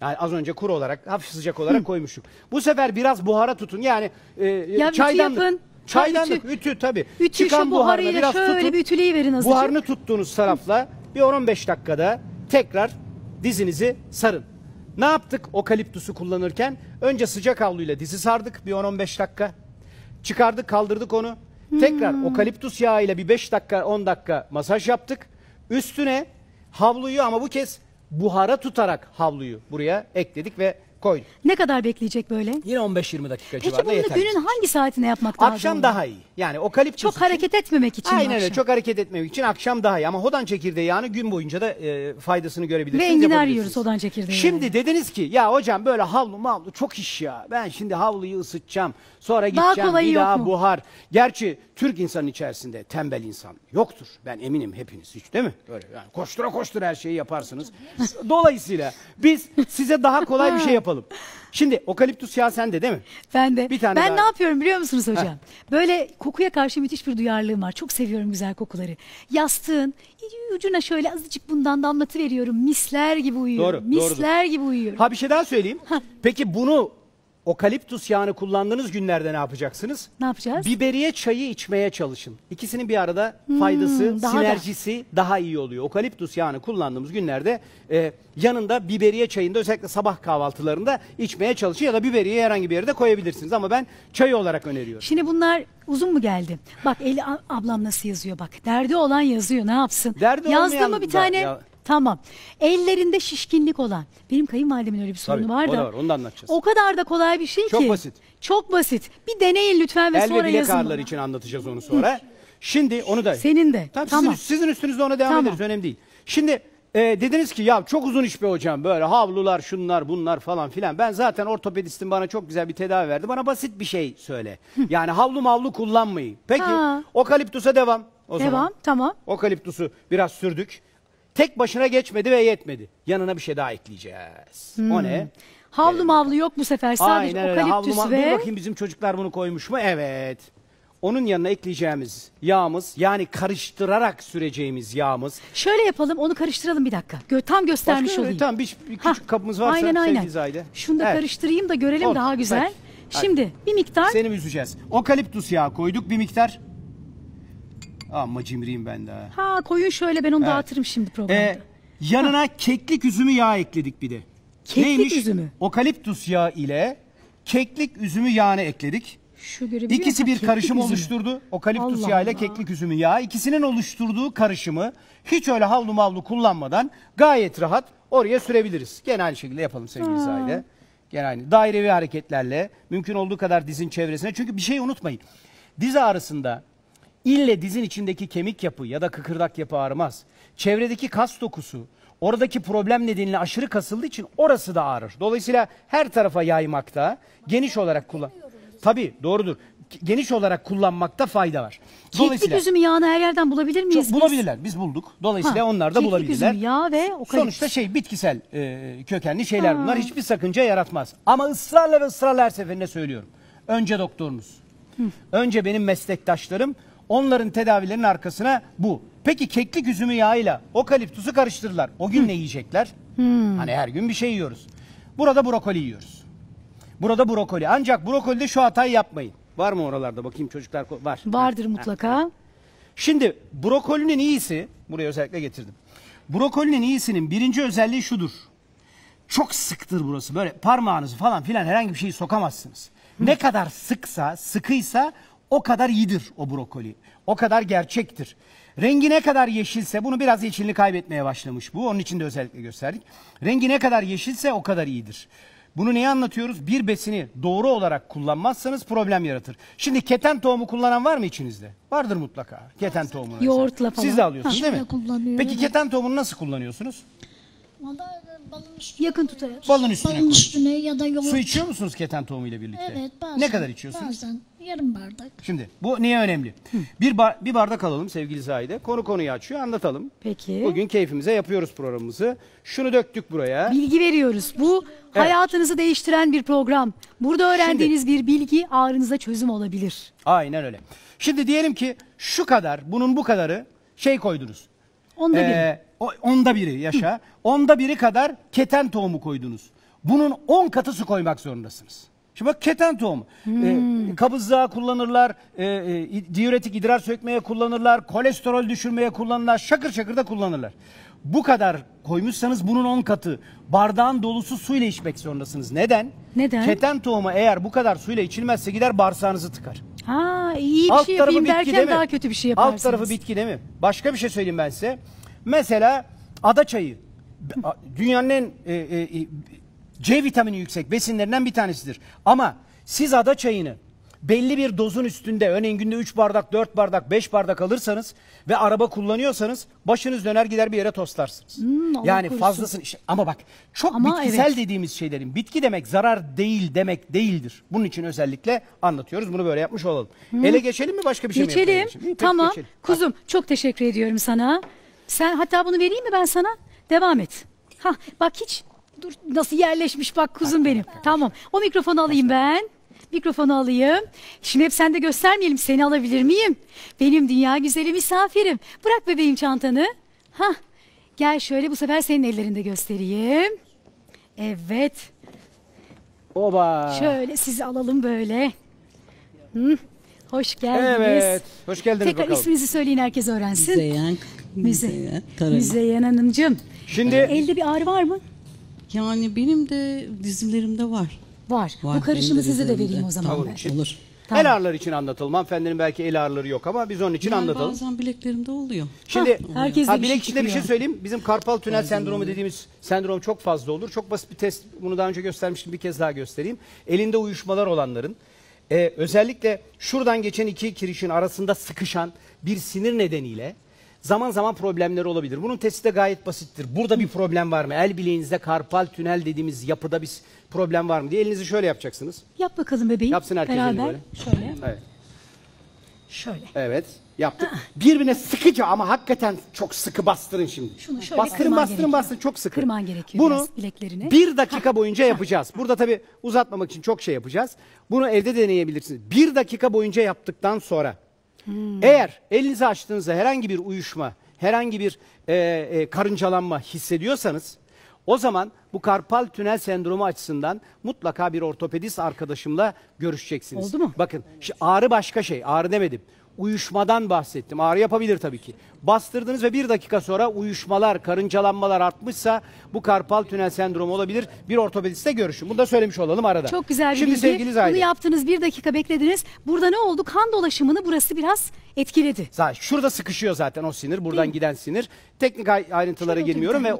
Yani az önce kuru olarak, hafif sıcak olarak koymuştuk. Bu sefer biraz buhara tutun. Yani ya çaydanlık. Çaydanlık, ütü tabii. Ütü şu buharıyla şöyle tutun, bir ütüleyiverin azıcık. Buharını tuttuğunuz tarafla bir 10-15 dakikada tekrar dizinizi sarın. Ne yaptık okaliptusu kullanırken? Önce sıcak havluyla dizi sardık bir 10-15 dakika. Çıkardık, kaldırdık onu. Tekrar okaliptus yağıyla bir 5 dakika 10 dakika masaj yaptık. Üstüne havluyu, ama bu kez buhara tutarak havluyu buraya ekledik ve koydum. Ne kadar bekleyecek böyle? Yine 15-20 dakika civarında yeter. Peki bunu günün hangi saatine yapmak lazım? Akşam daha iyi. Yani okaliptus çok hareket etmemek için. Aynen öyle. Çok hareket etmemek için akşam daha iyi. Ama hodan çekirdeği yağını gün boyunca da faydasını görebilirsiniz. Ve enginar yiyoruz hodan çekirdeği. Şimdi dediniz ki ya hocam böyle havlu mavlu çok iş ya. Ben şimdi havluyu ısıtacağım. Sonra gideceğim bir daha buhar. Gerçi Türk insanın içerisinde tembel insan yoktur. Ben eminim hepiniz hiç, değil mi? Öyle yani koştura koştura her şeyi yaparsınız. Dolayısıyla biz size daha kolay bir şey yapalım. Şimdi okaliptus yağı sende değil mi? Ben de. Bir tane ben daha... ne yapıyorum biliyor musunuz hocam? Ha. Böyle kokuya karşı müthiş bir duyarlılığım var. Çok seviyorum güzel kokuları. Yastığın ucuna şöyle azıcık bundan damlatıveriyorum. Misler gibi uyuyorum. Doğru, misler gibi uyuyorum. Ha, bir şey daha söyleyeyim. Ha. Peki bunu okaliptus yağını kullandığınız günlerde ne yapacaksınız? Ne yapacağız? Biberiye çayı içmeye çalışın. İkisinin bir arada faydası, sinerjisi daha iyi oluyor. Okaliptus yağını kullandığımız günlerde yanında biberiye çayında, özellikle sabah kahvaltılarında içmeye çalışın. Ya da biberiye herhangi bir yere de koyabilirsiniz. Ama ben çayı olarak öneriyorum. Şimdi bunlar uzun mu geldi? Bak ablam nasıl yazıyor bak. Derdi olan yazıyor, ne yapsın? Derdi yazdı mı bir tane... Ya. Tamam. Ellerinde şişkinlik olan. Benim kayınvalidemin öyle bir sorunu var da. Onu da anlatacağız. O kadar da kolay bir şey ki. Çok basit. Çok basit. Bir deneyin lütfen ve el sonra ve yazın. El ve bilek ağrıları için anlatacağız onu sonra. Şimdi onu da. Senin de. Tamam. Sizin üstünüzde ona devam ederiz. Önemli değil. Şimdi dediniz ki ya çok uzun iş be hocam, böyle havlular şunlar bunlar falan filan. Ben zaten ortopedistim, bana çok güzel bir tedavi verdi. Bana basit bir şey söyle. Yani havlu mavlu kullanmayın. Peki okaliptusa devam o zaman. Devam tamam. Okaliptusu biraz sürdük. Tek başına geçmedi ve yetmedi. Yanına bir şey daha ekleyeceğiz. O ne? Havlu mavlu yok bu sefer. Sadece okaliptüs ve... Dur bakayım bizim çocuklar bunu koymuş mu? Evet. Onun yanına ekleyeceğimiz yağımız, yani karıştırarak süreceğimiz yağımız. Şöyle yapalım, onu karıştıralım bir dakika. Tam göstermiş olayım. Tamam, bir küçük kabımız varsa sevgili Zahide. Şunu da karıştırayım da görelim daha güzel. Şimdi bir miktar... Seni üzeceğiz. Okaliptüs yağı koyduk bir miktar. Amma cimriyim ben de. Ha koyun şöyle, ben onu dağıtırım şimdi programda. Yanına keklik üzümü yağı ekledik bir de. Keklik üzümü? Okaliptus yağı ile keklik üzümü yağını ekledik. İkisi bir karışım oluşturdu. Okaliptus yağı ile keklik üzümü yağı. İkisinin oluşturduğu karışımı hiç öyle havlu mavlu kullanmadan gayet rahat oraya sürebiliriz. Gene aynı şekilde yapalım sevgili Zahide. Gene aynı dairevi hareketlerle mümkün olduğu kadar dizin çevresine. Çünkü bir şey unutmayın. Diz ağrısında ille dizin içindeki kemik yapı ya da kıkırdak yapı ağrımaz. Çevredeki kas dokusu oradaki problem nedeniyle aşırı kasıldığı için orası da ağrır. Dolayısıyla her tarafa yaymakta geniş olarak kullan. Tabii doğrudur. Geniş olarak kullanmakta fayda var. Keklik üzümü yağını her yerden bulabilir miyiz? Bulabilirler. Biz bulduk. Dolayısıyla onlar da bulabilirler. Keklik üzümü yağı ve okaliptus. Sonuçta bitkisel kökenli şeyler bunlar. Hiçbir sakınca yaratmaz. Ama ısrarla ve ısrarla her seferinde söylüyorum. Önce doktorunuz. Önce benim meslektaşlarım. Onların tedavilerinin arkasına bu. Peki keklik üzümü yağıyla okaliptusu karıştırırlar. O gün ne yiyecekler? Hani her gün bir şey yiyoruz. Burada brokoli yiyoruz. Burada brokoli. Ancak brokolide şu hatayı yapmayın. Var mı oralarda? Bakayım çocuklar var. Vardır mutlaka. Şimdi brokolinin iyisi, buraya özellikle getirdim. Brokolinin iyisinin birinci özelliği şudur. Çok sıktır burası. Böyle parmağınızı falan filan herhangi bir şeyi sokamazsınız. Ne kadar sıkıysa o kadar iyidir o brokoli. O kadar gerçektir. Rengi ne kadar yeşilse, bunu biraz yeşilini kaybetmeye başlamış bu. Onun için de özellikle gösterdik. Rengi ne kadar yeşilse o kadar iyidir. Bunu neye anlatıyoruz? Bir besini doğru olarak kullanmazsanız problem yaratır. Şimdi keten tohumu kullanan var mı içinizde? Vardır mutlaka. Keten tohumunu. Yoğurtla falan. Siz de alıyorsunuz değil mi? Peki keten tohumunu nasıl kullanıyorsunuz? Yakın tutarak. Balın üstüne koyuyorsunuz. Ya da yoğurt. Su içiyor musunuz keten tohumuyla birlikte? Evet bazen. Ne kadar içiyorsunuz? Bazen yarım bardak. Şimdi bu niye önemli? Bir bardak alalım sevgili Zahide. Konuyu açıyor, anlatalım. Peki. Bugün keyfimize yapıyoruz programımızı. Şunu döktük buraya. Bilgi veriyoruz. Bu hayatınızı değiştiren bir program. Burada öğrendiğiniz bir bilgi ağrınıza çözüm olabilir. Aynen öyle. Şimdi diyelim ki şu kadar, bunun bu kadarı koydunuz. Onda biri yaşa. Onda biri kadar keten tohumu koydunuz. Bunun 10 katı su koymak zorundasınız. Şimdi bak keten tohumu. Kabızlığa kullanırlar. Diüretik idrar sökmeye kullanırlar. Kolesterol düşürmeye kullanırlar. Şakır şakır da kullanırlar. Bu kadar koymuşsanız bunun 10 katı bardağın dolusu suyla içmek zorundasınız. Neden? Neden? Keten tohumu eğer bu kadar suyla içilmezse gider bağırsağınızı tıkar. Ha, iyi bir şey yapayım derken daha kötü bir şey yaparsınız. Alt tarafı bitki değil mi? Başka bir şey söyleyeyim ben size. Mesela adaçayı dünyanın en C vitamini yüksek besinlerinden bir tanesidir. Ama siz adaçayını belli bir dozun üstünde, örneğin günde 3 bardak, 4 bardak, 5 bardak alırsanız ve araba kullanıyorsanız başınız döner gider bir yere toslarsınız. Yani fazlasını ama bak çok bitkisel dediğimiz şeylerin, bitki demek zarar değil demek değildir. Bunun için özellikle anlatıyoruz. Bunu böyle yapmış olalım. Ele geçelim mi, başka bir şey mi yapalım? Geçelim. Tamam. Kuzum çok teşekkür ediyorum sana. Sen hatta bunu vereyim mi ben sana? Devam et. Hah, bak hiç dur nasıl yerleşmiş bak kuzum benim. Tamam. O mikrofonu alayım ben. Mikrofonu alayım. Şimdi hep sende göstermeyelim. Seni alabilir miyim? Benim dünya güzeli misafirim. Bırak bebeğim çantanı. Hah. Gel şöyle bu sefer senin ellerinde göstereyim. Evet. Oba. Şöyle sizi alalım böyle. Hoş geldiniz. Evet. Hoş geldiniz. Tekrar bakalım. İsminizi söyleyin herkes öğrensin. Müzeyyen Hanımcığım. Şimdi elde bir ağrı var mı? Yani benim de dizimlerimde var. Bu karışımı size de vereyim o zaman. Olur. Tamam. El ağrıları için anlatalım. Hanımefendinin belki el ağrıları yok ama biz onun için anlatalım. Bazen bileklerimde oluyor. Şimdi bilek içinde bir şey söyleyeyim. Bizim karpal tünel sendromu dediğimiz sendrom çok fazla olur. Çok basit bir test. Bunu daha önce göstermiştim. Bir kez daha göstereyim. Elinde uyuşmalar olanların. Özellikle şuradan geçen iki kirişin arasında sıkışan bir sinir nedeniyle zaman zaman problemleri olabilir. Bunun testi de gayet basittir. Burada bir problem var mı? El bileğinizde karpal tünel dediğimiz yapıda bir problem var mı diye elinizi şöyle yapacaksınız. Yap bakalım bebeğim. Yapsın herkes elini böyle. Şöyle. Evet. Şöyle. Evet. Yaptık. Birbirine sıkıca ama hakikaten çok sıkı bastırın şimdi. Şunu şöyle bastırın çok sıkı. Kırman gerekiyor. Bunu bir dakika boyunca yapacağız. Burada tabii uzatmamak için çok şey yapacağız. Bunu evde deneyebilirsiniz. Bir dakika boyunca yaptıktan sonra eğer elinizi açtığınızda herhangi bir uyuşma, herhangi bir karıncalanma hissediyorsanız o zaman bu karpal tünel sendromu açısından mutlaka bir ortopedist arkadaşımla görüşeceksiniz. Oldu mu? Bakın ağrı başka şey, ağrı demedim. uyuşmadan bahsettim. Ağrı yapabilir tabii ki. Bastırdınız ve bir dakika sonra uyuşmalar, karıncalanmalar artmışsa bu karpal tünel sendromu olabilir. Bir ortopediste görüşün. Bunu da söylemiş olalım arada. Çok güzel bir bilgi. Sevgili Zahide, bunu yaptınız, bir dakika beklediniz. Burada ne oldu? Kan dolaşımını burası biraz etkiledi. Zaten şurada sıkışıyor zaten o sinir. Buradan giden sinir. Teknik ayrıntılara girmiyorum ve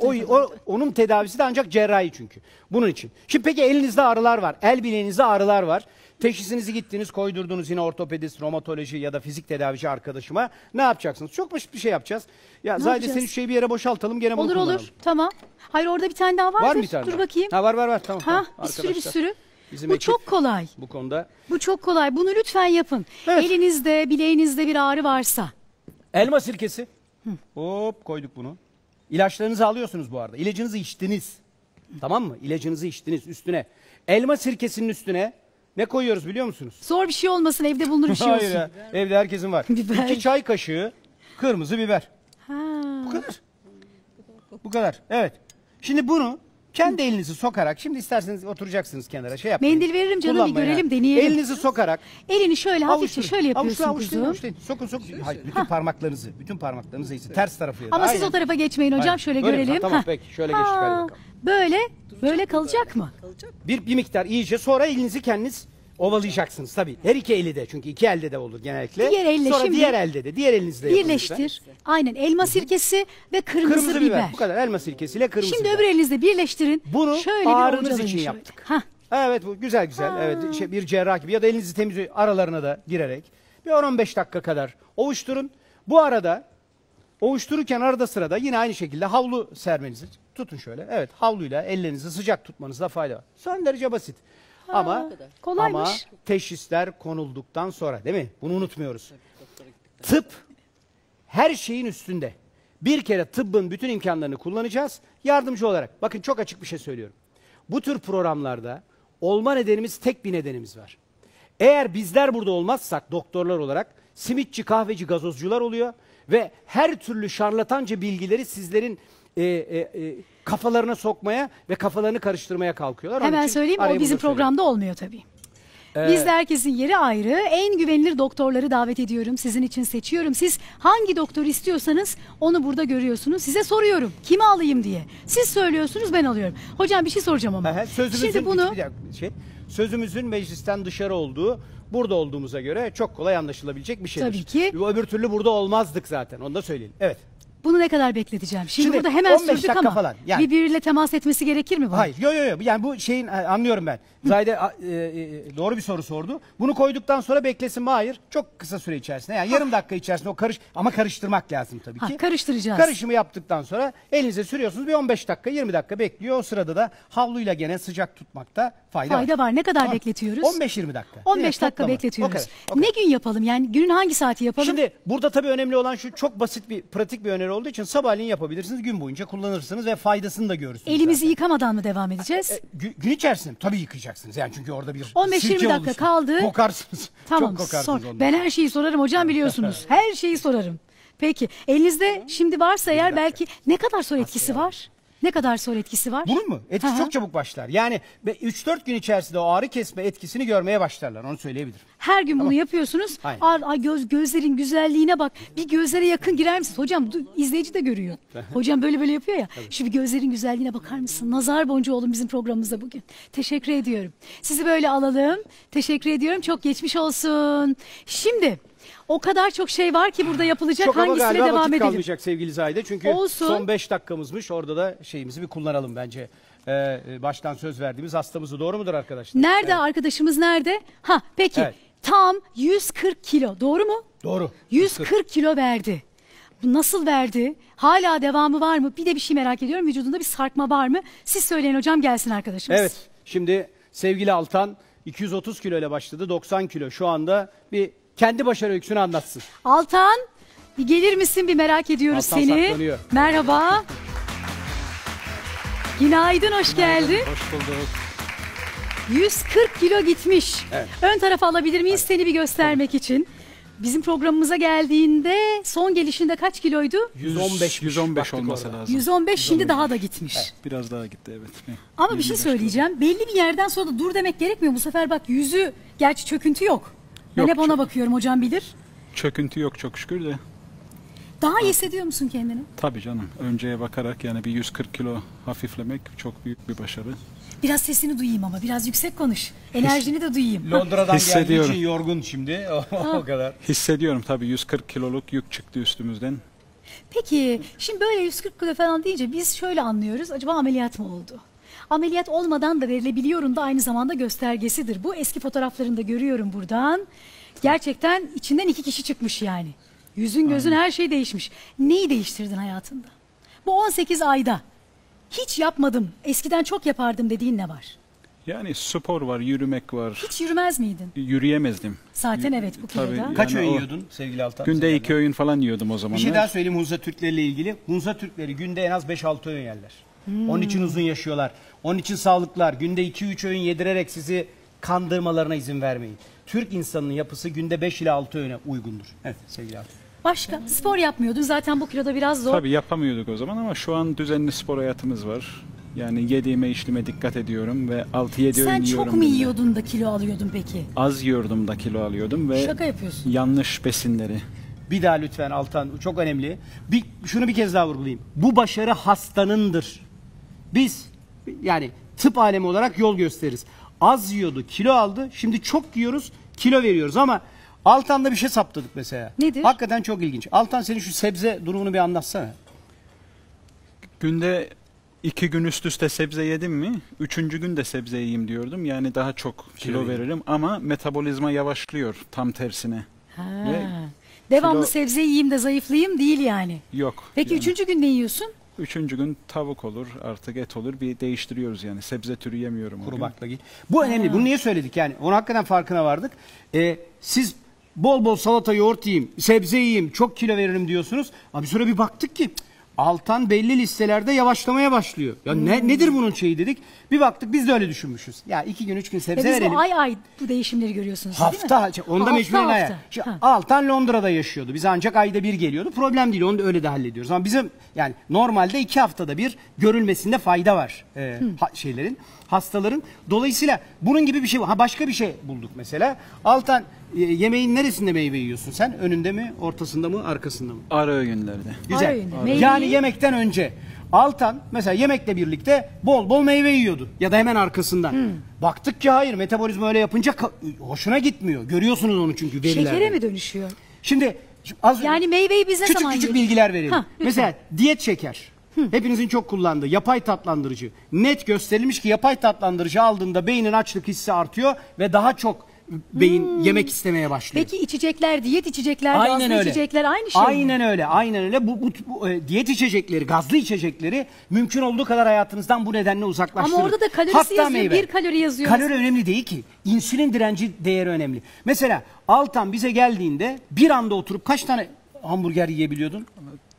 onun tedavisi de ancak cerrahi çünkü. Bunun için. Şimdi peki elinizde ağrılar var. El bileğinizde ağrılar var. Teşhisinizi gittiniz, koydurdunuz yine ortopedist, romatoloji ya da fizik tedavici arkadaşıma. Ne yapacaksınız? Çok basit bir şey yapacağız. Ya sadece senin şeyi bir yere boşaltalım, gene bunu kullanalım. Olur, tamam. Hayır, orada bir tane daha vardır. Var mı bir tane? Dur bakayım. Ha, var, tamam. Ha, tamam. Bir sürü. Bizim bu çok kolay. Bu konuda. Bu çok kolay. Bunu lütfen yapın. Evet. Elinizde, bileğinizde bir ağrı varsa. Elma sirkesi. Hı. Hop, koyduk bunu. İlaçlarınızı alıyorsunuz bu arada. İlacınızı içtiniz. Hı. Tamam mı? İlacınızı içtiniz üstüne. Elma sirkesinin üstüne ne koyuyoruz biliyor musunuz? Zor bir şey olmasın, evde bulunur bir şey olsun. Hayır ya, evde herkesin var. 2 çay kaşığı kırmızı biber. Ha. Bu kadar. Bu kadar, evet. Şimdi bunu kendi elinizi sokarak, şimdi isterseniz oturacaksınız kenara, şey yapmayın. Mendil veririm canım, bir görelim, deneyelim. Elinizi sokarak. Elini şöyle hafifçe şöyle yapıyorsun kuzum. Sokun. Hayır, bütün parmaklarınızı ise ters tarafı. Ama aynen, siz o tarafa geçmeyin hocam, aynen, şöyle görelim. Ha, tamam, peki şöyle geçtik, hadi bakalım. Böyle kalacak mı? Bir miktar iyice, sonra elinizi kendiniz ovalayacaksınız tabii. Her iki eli de, çünkü iki elde de olur genellikle. Diğer elle sonra şimdi, diğer elde de, diğer elinizle birleştir. Aynen, elma sirkesi ve kırmızı biber. Bu kadar, elma sirkesiyle kırmızı biber. Şimdi öbür elinizle birleştirin. Bunu şöyle ağrınız için yaptık. Ha. Evet, bu güzel. Ha. Evet, şey, bir cerrah gibi ya da elinizi temiz aralarına da girerek bir 10-15 dakika kadar ovuşturun. Bu arada ovuştururken arada sırada yine aynı şekilde havlu sermenizi tutun şöyle. Evet, havluyla ellerinizi sıcak tutmanızda fayda var. Son derece basit. Ama kolaymış. Ama teşhisler konulduktan sonra, değil mi? Bunu unutmuyoruz. Tıp her şeyin üstünde. Bir kere tıbbın bütün imkanlarını kullanacağız yardımcı olarak. Bakın, çok açık bir şey söylüyorum. Bu tür programlarda olma nedenimiz, tek bir nedenimiz var. Eğer bizler burada olmazsak doktorlar olarak simitçi, kahveci, gazozcular oluyor ve her türlü şarlatanca bilgileri sizlerin kafalarına sokmaya ve kafalarını karıştırmaya kalkıyorlar. Onun hemen söyleyeyim, o bizim programda olmuyor tabii. Bizde herkesin yeri ayrı. En güvenilir doktorları davet ediyorum. Sizin için seçiyorum. Siz hangi doktor istiyorsanız onu burada görüyorsunuz. Size soruyorum, kimi alayım diye. Siz söylüyorsunuz, ben alıyorum. Hocam bir şey soracağım ama. Şimdi bunu... Sözümüzün meclisten dışarı olduğu, burada olduğumuza göre çok kolay anlaşılabilecek bir şeydir. Tabii ki. Öbür türlü burada olmazdık zaten. Onu da söyleyelim. Evet. Bunu ne kadar bekleteceğim? Şimdi burada hemen sürdük ama falan. Yani, birbiriyle temas etmesi gerekir mi bu? Hayır. Yok. Yani bu şeyin, anlıyorum ben. Zahide doğru bir soru sordu. Bunu koyduktan sonra beklesin mi? Hayır. Çok kısa süre içerisinde. Yani yarım dakika içerisinde o karıştırmak lazım tabii ki. Karıştıracağız. Karışımı yaptıktan sonra elinize sürüyorsunuz. Bir 15 dakika, 20 dakika bekliyor. O sırada da havluyla gene sıcak tutmakta fayda var. Ne kadar bekletiyoruz? 15-20 dakika. 15 dakika bekletiyoruz. Okay. Ne gün yapalım? Yani günün hangi saati yapalım? Şimdi burada tabii önemli olan şu, çok basit bir, pratik bir öneri olduğu için sabahleyin yapabilirsiniz, gün boyunca kullanırsınız ve faydasını da görürsünüz. Elimizi zaten yıkamadan mı devam edeceğiz? Gün içerisinde tabii yıkayacaksınız. Yani çünkü orada bir 15-20 dakika kaldı. Kokarsınız. Tamam, çok kokarsınız ondan. Ben her şeyi sorarım hocam, biliyorsunuz. Her şeyi sorarım. Peki elinizde şimdi varsa eğer, belki ne kadar sonra etkisi var? Ne kadar sonra etkisi var? Bunun mu? Etkisi çok çabuk başlar. Yani 3-4 gün içerisinde o ağrı kesme etkisini görmeye başlarlar. Onu söyleyebilirim. Her gün bunu yapıyorsunuz. Gözlerin güzelliğine bak. Bir gözlere yakın girer misiniz? Hocam izleyici de görüyor. Hocam böyle yapıyor ya. Tabii. Şu bir gözlerin güzelliğine bakar mısın? Nazar boncuğu olun bizim programımızda bugün. Teşekkür ediyorum. Sizi böyle alalım. Teşekkür ediyorum. Çok geçmiş olsun. Şimdi... O kadar çok şey var ki burada yapılacak. Çok, hangisine devam edelim? Kalmayacak sevgili Zahide. Çünkü olsun, son 5 dakikamızmış. Orada da şeyimizi bir kullanalım bence. Baştan söz verdiğimiz hastamızı, doğru mudur arkadaşlar? Nerede arkadaşımız, nerede? Ha, peki. Evet. Tam 140 kilo. Doğru mu? Doğru. 140 kilo verdi. Nasıl verdi? Hala devamı var mı? Bir de bir şey merak ediyorum. Vücudunda bir sarkma var mı? Siz söyleyin hocam, gelsin arkadaşımız. Evet. Şimdi sevgili Altan 230 kilo ile başladı. 90 kilo şu anda. Bir kendi başarı öyküsünü anlatsın. Altan, bir gelir misin, bir merak ediyoruz Altan seni. Saklanıyor. Merhaba. Günaydın, hoş geldin. Hoş bulduk. 140 kilo gitmiş. Evet. Ön tarafa alabilir miyiz seni bir göstermek için? Bizim programımıza geldiğinde son gelişinde kaç kiloydu? 115 olması lazım. 115, şimdi daha da gitmiş. Evet, biraz daha gitti, evet. Ama bir şey söyleyeceğim. Oldu. Belli bir yerden sonra da dur demek gerekmiyor. Bu sefer bak, yüzü, gerçi çöküntü yok. Ben hep ona bakıyorum, hocam bilir. çöküntü yok çok şükür de. Daha iyi hissediyor musun kendini? Tabii canım. Önceye bakarak yani bir 140 kilo hafiflemek çok büyük bir başarı. Biraz sesini duyayım ama biraz yüksek konuş. Enerjini de duyayım. Londra'dan geldiği için yorgun şimdi. O kadar. Hissediyorum tabii 140 kiloluk yük çıktı üstümüzden. Peki şimdi böyle 140 kilo falan deyince biz şöyle anlıyoruz. Acaba ameliyat mı oldu? Ameliyat olmadan da verilebiliyorum da aynı zamanda göstergesidir. Bu eski fotoğraflarında görüyorum buradan. Gerçekten içinden 2 kişi çıkmış yani. Yüzün gözün her şey değişmiş. Neyi değiştirdin hayatında? Bu 18 ayda hiç yapmadım, eskiden çok yapardım dediğin ne var? Yani spor var, yürümek var. Hiç yürümez miydin? Yürüyemezdim. Zaten evet bu kiloda. Yani kaç öğün yiyordun sevgili Altan? Günde 2 öğün falan yiyordum o zamanlar. Bir şey daha söyleyeyim Hunza Türklerle ilgili. Hunza Türkleri günde en az 5-6 öğün yerler. Onun için uzun yaşıyorlar. Onun için sağlıklar. Günde 2-3 öğün yedirerek sizi kandırmalarına izin vermeyin. Türk insanının yapısı günde 5 ile 6 öğüne uygundur. Evet sevgili Altan. Başka? Spor yapmıyordun. Zaten bu kiloda biraz zor. Tabii yapamıyorduk o zaman ama şu an düzenli spor hayatımız var. Yani yediğime içtiğime dikkat ediyorum ve 6-7 öğün yiyorum. Sen çok mu yiyordun da kilo alıyordun peki? Az yiyordum da kilo alıyordum ve şaka yapıyorsun. Yanlış besinleri. Bir daha lütfen Altan, çok önemli. Şunu bir kez daha vurgulayayım. Bu başarı hastanındır. Biz yani tıp alemi olarak yol gösteririz. Az yiyordu, kilo aldı. Şimdi çok yiyoruz, kilo veriyoruz ama Altan'da bir şey saptadık mesela. Nedir? Hakikaten çok ilginç. Altan senin şu sebze durumunu bir anlatsana. Günde 2 gün üst üste sebze yedim mi? 3. gün de sebze yiyeyim diyordum. Yani daha çok kilo veririm ama metabolizma yavaşlıyor tam tersine. Devamlı sebze yiyeyim de zayıflayayım değil yani. Yok. Peki yani. 3. gün ne yiyorsun? 3. gün tavuk olur, artık et olur. Bir değiştiriyoruz yani. Sebze türü yemiyorum. Kuru baklagil. Bu önemli. Bunu niye söyledik yani? Onun hakikaten farkına vardık. Siz bol bol salata, yoğurt yiyeyim, sebze yiyeyim, çok kilo veririm diyorsunuz. Abi sonra bir baktık ki Altan belli listelerde yavaşlamaya başlıyor. Ya nedir bunun şeyi dedik. Bir baktık biz de öyle düşünmüşüz. Ya 2 gün 3 gün sebze verelim. Biz ay bu değişimleri görüyorsunuz değil mi? Onda mecburen hafta. Altan Londra'da yaşıyordu. Biz ancak ayda 1 geliyordu. Problem değil, onu da öyle de hallediyoruz. Ama bizim yani normalde 2 haftada 1 görülmesinde fayda var hastaların. Dolayısıyla bunun gibi bir şey. Başka bir şey bulduk mesela. Altan yemeğin neresinde meyve yiyorsun sen? Önünde mi, ortasında mı, arkasında mı? Ara öğünlerde. Güzel. Yani yemekten önce. Altan mesela yemekle birlikte bol bol meyve yiyordu. Ya da hemen arkasından. Baktık ki hayır, metabolizma öyle yapınca hoşuna gitmiyor. Görüyorsunuz onu çünkü verilerde. Şekere mi dönüşüyor? Şimdi yani meyveyi biz ne zaman yiyoruz? Küçük bilgiler verelim. Mesela diyet şeker. Hepinizin çok kullandığı yapay tatlandırıcı. Net gösterilmiş ki yapay tatlandırıcı aldığında beynin açlık hissi artıyor ve daha çok beyin yemek istemeye başlıyor. Peki içecekler, diyet içecekler, gazlı içecekler aynı şey mi? Aynen öyle, aynen öyle. Bu diyet içecekleri, gazlı içecekleri mümkün olduğu kadar hayatınızdan bu nedenle uzaklaştırın. Ama orada da kalorisi yazıyor, 1 kalori yazıyor. Kalori önemli değil ki. İnsülin direnci değeri önemli. Mesela Altan bize geldiğinde bir anda oturup kaç tane hamburger yiyebiliyordun?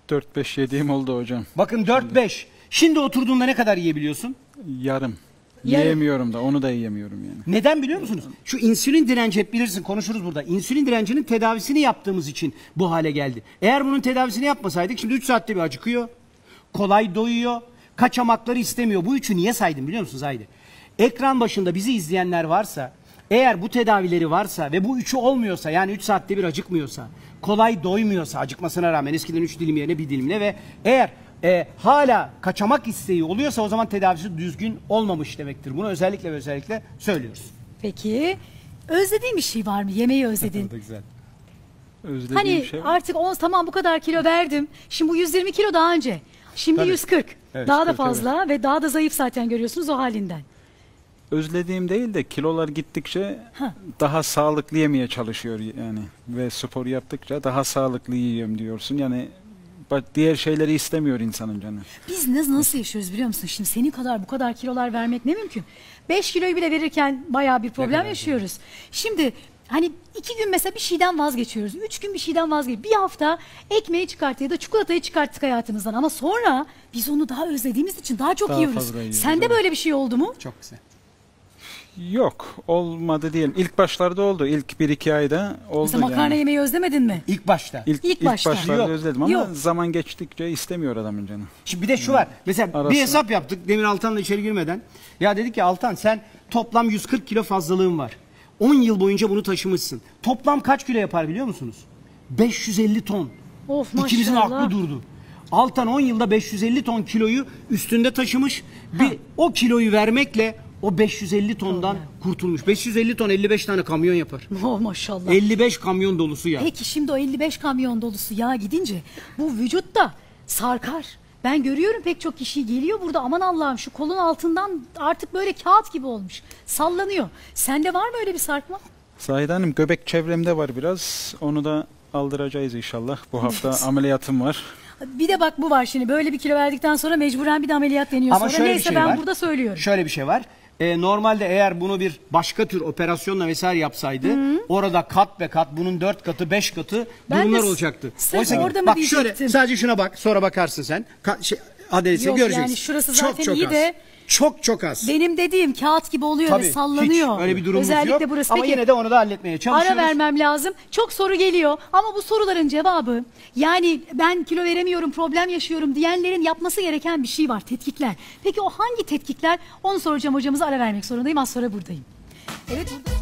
4-5 yediğim oldu hocam. Bakın 4-5. Şimdi oturduğunda ne kadar yiyebiliyorsun? Yarım. Yiyemiyorum da, onu da yiyemiyorum yani. Neden biliyor musunuz? Şu insülin direnci, hep bilirsin, konuşuruz burada. İnsülin direncinin tedavisini yaptığımız için bu hale geldi. Eğer bunun tedavisini yapmasaydık şimdi 3 saatte bir acıkıyor. Kolay doyuyor. Kaçamakları istemiyor. Bu üçü niye saydım biliyor musunuz Zahide? Ekran başında bizi izleyenler varsa, eğer bu tedavileri varsa ve bu üçü olmuyorsa, yani 3 saatte bir acıkmıyorsa, kolay doymuyorsa acıkmasına rağmen eskiden 3 dilim yerine 1 dilimle ve eğer hala kaçamak isteği oluyorsa o zaman tedavisi düzgün olmamış demektir. Bunu özellikle ve özellikle söylüyoruz. Peki özlediğin bir şey var mı? Yemeği özledin. Özlediğim hani şey artık tamam bu kadar kilo verdim. Şimdi bu 120 kilo daha önce. Şimdi tabii. 140. Evet, daha da fazla ve daha da zayıf zaten görüyorsunuz o halinden. Özlediğim değil de kilolar gittikçe daha sağlıklı yemeye çalışıyor yani. Ve spor yaptıkça daha sağlıklı yiyeyim diyorsun. Yani diğer şeyleri istemiyor insanın canı. Biz nasıl yaşıyoruz biliyor musun? Şimdi senin kadar bu kadar kilolar vermek ne mümkün? 5 kiloyu bile verirken bayağı bir problem yaşıyoruz. Şimdi hani 2 gün mesela bir şeyden vazgeçiyoruz. 3 gün bir şeyden vazgeçiyoruz. Bir hafta ekmeği çıkarttık ya da çikolatayı çıkarttık hayatımızdan. Ama sonra biz onu daha özlediğimiz için daha çok yiyoruz. Sende böyle bir şey oldu mu? Çok güzel. Yok, olmadı diyelim. İlk başlarda oldu. İlk 1-2 ayda oldu. Mesela makarna yemeyi özlemedin mi? İlk başta. İlk başlarda özledim ama zaman geçtikçe istemiyor adamın canı. Şimdi bir de şu var. Mesela bir hesap yaptık Demir Altan'la içeri girmeden. Ya dedik ki Altan sen toplam 140 kilo fazlalığın var. 10 yıl boyunca bunu taşımışsın. Toplam kaç kilo yapar biliyor musunuz? 550 ton. Of, maşallah. İkimizin aklı durdu. Altan 10 yılda 550 ton kiloyu üstünde taşımış. Bir o kiloyu vermekle o 550 tondan kurtulmuş. 550 ton 55 tane kamyon yapar. Oh, maşallah. 55 kamyon dolusu yağ. Peki şimdi o 55 kamyon dolusu yağ gidince bu vücutta sarkar. Ben görüyorum pek çok kişi geliyor burada, aman Allah'ım şu kolun altından artık böyle kağıt gibi olmuş. Sallanıyor. Sende var mı öyle bir sarkma? Zahide Hanım, göbek çevremde var biraz. Onu da aldıracağız inşallah. Bu hafta ameliyatım var. Bir de bak bu var şimdi. Böyle bir kilo verdikten sonra mecburen bir de ameliyat deniyor. Ama sonra şöyle neyse bir şey ben var. Burada söylüyorum. Şöyle bir şey var. Normalde eğer bunu bir başka tür operasyonla vesaire yapsaydı, orada kat be kat, bunun 4 katı 5 katı bunlar olacaktı. Oysa orada bak şöyle, sadece şuna bak, sonra bakarsın sen. Adresi göreceksin. Yani şurası zaten çok, iyi az. De çok az. Benim dediğim kağıt gibi oluyor. Tabii, sallanıyor. Hiç öyle bir durumumuz özellikle yok. Burası. Ama peki, yine de onu da halletmeye çalışıyoruz. Ara vermem lazım. Çok soru geliyor ama bu soruların cevabı, yani ben kilo veremiyorum, problem yaşıyorum diyenlerin yapması gereken bir şey var. Tetkikler. Peki o hangi tetkikler? Onu soracağım hocamıza, ara vermek zorundayım. Az sonra buradayım. Evet, burada.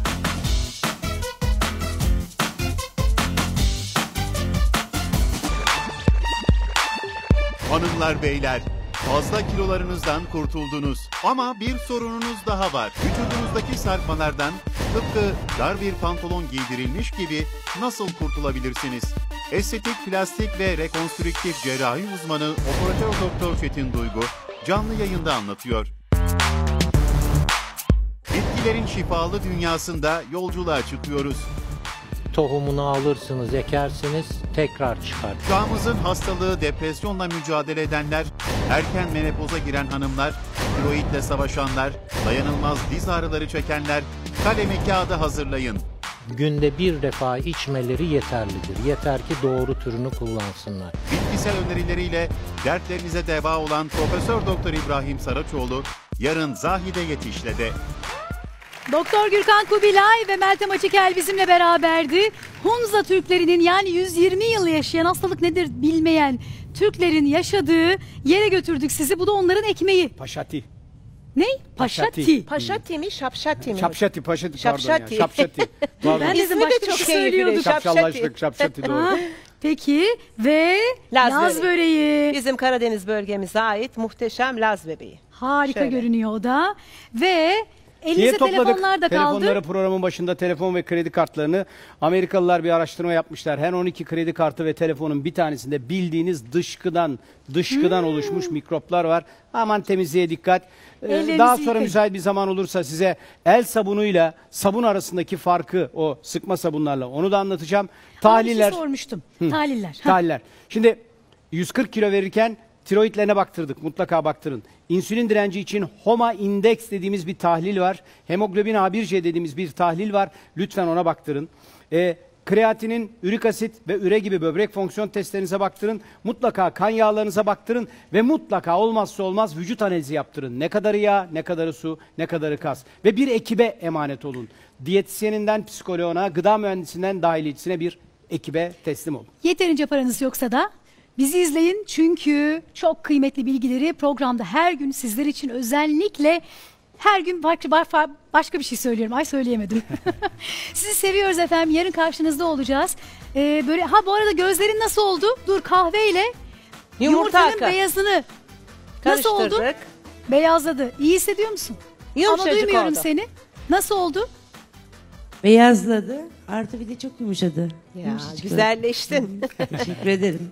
Hanımlar, beyler, fazla kilolarınızdan kurtuldunuz ama bir sorununuz daha var. Vücudunuzdaki sarkmalardan tıpkı dar bir pantolon giydirilmiş gibi nasıl kurtulabilirsiniz? Estetik, plastik ve rekonstrüktif cerrahi uzmanı Operatör Doktor Fettin Duygu canlı yayında anlatıyor. Bitkilerin şifalı dünyasında yolculuğa çıkıyoruz. Tohumunu alırsınız, ekersiniz, tekrar çıkar. Çağımızın hastalığı depresyonla mücadele edenler, erken menopoza giren hanımlar, tiroidle savaşanlar, dayanılmaz diz ağrıları çekenler, kalemi kağıda hazırlayın. Günde bir defa içmeleri yeterlidir. Yeter ki doğru türünü kullansınlar. Bitkisel önerileriyle dertlerinize deva olan Profesör Doktor İbrahim Saraçoğlu yarın Zahide Yetişli'de. Doktor Gürkan Kubilay ve Meltem Açıkel bizimle beraberdi. Hunza Türklerinin, yani 120 yıl yaşayan, hastalık nedir bilmeyen Türklerin yaşadığı yere götürdük sizi. Bu da onların ekmeği. Paşati. Ne? Paşati. Paşati mi? Şapşati mi? Şapşati, paşati, şapşati. Pardon ya. Şapşati. Ben de başka çok söylüyorduk. Şapşallaştık, şapşati doğru. Peki ve Laz böreği. Bizim Karadeniz bölgemize ait muhteşem Laz bebeği. Harika görünüyor o da. Ve... Elinize telefonlar da kaldı. Telefonları programın başında, telefon ve kredi kartlarını Amerikalılar bir araştırma yapmışlar. Her 12 kredi kartı ve telefonun bir tanesinde bildiğiniz dışkıdan oluşmuş mikroplar var. Aman temizliğe dikkat. Daha sonra müsait bir zaman olursa size el sabunuyla sabun arasındaki farkı, o sıkma sabunlarla, onu da anlatacağım. Tahliller. Şey sormuştum. Tahliller. Şimdi 140 kilo verirken tiroidlerine baktırdık. Mutlaka baktırın. İnsülin direnci için HOMA indeks dediğimiz bir tahlil var. Hemoglobin A1C dediğimiz bir tahlil var. Lütfen ona baktırın. Kreatinin, ürik asit ve üre gibi böbrek fonksiyon testlerinize baktırın. Mutlaka kan yağlarınıza baktırın ve mutlaka olmazsa olmaz vücut analizi yaptırın. Ne kadarı yağ, ne kadarı su, ne kadarı kas. Ve bir ekibe emanet olun. Diyetisyeninden psikoloğuna, gıda mühendisinden dahiliyecisine bir ekibe teslim olun. Yeterince paranız yoksa da bizi izleyin, çünkü çok kıymetli bilgileri programda her gün sizler için, özellikle her gün başka bir şey söylüyorum. Ay, söyleyemedim. Sizi seviyoruz efendim. Yarın karşınızda olacağız. Bu arada gözlerin nasıl oldu? Dur, kahveyle yumurtanın beyazını nasıl oldu? Beyazladı. İyi hissediyor musun? Ama duymuyorum seni. Nasıl oldu? Beyazladı. Artı bir de çok yumuşadı. Ya, güzelleştin. Teşekkür ederim.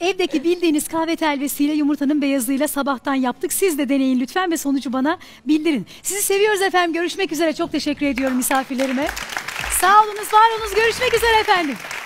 Evdeki bildiğiniz kahve telvesiyle, yumurtanın beyazıyla sabahtan yaptık. Siz de deneyin lütfen ve sonucu bana bildirin. Sizi seviyoruz efendim. Görüşmek üzere. Çok teşekkür ediyorum misafirlerime. Sağ olunuz, var olunuz. Görüşmek üzere efendim.